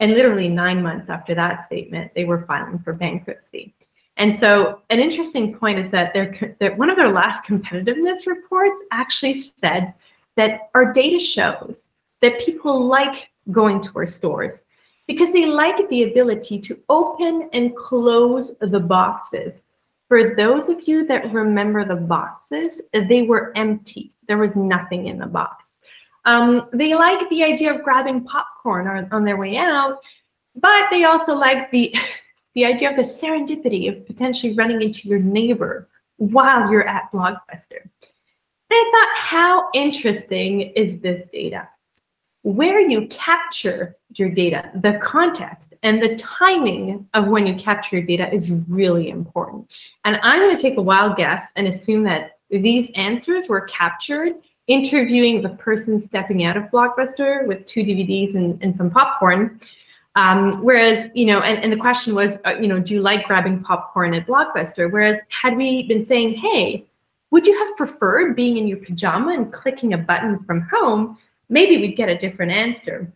And literally 9 months after that statement, they were filing for bankruptcy. And so an interesting point is that one of their last competitiveness reports actually said that our data shows that people like going to our stores because they like the ability to open and close the boxes. For those of you that remember the boxes, they were empty. There was nothing in the box. They like the idea of grabbing popcorn on their way out, but they also like the idea of the serendipity of potentially running into your neighbor while you're at Blockbuster. And I thought, how interesting is this data? Where you capture your data, the context and the timing of when you capture your data is really important. And I'm going to take a wild guess and assume that these answers were captured interviewing the person stepping out of Blockbuster with 2 DVDs and some popcorn. Whereas, you know, and the question was, you know, do you like grabbing popcorn at Blockbuster? Whereas had we been saying, hey, would you have preferred being in your pajama and clicking a button from home? Maybe we'd get a different answer.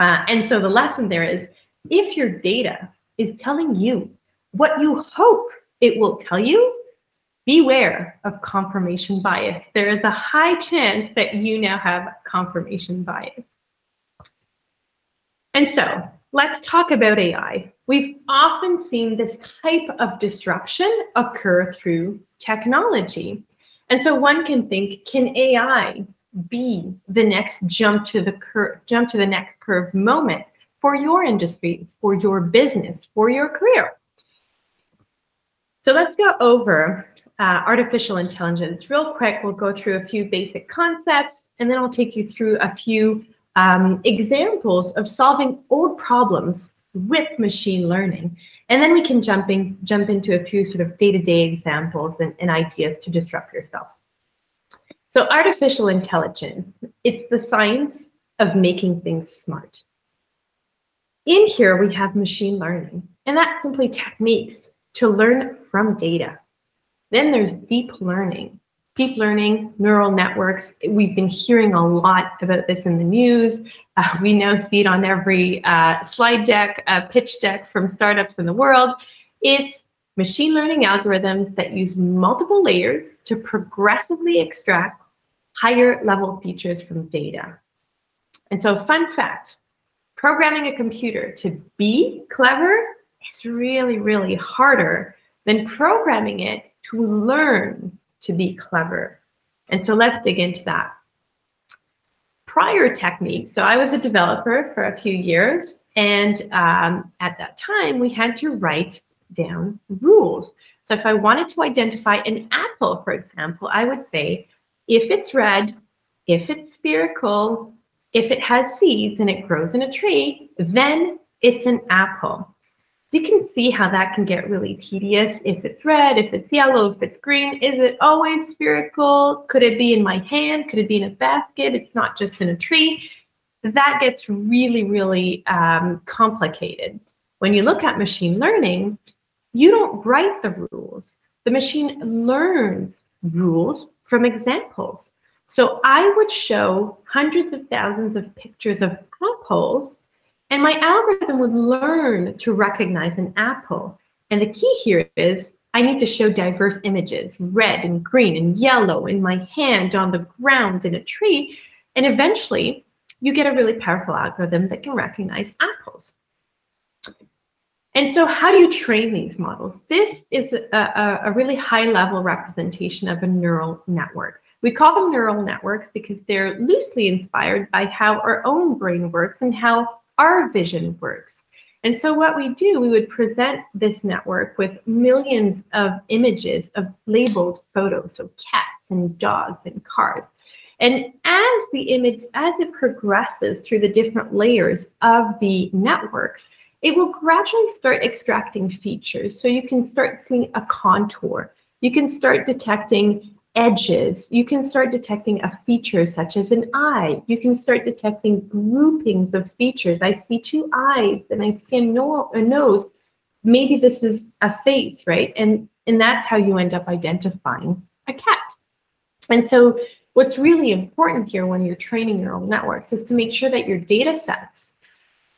And so the lesson there is, if your data is telling you what you hope it will tell you, beware of confirmation bias. There is a high chance that you now have confirmation bias. And so let's talk about AI. We've often seen this type of disruption occur through technology. And so one can think, can AI be the next jump to the next curve moment for your industry, for your business, for your career? So let's go over artificial intelligence real quick. We'll go through a few basic concepts, and then I'll take you through a few examples of solving old problems with machine learning. And then we can jump into a few sort of day-to-day examples and ideas to disrupt yourself. So artificial intelligence, it's the science of making things smart. In here, we have machine learning, and that's simply techniques to learn from data. Then there's deep learning. Deep learning, neural networks, we've been hearing a lot about this in the news. We now see it on every slide deck, pitch deck from startups in the world. It's machine learning algorithms that use multiple layers to progressively extract higher level features from data. And so fun fact, programming a computer to be clever is really, really harder than programming it to learn to be clever. And so let's dig into that. prior technique. So I was a developer for a few years, and at that time we had to write down rules. So if I wanted to identify an apple, for example, I would say, if it's red, if it's spherical, if it has seeds and it grows in a tree, then it's an apple. So you can see how that can get really tedious. If it's red, if it's yellow, if it's green, is it always spherical? Could it be in my hand? Could it be in a basket? It's not just in a tree. That gets really, really complicated. When you look at machine learning, you don't write the rules. The machine learns rules from examples. So I would show hundreds of thousands of pictures of apples, and my algorithm would learn to recognize an apple. And the key here is I need to show diverse images, red and green and yellow, in my hand, on the ground, in a tree. And eventually, you get a really powerful algorithm that can recognize apples. And so how do you train these models? This is a really high-level representation of a neural network. We call them neural networks because they're loosely inspired by how our own brain works and how our vision works. And so what we do, we would present this network with millions of images of labeled photos, so cats and dogs and cars. And as the image, as it progresses through the different layers of the network, it will gradually start extracting features. So you can start seeing a contour. You can start detecting edges. You can start detecting a feature such as an eye. You can start detecting groupings of features. I see two eyes and I see a nose. Maybe this is a face, right? And that's how you end up identifying a cat. And so what's really important here when you're training neural networks is to make sure that your data sets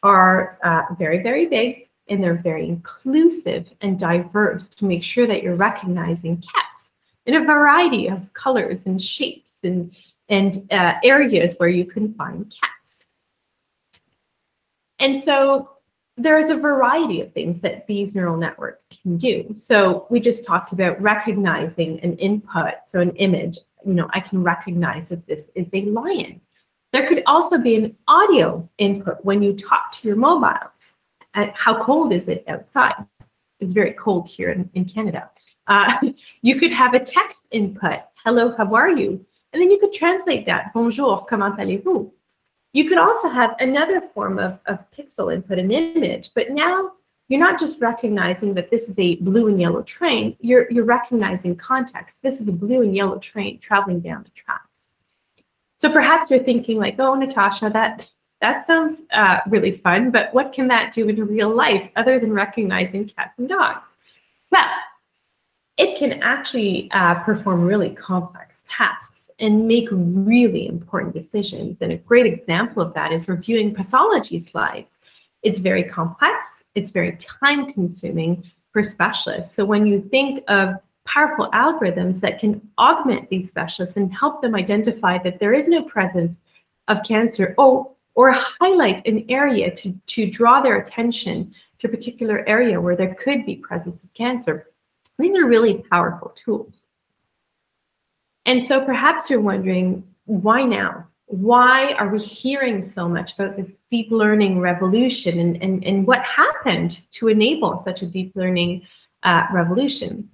are very, very big, and they're very inclusive and diverse, to make sure that you're recognizing cats in a variety of colors and shapes and areas where you can find cats. And so there's a variety of things that these neural networks can do. So we just talked about recognizing an input, so an image. You know, I can recognize that this is a lion. There could also be an audio input when you talk to your mobile. How cold is it outside? It's very cold here in Canada. You could have a text input, hello, how are you? And then you could translate that, bonjour, comment allez-vous? You could also have another form of pixel input, an image, but now you're not just recognizing that this is a blue and yellow train, you're recognizing context. This is a blue and yellow train traveling down the tracks. So perhaps you're thinking like, oh, Natasha, that sounds really fun, but what can that do in real life other than recognizing cats and dogs? Well, it can actually perform really complex tasks and make really important decisions. And a great example of that is reviewing pathology slides. It's very complex, it's very time-consuming for specialists. So when you think of powerful algorithms that can augment these specialists and help them identify that there is no presence of cancer, or highlight an area to draw their attention to a particular area where there could be presence of cancer. These are really powerful tools. And so perhaps you're wondering, why now? Why are we hearing so much about this deep learning revolution, and what happened to enable such a deep learning revolution?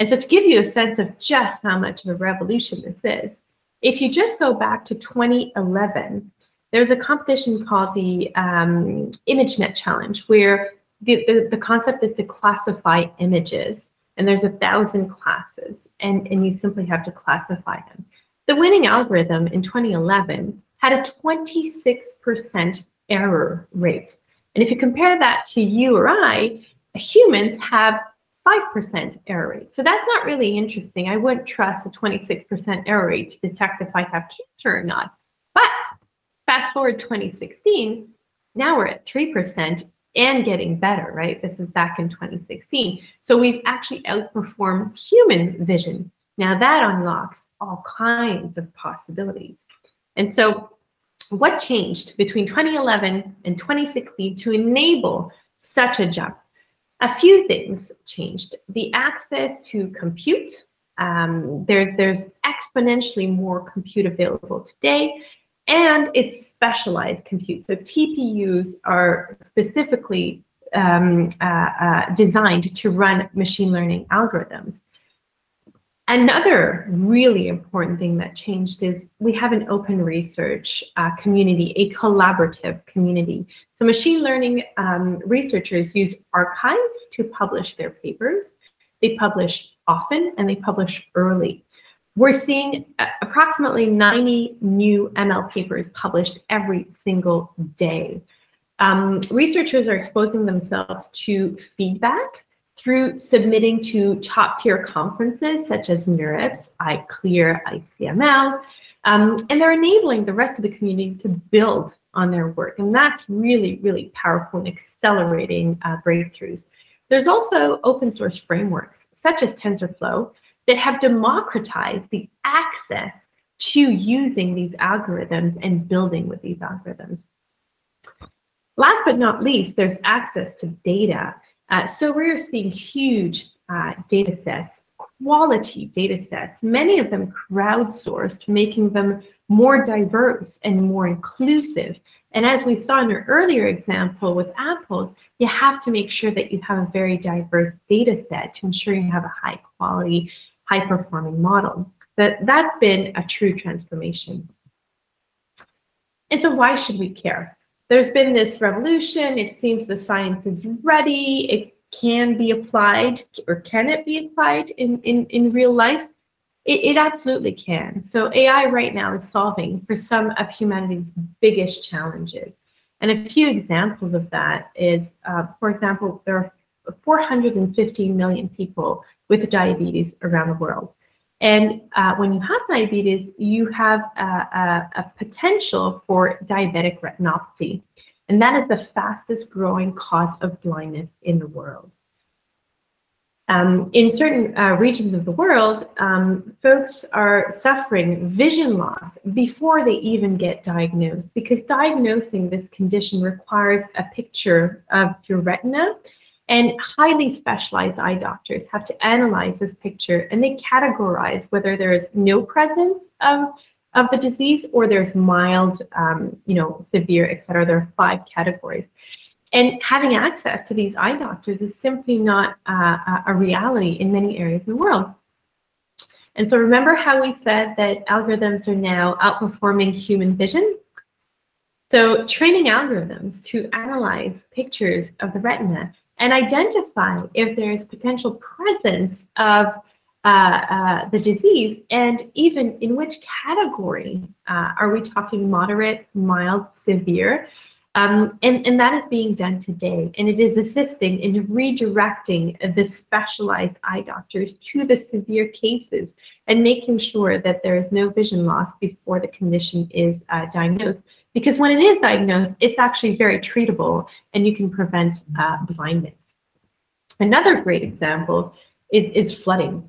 And so to give you a sense of just how much of a revolution this is, if you just go back to 2011, there's a competition called the ImageNet Challenge, where the concept is to classify images. And there's 1,000 classes, and you simply have to classify them. The winning algorithm in 2011 had a 26% error rate. And if you compare that to you or I, humans have 5% error rate. So that's not really interesting. I wouldn't trust a 26% error rate to detect if I have cancer or not. But fast forward 2016, now we're at 3%. And getting better, right? This is back in 2016. So we've actually outperformed human vision. Now that unlocks all kinds of possibilities. And so what changed between 2011 and 2016 to enable such a jump? A few things changed. The access to compute. There's exponentially more compute available today. And it's specialized compute. So TPUs are specifically designed to run machine learning algorithms. Another really important thing that changed is we have an open research community, a collaborative community. So machine learning researchers use arXiv to publish their papers. They publish often and they publish early. We're seeing approximately 90 new ML papers published every single day. Researchers are exposing themselves to feedback through submitting to top-tier conferences such as NeurIPS, iClear, ICML, and they're enabling the rest of the community to build on their work. And that's really, really powerful in accelerating breakthroughs. There's also open source frameworks such as TensorFlow that have democratized the access to using these algorithms and building with these algorithms. Last but not least, there's access to data. So we're seeing huge data sets, quality data sets, many of them crowdsourced, making them more diverse and more inclusive. And as we saw in our earlier example with apples, you have to make sure that you have a very diverse data set to ensure you have a high quality, high performing model. But that's been a true transformation. And so why should we care? There's been this revolution. It seems the science is ready. It can be applied, or can it be applied in real life? It absolutely can. So AI right now is solving for some of humanity's biggest challenges. And a few examples of that is, for example, there are 450 million people with diabetes around the world. And when you have diabetes, you have a potential for diabetic retinopathy. And that is the fastest growing cause of blindness in the world. In certain regions of the world, folks are suffering vision loss before they even get diagnosed, because diagnosing this condition requires a picture of your retina. And highly specialized eye doctors have to analyze this picture, and they categorize whether there is no presence of the disease or there's mild, severe, et cetera. There are 5 categories. And having access to these eye doctors is simply not a reality in many areas of the world. And so remember how we said that algorithms are now outperforming human vision? So training algorithms to analyze pictures of the retina and identify if there's potential presence of the disease, and even in which category are we talking moderate, mild, severe, and that is being done today. And it is assisting in redirecting the specialized eye doctors to the severe cases and making sure that there is no vision loss before the condition is diagnosed. Because when it is diagnosed, it's actually very treatable and you can prevent blindness. Another great example is flooding.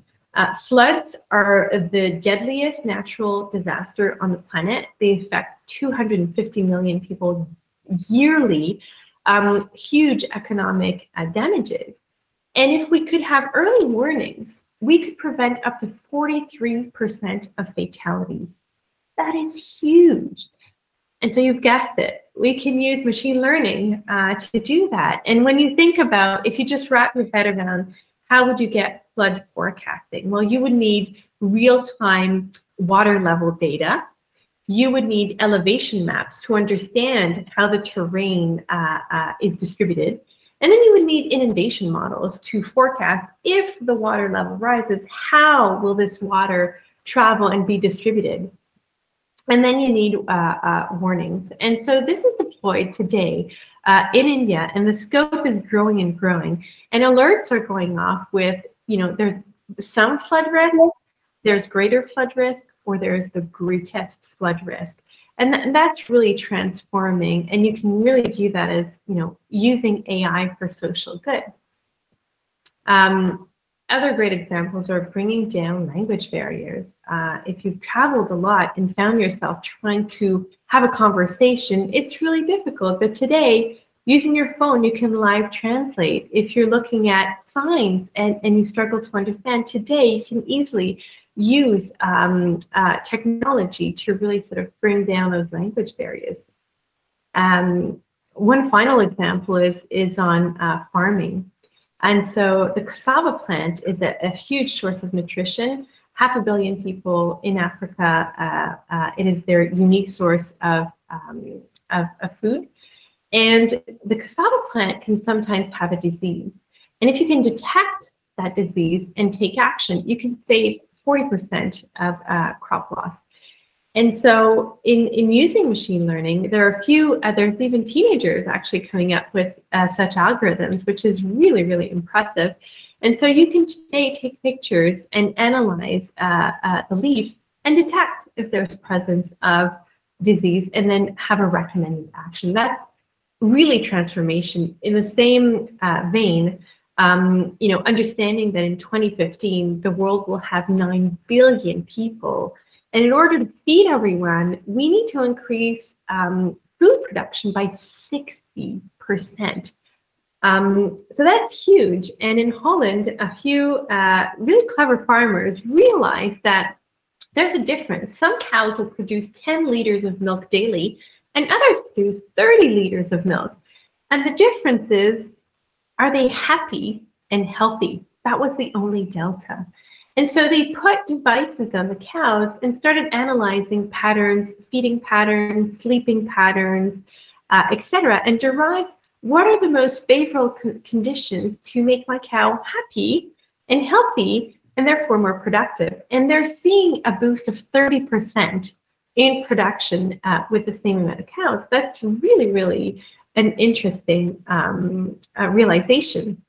Floods are the deadliest natural disaster on the planet. They affect 250 million people yearly, huge economic damages. And if we could have early warnings, we could prevent up to 43% of fatalities. That is huge. And so you've guessed it, we can use machine learning to do that. And when you think about, if you just wrap your head around, how would you get flood forecasting? Well, you would need real-time water level data. You would need elevation maps to understand how the terrain is distributed. And then you would need inundation models to forecast if the water level rises, how will this water travel and be distributed? And then you need warnings. And so this is deployed today in India, and the scope is growing and growing. And alerts are going off with, there's some flood risk, there's greater flood risk, or there's the greatest flood risk. And that's really transforming. And you can really view that as, using AI for social good. Other great examples are bringing down language barriers. If you've traveled a lot and found yourself trying to have a conversation, it's really difficult. But today, using your phone, you can live translate. If you're looking at signs and you struggle to understand, today you can easily use technology to really sort of bring down those language barriers. One final example is on farming. And so the cassava plant is a huge source of nutrition. 500 million people in Africa, it is their unique source of food. And the cassava plant can sometimes have a disease. And if you can detect that disease and take action, you can save 40% of crop loss. And so in using machine learning, there are a few, there's even teenagers actually coming up with such algorithms, which is really, really impressive. And so you can today take pictures and analyze the leaf and detect if there's presence of disease and then have a recommended action. That's really transformation. In the same vein, you know, understanding that in 2015, the world will have 9 billion people. And in order to feed everyone, we need to increase food production by 60%. So that's huge. And in Holland, a few really clever farmers realized that there's a difference. Some cows will produce 10 liters of milk daily, and others produce 30 liters of milk. And the difference is, are they happy and healthy? That was the only delta. And so they put devices on the cows and started analyzing patterns, feeding patterns, sleeping patterns, etc., and derive what are the most favorable conditions to make my cow happy and healthy and therefore more productive. And they're seeing a boost of 30% in production with the same amount of cows. That's really, really an interesting realization.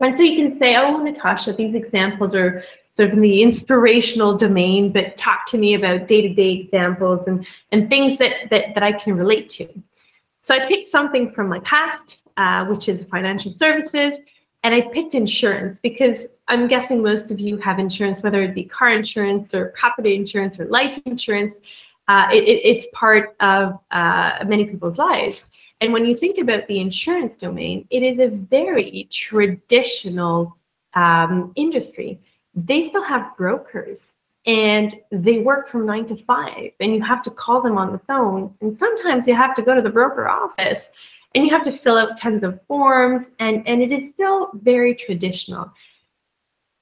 And so you can say, oh, Natasha, these examples are sort of in the inspirational domain, but talk to me about day-to-day examples and things that I can relate to. So I picked something from my past, which is financial services, and I picked insurance because I'm guessing most of you have insurance, whether it be car insurance or property insurance or life insurance. It's part of many people's lives. And when you think about the insurance domain, it is a very traditional industry. They still have brokers and they work from 9 to 5 and you have to call them on the phone. And sometimes you have to go to the broker office and you have to fill out tons of forms and it is still very traditional.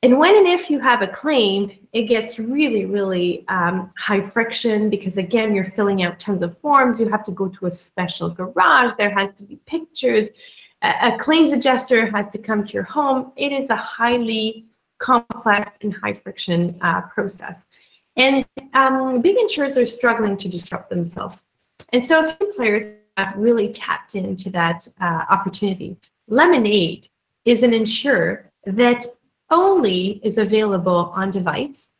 And when and if you have a claim, it gets really, really high friction because, again, you're filling out tons of forms. You have to go to a special garage. There has to be pictures. A claims adjuster has to come to your home. It is a highly complex and high friction process. And big insurers are struggling to disrupt themselves. And so a few players have really tapped into that opportunity. Lemonade is an insurer that only is available on device.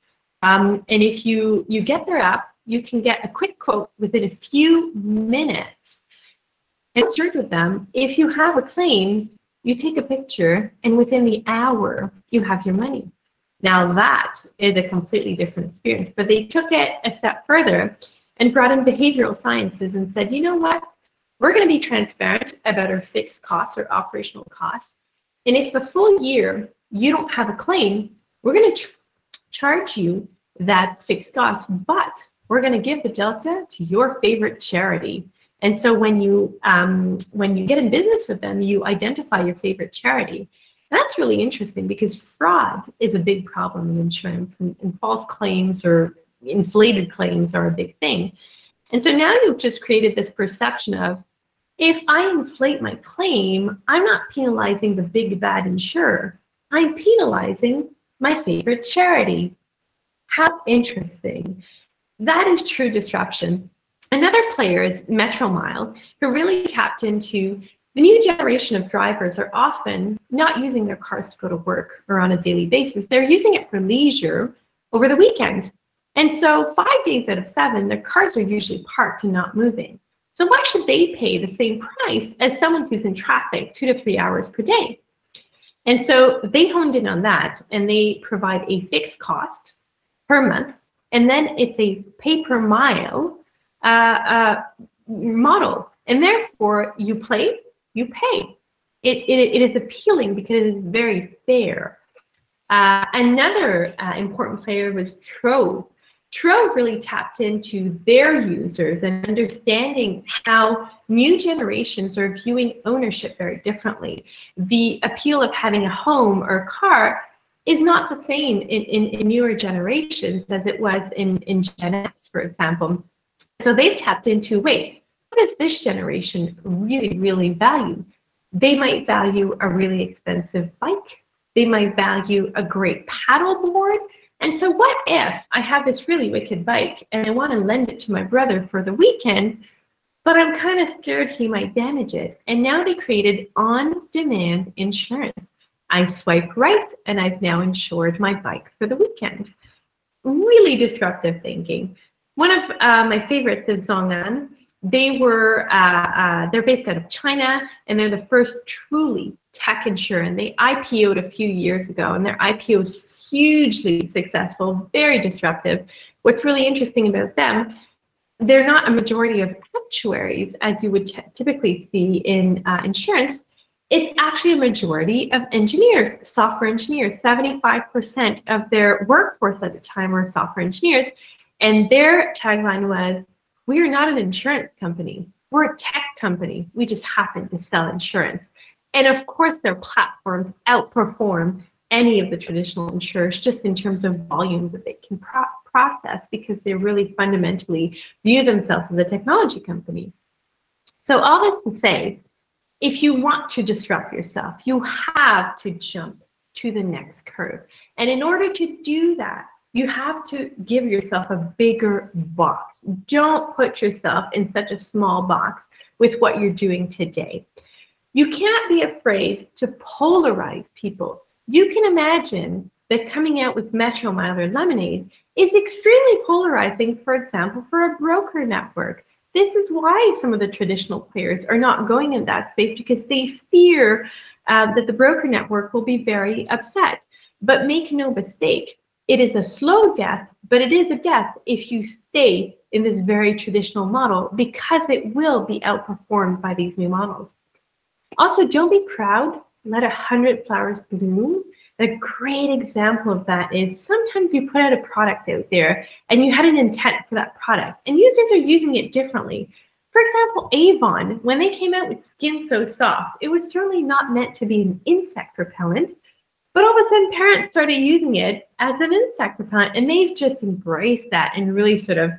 And if you get their app, you can get a quick quote within a few minutes. And start with them. If you have a claim, you take a picture, and within the hour, you have your money. Now that is a completely different experience, but they took it a step further and brought in behavioral sciences and said, you know what? We're gonna be transparent about our fixed costs or operational costs. And if the full year, you don't have a claim, we're going to charge you that fixed cost, but we're going to give the delta to your favorite charity. And so when you get in business with them, you identify your favorite charity. And that's really interesting because fraud is a big problem in insurance, and false claims or inflated claims are a big thing. And so now you've just created this perception of, if I inflate my claim, I'm not penalizing the big bad insurer. I'm penalizing my favorite charity. How interesting. That is true disruption. Another player is Metromile, who really tapped into the new generation of drivers are often not using their cars to go to work or on a daily basis. They're using it for leisure over the weekend. And so 5 days out of 7, their cars are usually parked and not moving. So why should they pay the same price as someone who's in traffic 2 to 3 hours per day? And so they honed in on that, and they provide a fixed cost per month, and then it's a pay-per-mile model. And therefore, you play, you pay. It is appealing because it's very fair. Another important player was Trove. Trove really tapped into their users and understanding how new generations are viewing ownership very differently. The appeal of having a home or a car is not the same in newer generations as it was in Gen X, for example. So they've tapped into, wait, what does this generation really, really value? They might value a really expensive bike. They might value a great paddleboard. And so what if I have this really wicked bike and I want to lend it to my brother for the weekend, but I'm kind of scared he might damage it? And now they created on-demand insurance. I swipe right and I've now insured my bike for the weekend. Really disruptive thinking. One of my favorites is Zhong'an. They were, they're based out of China, and they're the first truly tech insurance. They IPO'd a few years ago, and their IPO was hugely successful, very disruptive. What's really interesting about them, they're not a majority of actuaries, as you would typically see in insurance. It's actually a majority of engineers, software engineers. 75% of their workforce at the time were software engineers, and their tagline was, we are not an insurance company. We're a tech company. We just happen to sell insurance. And of course, their platforms outperform any of the traditional insurers just in terms of volume that they can process, because they really fundamentally view themselves as a technology company. So all this to say, if you want to disrupt yourself, you have to jump to the next curve. And in order to do that, you have to give yourself a bigger box. Don't put yourself in such a small box with what you're doing today. You can't be afraid to polarize people. You can imagine that coming out with Metromile or Lemonade is extremely polarizing, for example, for a broker network. This is why some of the traditional players are not going in that space, because they fear that the broker network will be very upset. But make no mistake, it is a slow death, but it is a death if you stay in this very traditional model, because it will be outperformed by these new models. Also, don't be proud. Let 100 flowers bloom. A great example of that is sometimes you put out a product out there and you had an intent for that product, and users are using it differently. For example, Avon, when they came out with Skin So Soft, it was certainly not meant to be an insect repellent. But all of a sudden, parents started using it as an insect repellent, and they've just embraced that and really sort of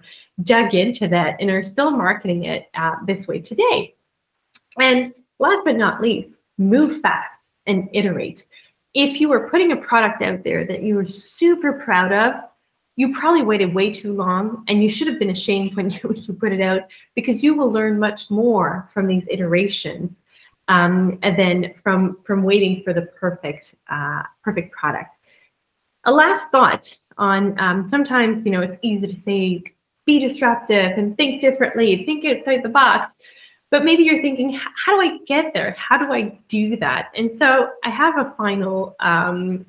dug into that and are still marketing it this way today. And last but not least, move fast and iterate. If you were putting a product out there that you were super proud of, you probably waited way too long, and you should have been ashamed when you put it out, because you will learn much more from these iterations and then from waiting for the perfect perfect product. A last thought on sometimes, you know, it's easy to say be disruptive and think differently, think outside the box, but maybe you're thinking, how do I get there? How do I do that? And so I have a final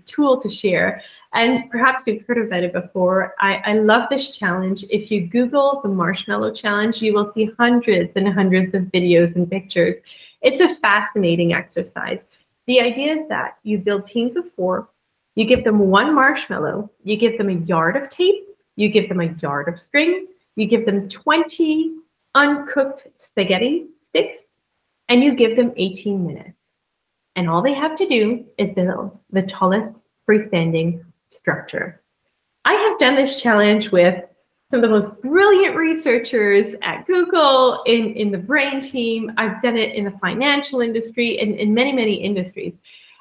tool to share, and perhaps you've heard about it before. I love this challenge. If you Google the Marshmallow Challenge, you will see hundreds and hundreds of videos and pictures. It's a fascinating exercise. The idea is that you build teams of 4, you give them 1 marshmallow, you give them a yard of tape, you give them a yard of string, you give them 20 uncooked spaghetti sticks, and you give them 18 minutes. And all they have to do is build the tallest freestanding structure. I have done this challenge with some of the most brilliant researchers at Google, in the brain team. I've done it in the financial industry and in many, many industries.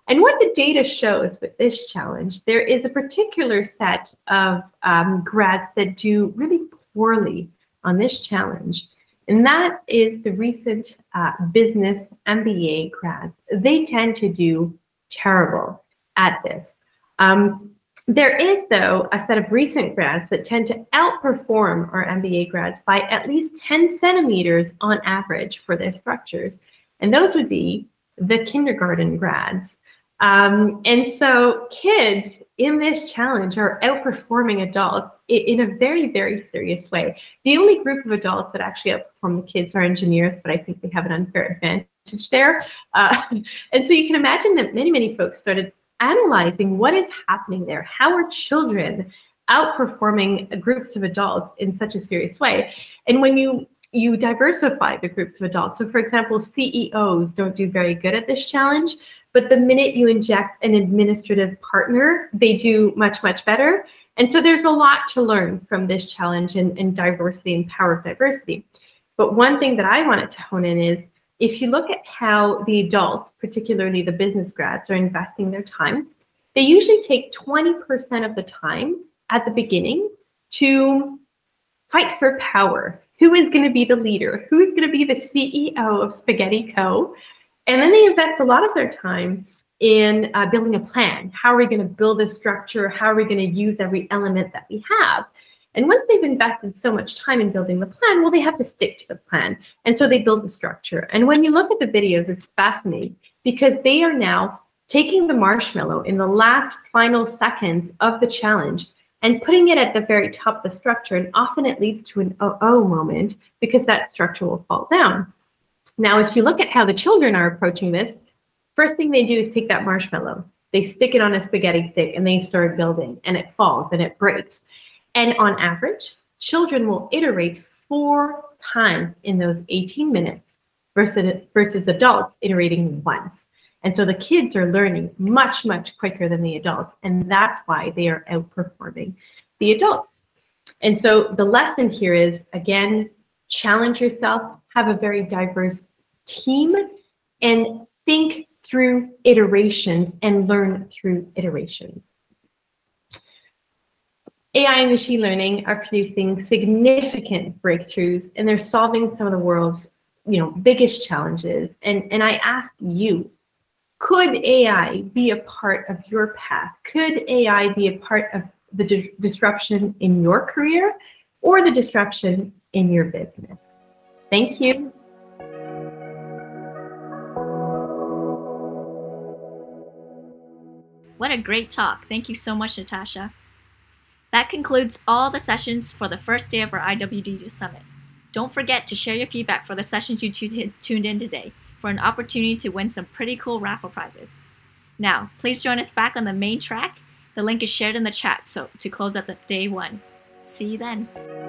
And what the data shows with this challenge, there is a particular set of grads that do really poorly on this challenge. And that is the recent business MBA grads. They tend to do terrible at this. There is, though, a set of recent grads that tend to outperform our MBA grads by at least 10 centimeters on average for their structures. And those would be the kindergarten grads. And so kids in this challenge are outperforming adults in a very, very serious way. The only group of adults that actually outperform the kids are engineers, but I think they have an unfair advantage there. And so you can imagine that many, many folks started analyzing what is happening there. How are children outperforming groups of adults in such a serious way? And when you diversify the groups of adults, so for example, CEOs don't do very good at this challenge, but the minute you inject an administrative partner, they do much, much better. And so there's a lot to learn from this challenge and diversity and power of diversity. But one thing that I wanted to hone in is, if you look at how the adults, particularly the business grads, are investing their time, they usually take 20% of the time at the beginning to fight for power. Who is going to be the leader? Who is going to be the CEO of Spaghetti Co? And then they invest a lot of their time in building a plan. How are we going to build a structure? How are we going to use every element that we have? And once they've invested so much time in building the plan, well, they have to stick to the plan. And so they build the structure. And when you look at the videos, it's fascinating because they are now taking the marshmallow in the last final seconds of the challenge and putting it at the very top of the structure. And often it leads to an uh-oh moment because that structure will fall down. Now, if you look at how the children are approaching this, first thing they do is take that marshmallow. They stick it on a spaghetti stick and they start building, and it falls and it breaks. And on average, children will iterate 4 times in those 18 minutes versus adults iterating once. And so the kids are learning much, much quicker than the adults. And that's why they are outperforming the adults. And so the lesson here is, again, challenge yourself, have a very diverse team, and think through iterations and learn through iterations. AI and machine learning are producing significant breakthroughs, and they're solving some of the world's, biggest challenges. And I ask you, could AI be a part of your path? Could AI be a part of the disruption in your career or the disruption in your business? Thank you. What a great talk. Thank you so much, Natasha. That concludes all the sessions for the first day of our IWD Summit. Don't forget to share your feedback for the sessions you tuned in today, for an opportunity to win some pretty cool raffle prizes. Now, please join us back on the main track. The link is shared in the chat, so to close out the day one. See you then.